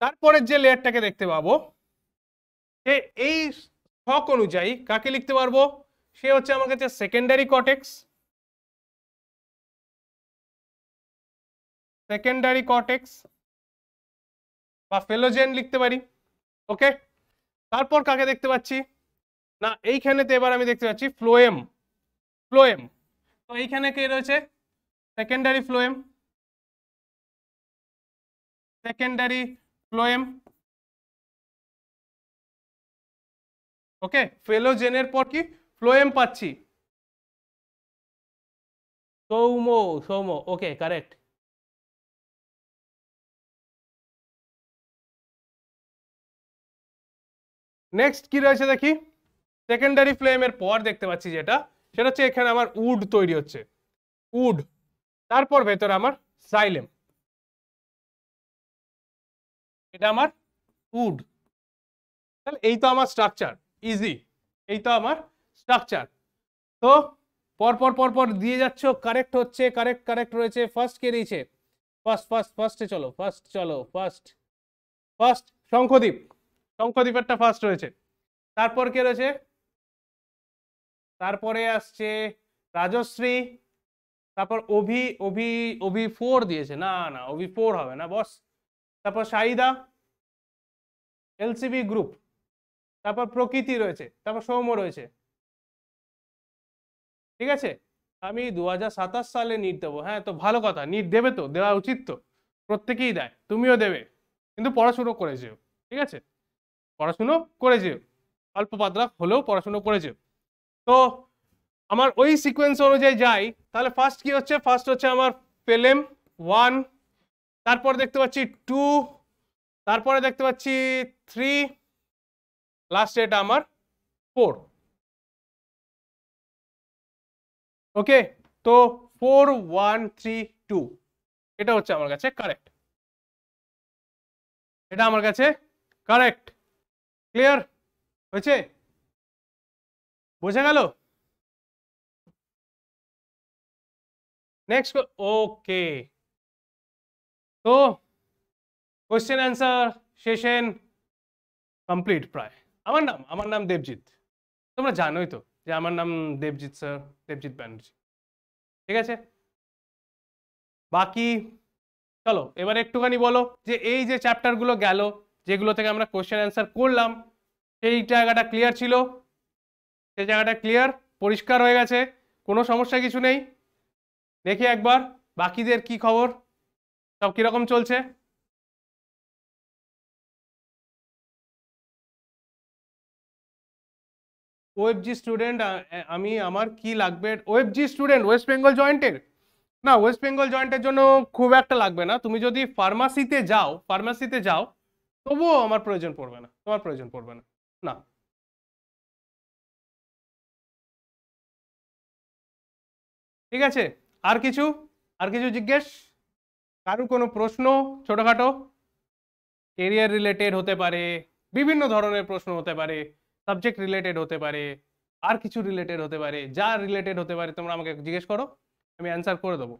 তারপরে যে লেয়ারটাকে দেখতে পাবো সে এই ছক অনুযায়ী কাকে লিখতে পারবো সে হচ্ছে আমার কাছে সেকেন্ডারি কর্টেক্স সেকেন্ডারি কর্টেক্স বা ফেলোজেন লিখতে পারি ওকে তারপর কাকে দেখতে পাচ্ছি না এইখানেতে এবার আমি দেখতে পাচ্ছি ফ্লোয়েম ফ্লোয়েম তো এইখানে কে রয়েছে secondary phloem secondary phloem okay ফেলোজেনের পর কি ফ্লোয়েম পাচ্ছি Soum Soum okay correct next কি রয়েছে দেখি সেকেন্ডারি ফ্লোয়েমের পর দেখতে পাচ্ছি যেটা সেটা হচ্ছে এখানে আমার উড তৈরি হচ্ছে উড তারপর ভেতরে আমার সাইলেম এটা আমার উড তাহলে এই তো আমার স্ট্রাকচার ইজি এই তো আমার স্ট্রাকচার তো পরপর পরপর দিয়ে যাচ্ছ কারেক্ট হচ্ছে কারেক্ট কারেক্ট রয়েছে ফার্স্ট কে দিয়েছে ফার্স্ট ফার্স্ট ফার্স্টে চলো ফার্স্ট চলো ফার্স্ট ফার্স্ট শঙ্খদ্বীপ শঙ্খদ্বীপেরটা ফার্স্ট রয়েছে তারপর কে রয়েছে তারপরে আসছে রাজশ্রী তারপর অভি অভি অভি ফোর দিয়েছে না না অভি ফোর হবে না বস তারপর সাইদা এলসিবি গ্রুপ তারপর প্রকৃতি রয়েছে তারপর সৌম রয়েছে ঠিক আছে আমি দু হাজার সাতাশ সালে নিট দেবো হ্যাঁ তো ভালো কথা নিট দেবে তো দেওয়া উচিত তো প্রত্যেকেই দেয় তুমিও দেবে কিন্তু পড়াশুনো করে যেও ঠিক আছে পড়াশুনো করে যেও অল্প পাতলা হলেও পড়াশুনো করে যেও তো আমার ওই সিকোয়েন্স অনুযায়ী যাই তাহলে ফার্স্ট কি হচ্ছে ফার্স্ট হচ্ছে আমার পেলেম ওয়ান তারপর দেখতে পাচ্ছি টু তারপরে দেখতে পাচ্ছি থ্রি, লাস্ট এটা আমার ফোর। ওকে, তো ফোর ওয়ান থ্রি টু এটা হচ্ছে আমার কাছে কারেক্ট, এটা আমার কাছে কারেক্ট। ক্লিয়ার হয়েছে, বোঝা গেল? নেক্সট, ওকে, তো কোয়েশ্চেন অ্যান্সার সেশন কমপ্লিট প্রায়। আমার নাম আমার নাম দেবজিৎ, তোমরা জানোই তো যে আমার নাম দেবজিৎ স্যার, দেবজিৎ ব্যানার্জি। ঠিক আছে, বাকি চলো এবার একটুখানি বলো যে এই যে চ্যাপ্টারগুলো গেল, যেগুলো থেকে আমরা কোয়েশ্চেন অ্যান্সার করলাম, সেই জায়গাটা ক্লিয়ার ছিল? সেই জায়গাটা ক্লিয়ার, পরিষ্কার হয়ে গেছে, কোনো সমস্যা কিছু নেই? দেখি একবার বাকিদের কি খবর, সব কীরকম চলছে? ওয়েবজি স্টুডেন্ট, আমি আমার কি লাগবে? ওয়েবজি স্টুডেন্ট ওয়েস্ট বেঙ্গল জয়েন্টের না, ওয়েস্ট বেঙ্গল জয়েন্টের জন্য খুব একটা লাগবে না। তুমি যদি ফার্মাসিতে যাও, ফার্মাসিতে যাও তবুও আমার প্রয়োজন পড়বে না, তোমার প্রয়োজন পড়বে না। না, ঠিক আছে। আর কিছু আর কিছু জিজ্ঞেস, কারো কোনো প্রশ্ন? ছোটোখাটো কেরিয়ার রিলেটেড হতে পারে, বিভিন্ন ধরনের প্রশ্ন হতে পারে, সাবজেক্ট রিলেটেড হতে পারে, আর কিছু রিলেটেড হতে পারে, যা রিলেটেড হতে পারে তোমরা আমাকে জিজ্ঞেস করো, আমি অ্যান্সার করে দেবো।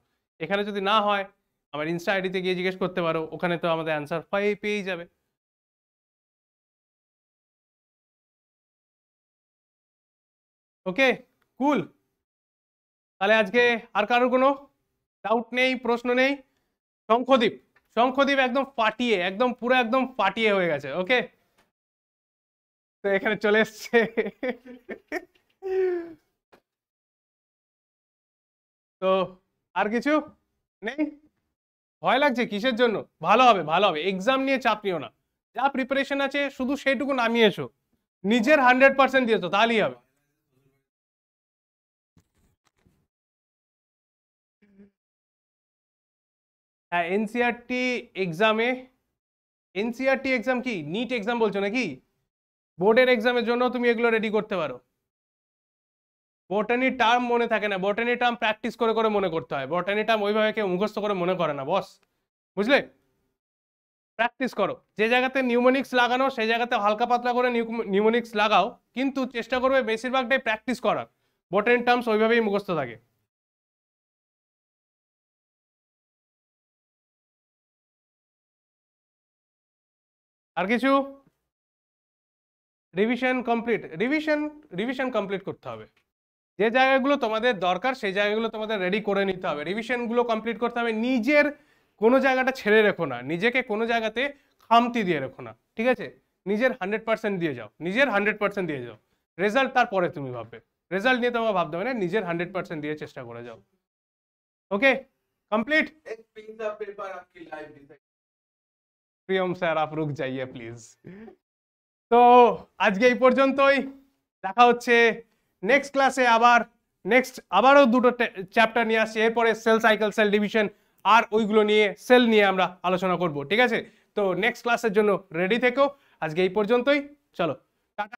এখানে যদি না হয় আমার ইনস্টা আইডিতে গিয়ে জিজ্ঞেস করতে পারো, ওখানে তো আমাদের অ্যান্সার পাই পেয়ে যাবে। ওকে, কুল। তাহলে আজকে আর কারোর কোনো ডাউট নেই, প্রশ্ন নেই? শঙ্খদীপ, শঙ্খদীপ একদম ফাটিয়ে, একদম পুরো একদম ফাটিয়ে হয়ে গেছে। ওকে, তো এখানে চলে এসছে। তো আর কিছু নেই? ভয় লাগছে কিসের জন্য? ভালো হবে, ভালো হবে। এক্সাম নিয়ে চাপ নিও না, যা প্রিপারেশন আছে শুধু সেটুকু নামিয়ে এসো, নিজের হান্ড্রেড পার্সেন্ট দিয়েছো তাহলেই হবে। হ্যাঁ, এনসিআরটি এক্সামে, এনসিআরটি এক্সাম কি নিট এক্সাম বলছো নাকি? বোর্ডের এক্সামের জন্য তুমি এগুলো রেডি করতে পারো। বটানি টার্ম মনে থাকে না, বটানি টার্ম প্র্যাকটিস করে করে মনে করতে হয়, বটানি টার্ম ওইভাবে কেউ মুখস্থ করে মনে করে না বস, বুঝলে? প্র্যাকটিস করো, যে জায়গাতে নিউমোনিক্স লাগানো সেই জায়গাতে হালকা পাতলা করে নিউমোনিক্স লাগাও, কিন্তু চেষ্টা করবে বেশিরভাগটাই প্র্যাকটিস করার, বটানি টার্মস ওইভাবেই মুখস্থ থাকে। আর কিছু? Revision complete, revision revision complete করতে হবে, যে জায়গাগুলো তোমাদের দরকার সেই জায়গাগুলো তোমাদের রেডি করে নিতে হবে, রিভিশনগুলো কমপ্লিট করতে হবে। নিজের কোনো জায়গাটা ছেড়ে রেখো না, নিজেকে কোনো জায়গাতে খামতি দিয়ে রেখো না, ঠিক আছে? নিজের হান্ড্রেড পার্সেন্ট দিয়ে যাও, নিজের হান্ড্রেড পার্সেন্ট দিয়ে যাও। রেজাল্ট তারপরে তুমি ভাববে, রেজাল্ট নিয়ে তোমার ভাবতে হবে না, নিজের হান্ড্রেড পার্সেন্ট দিয়ে চেষ্টা করে যাও। Okay, complete. প্রিয়ম স্যার আপ রুক যাইয়ে প্লিজ। তো আজকে এই পর্যন্তই, দেখা হচ্ছে নেক্সট ক্লাসে। আবার নেক্সট আবারও দুটো চ্যাপ্টার নিয়ে আসছি, এরপরে সেল সাইকেল, সেল ডিভিশন আর ওইগুলো নিয়ে, সেল নিয়ে আমরা আলোচনা করব, ঠিক আছে? তো নেক্সট ক্লাসের জন্য রেডি থেকো। আজকে এই পর্যন্তই, চলো।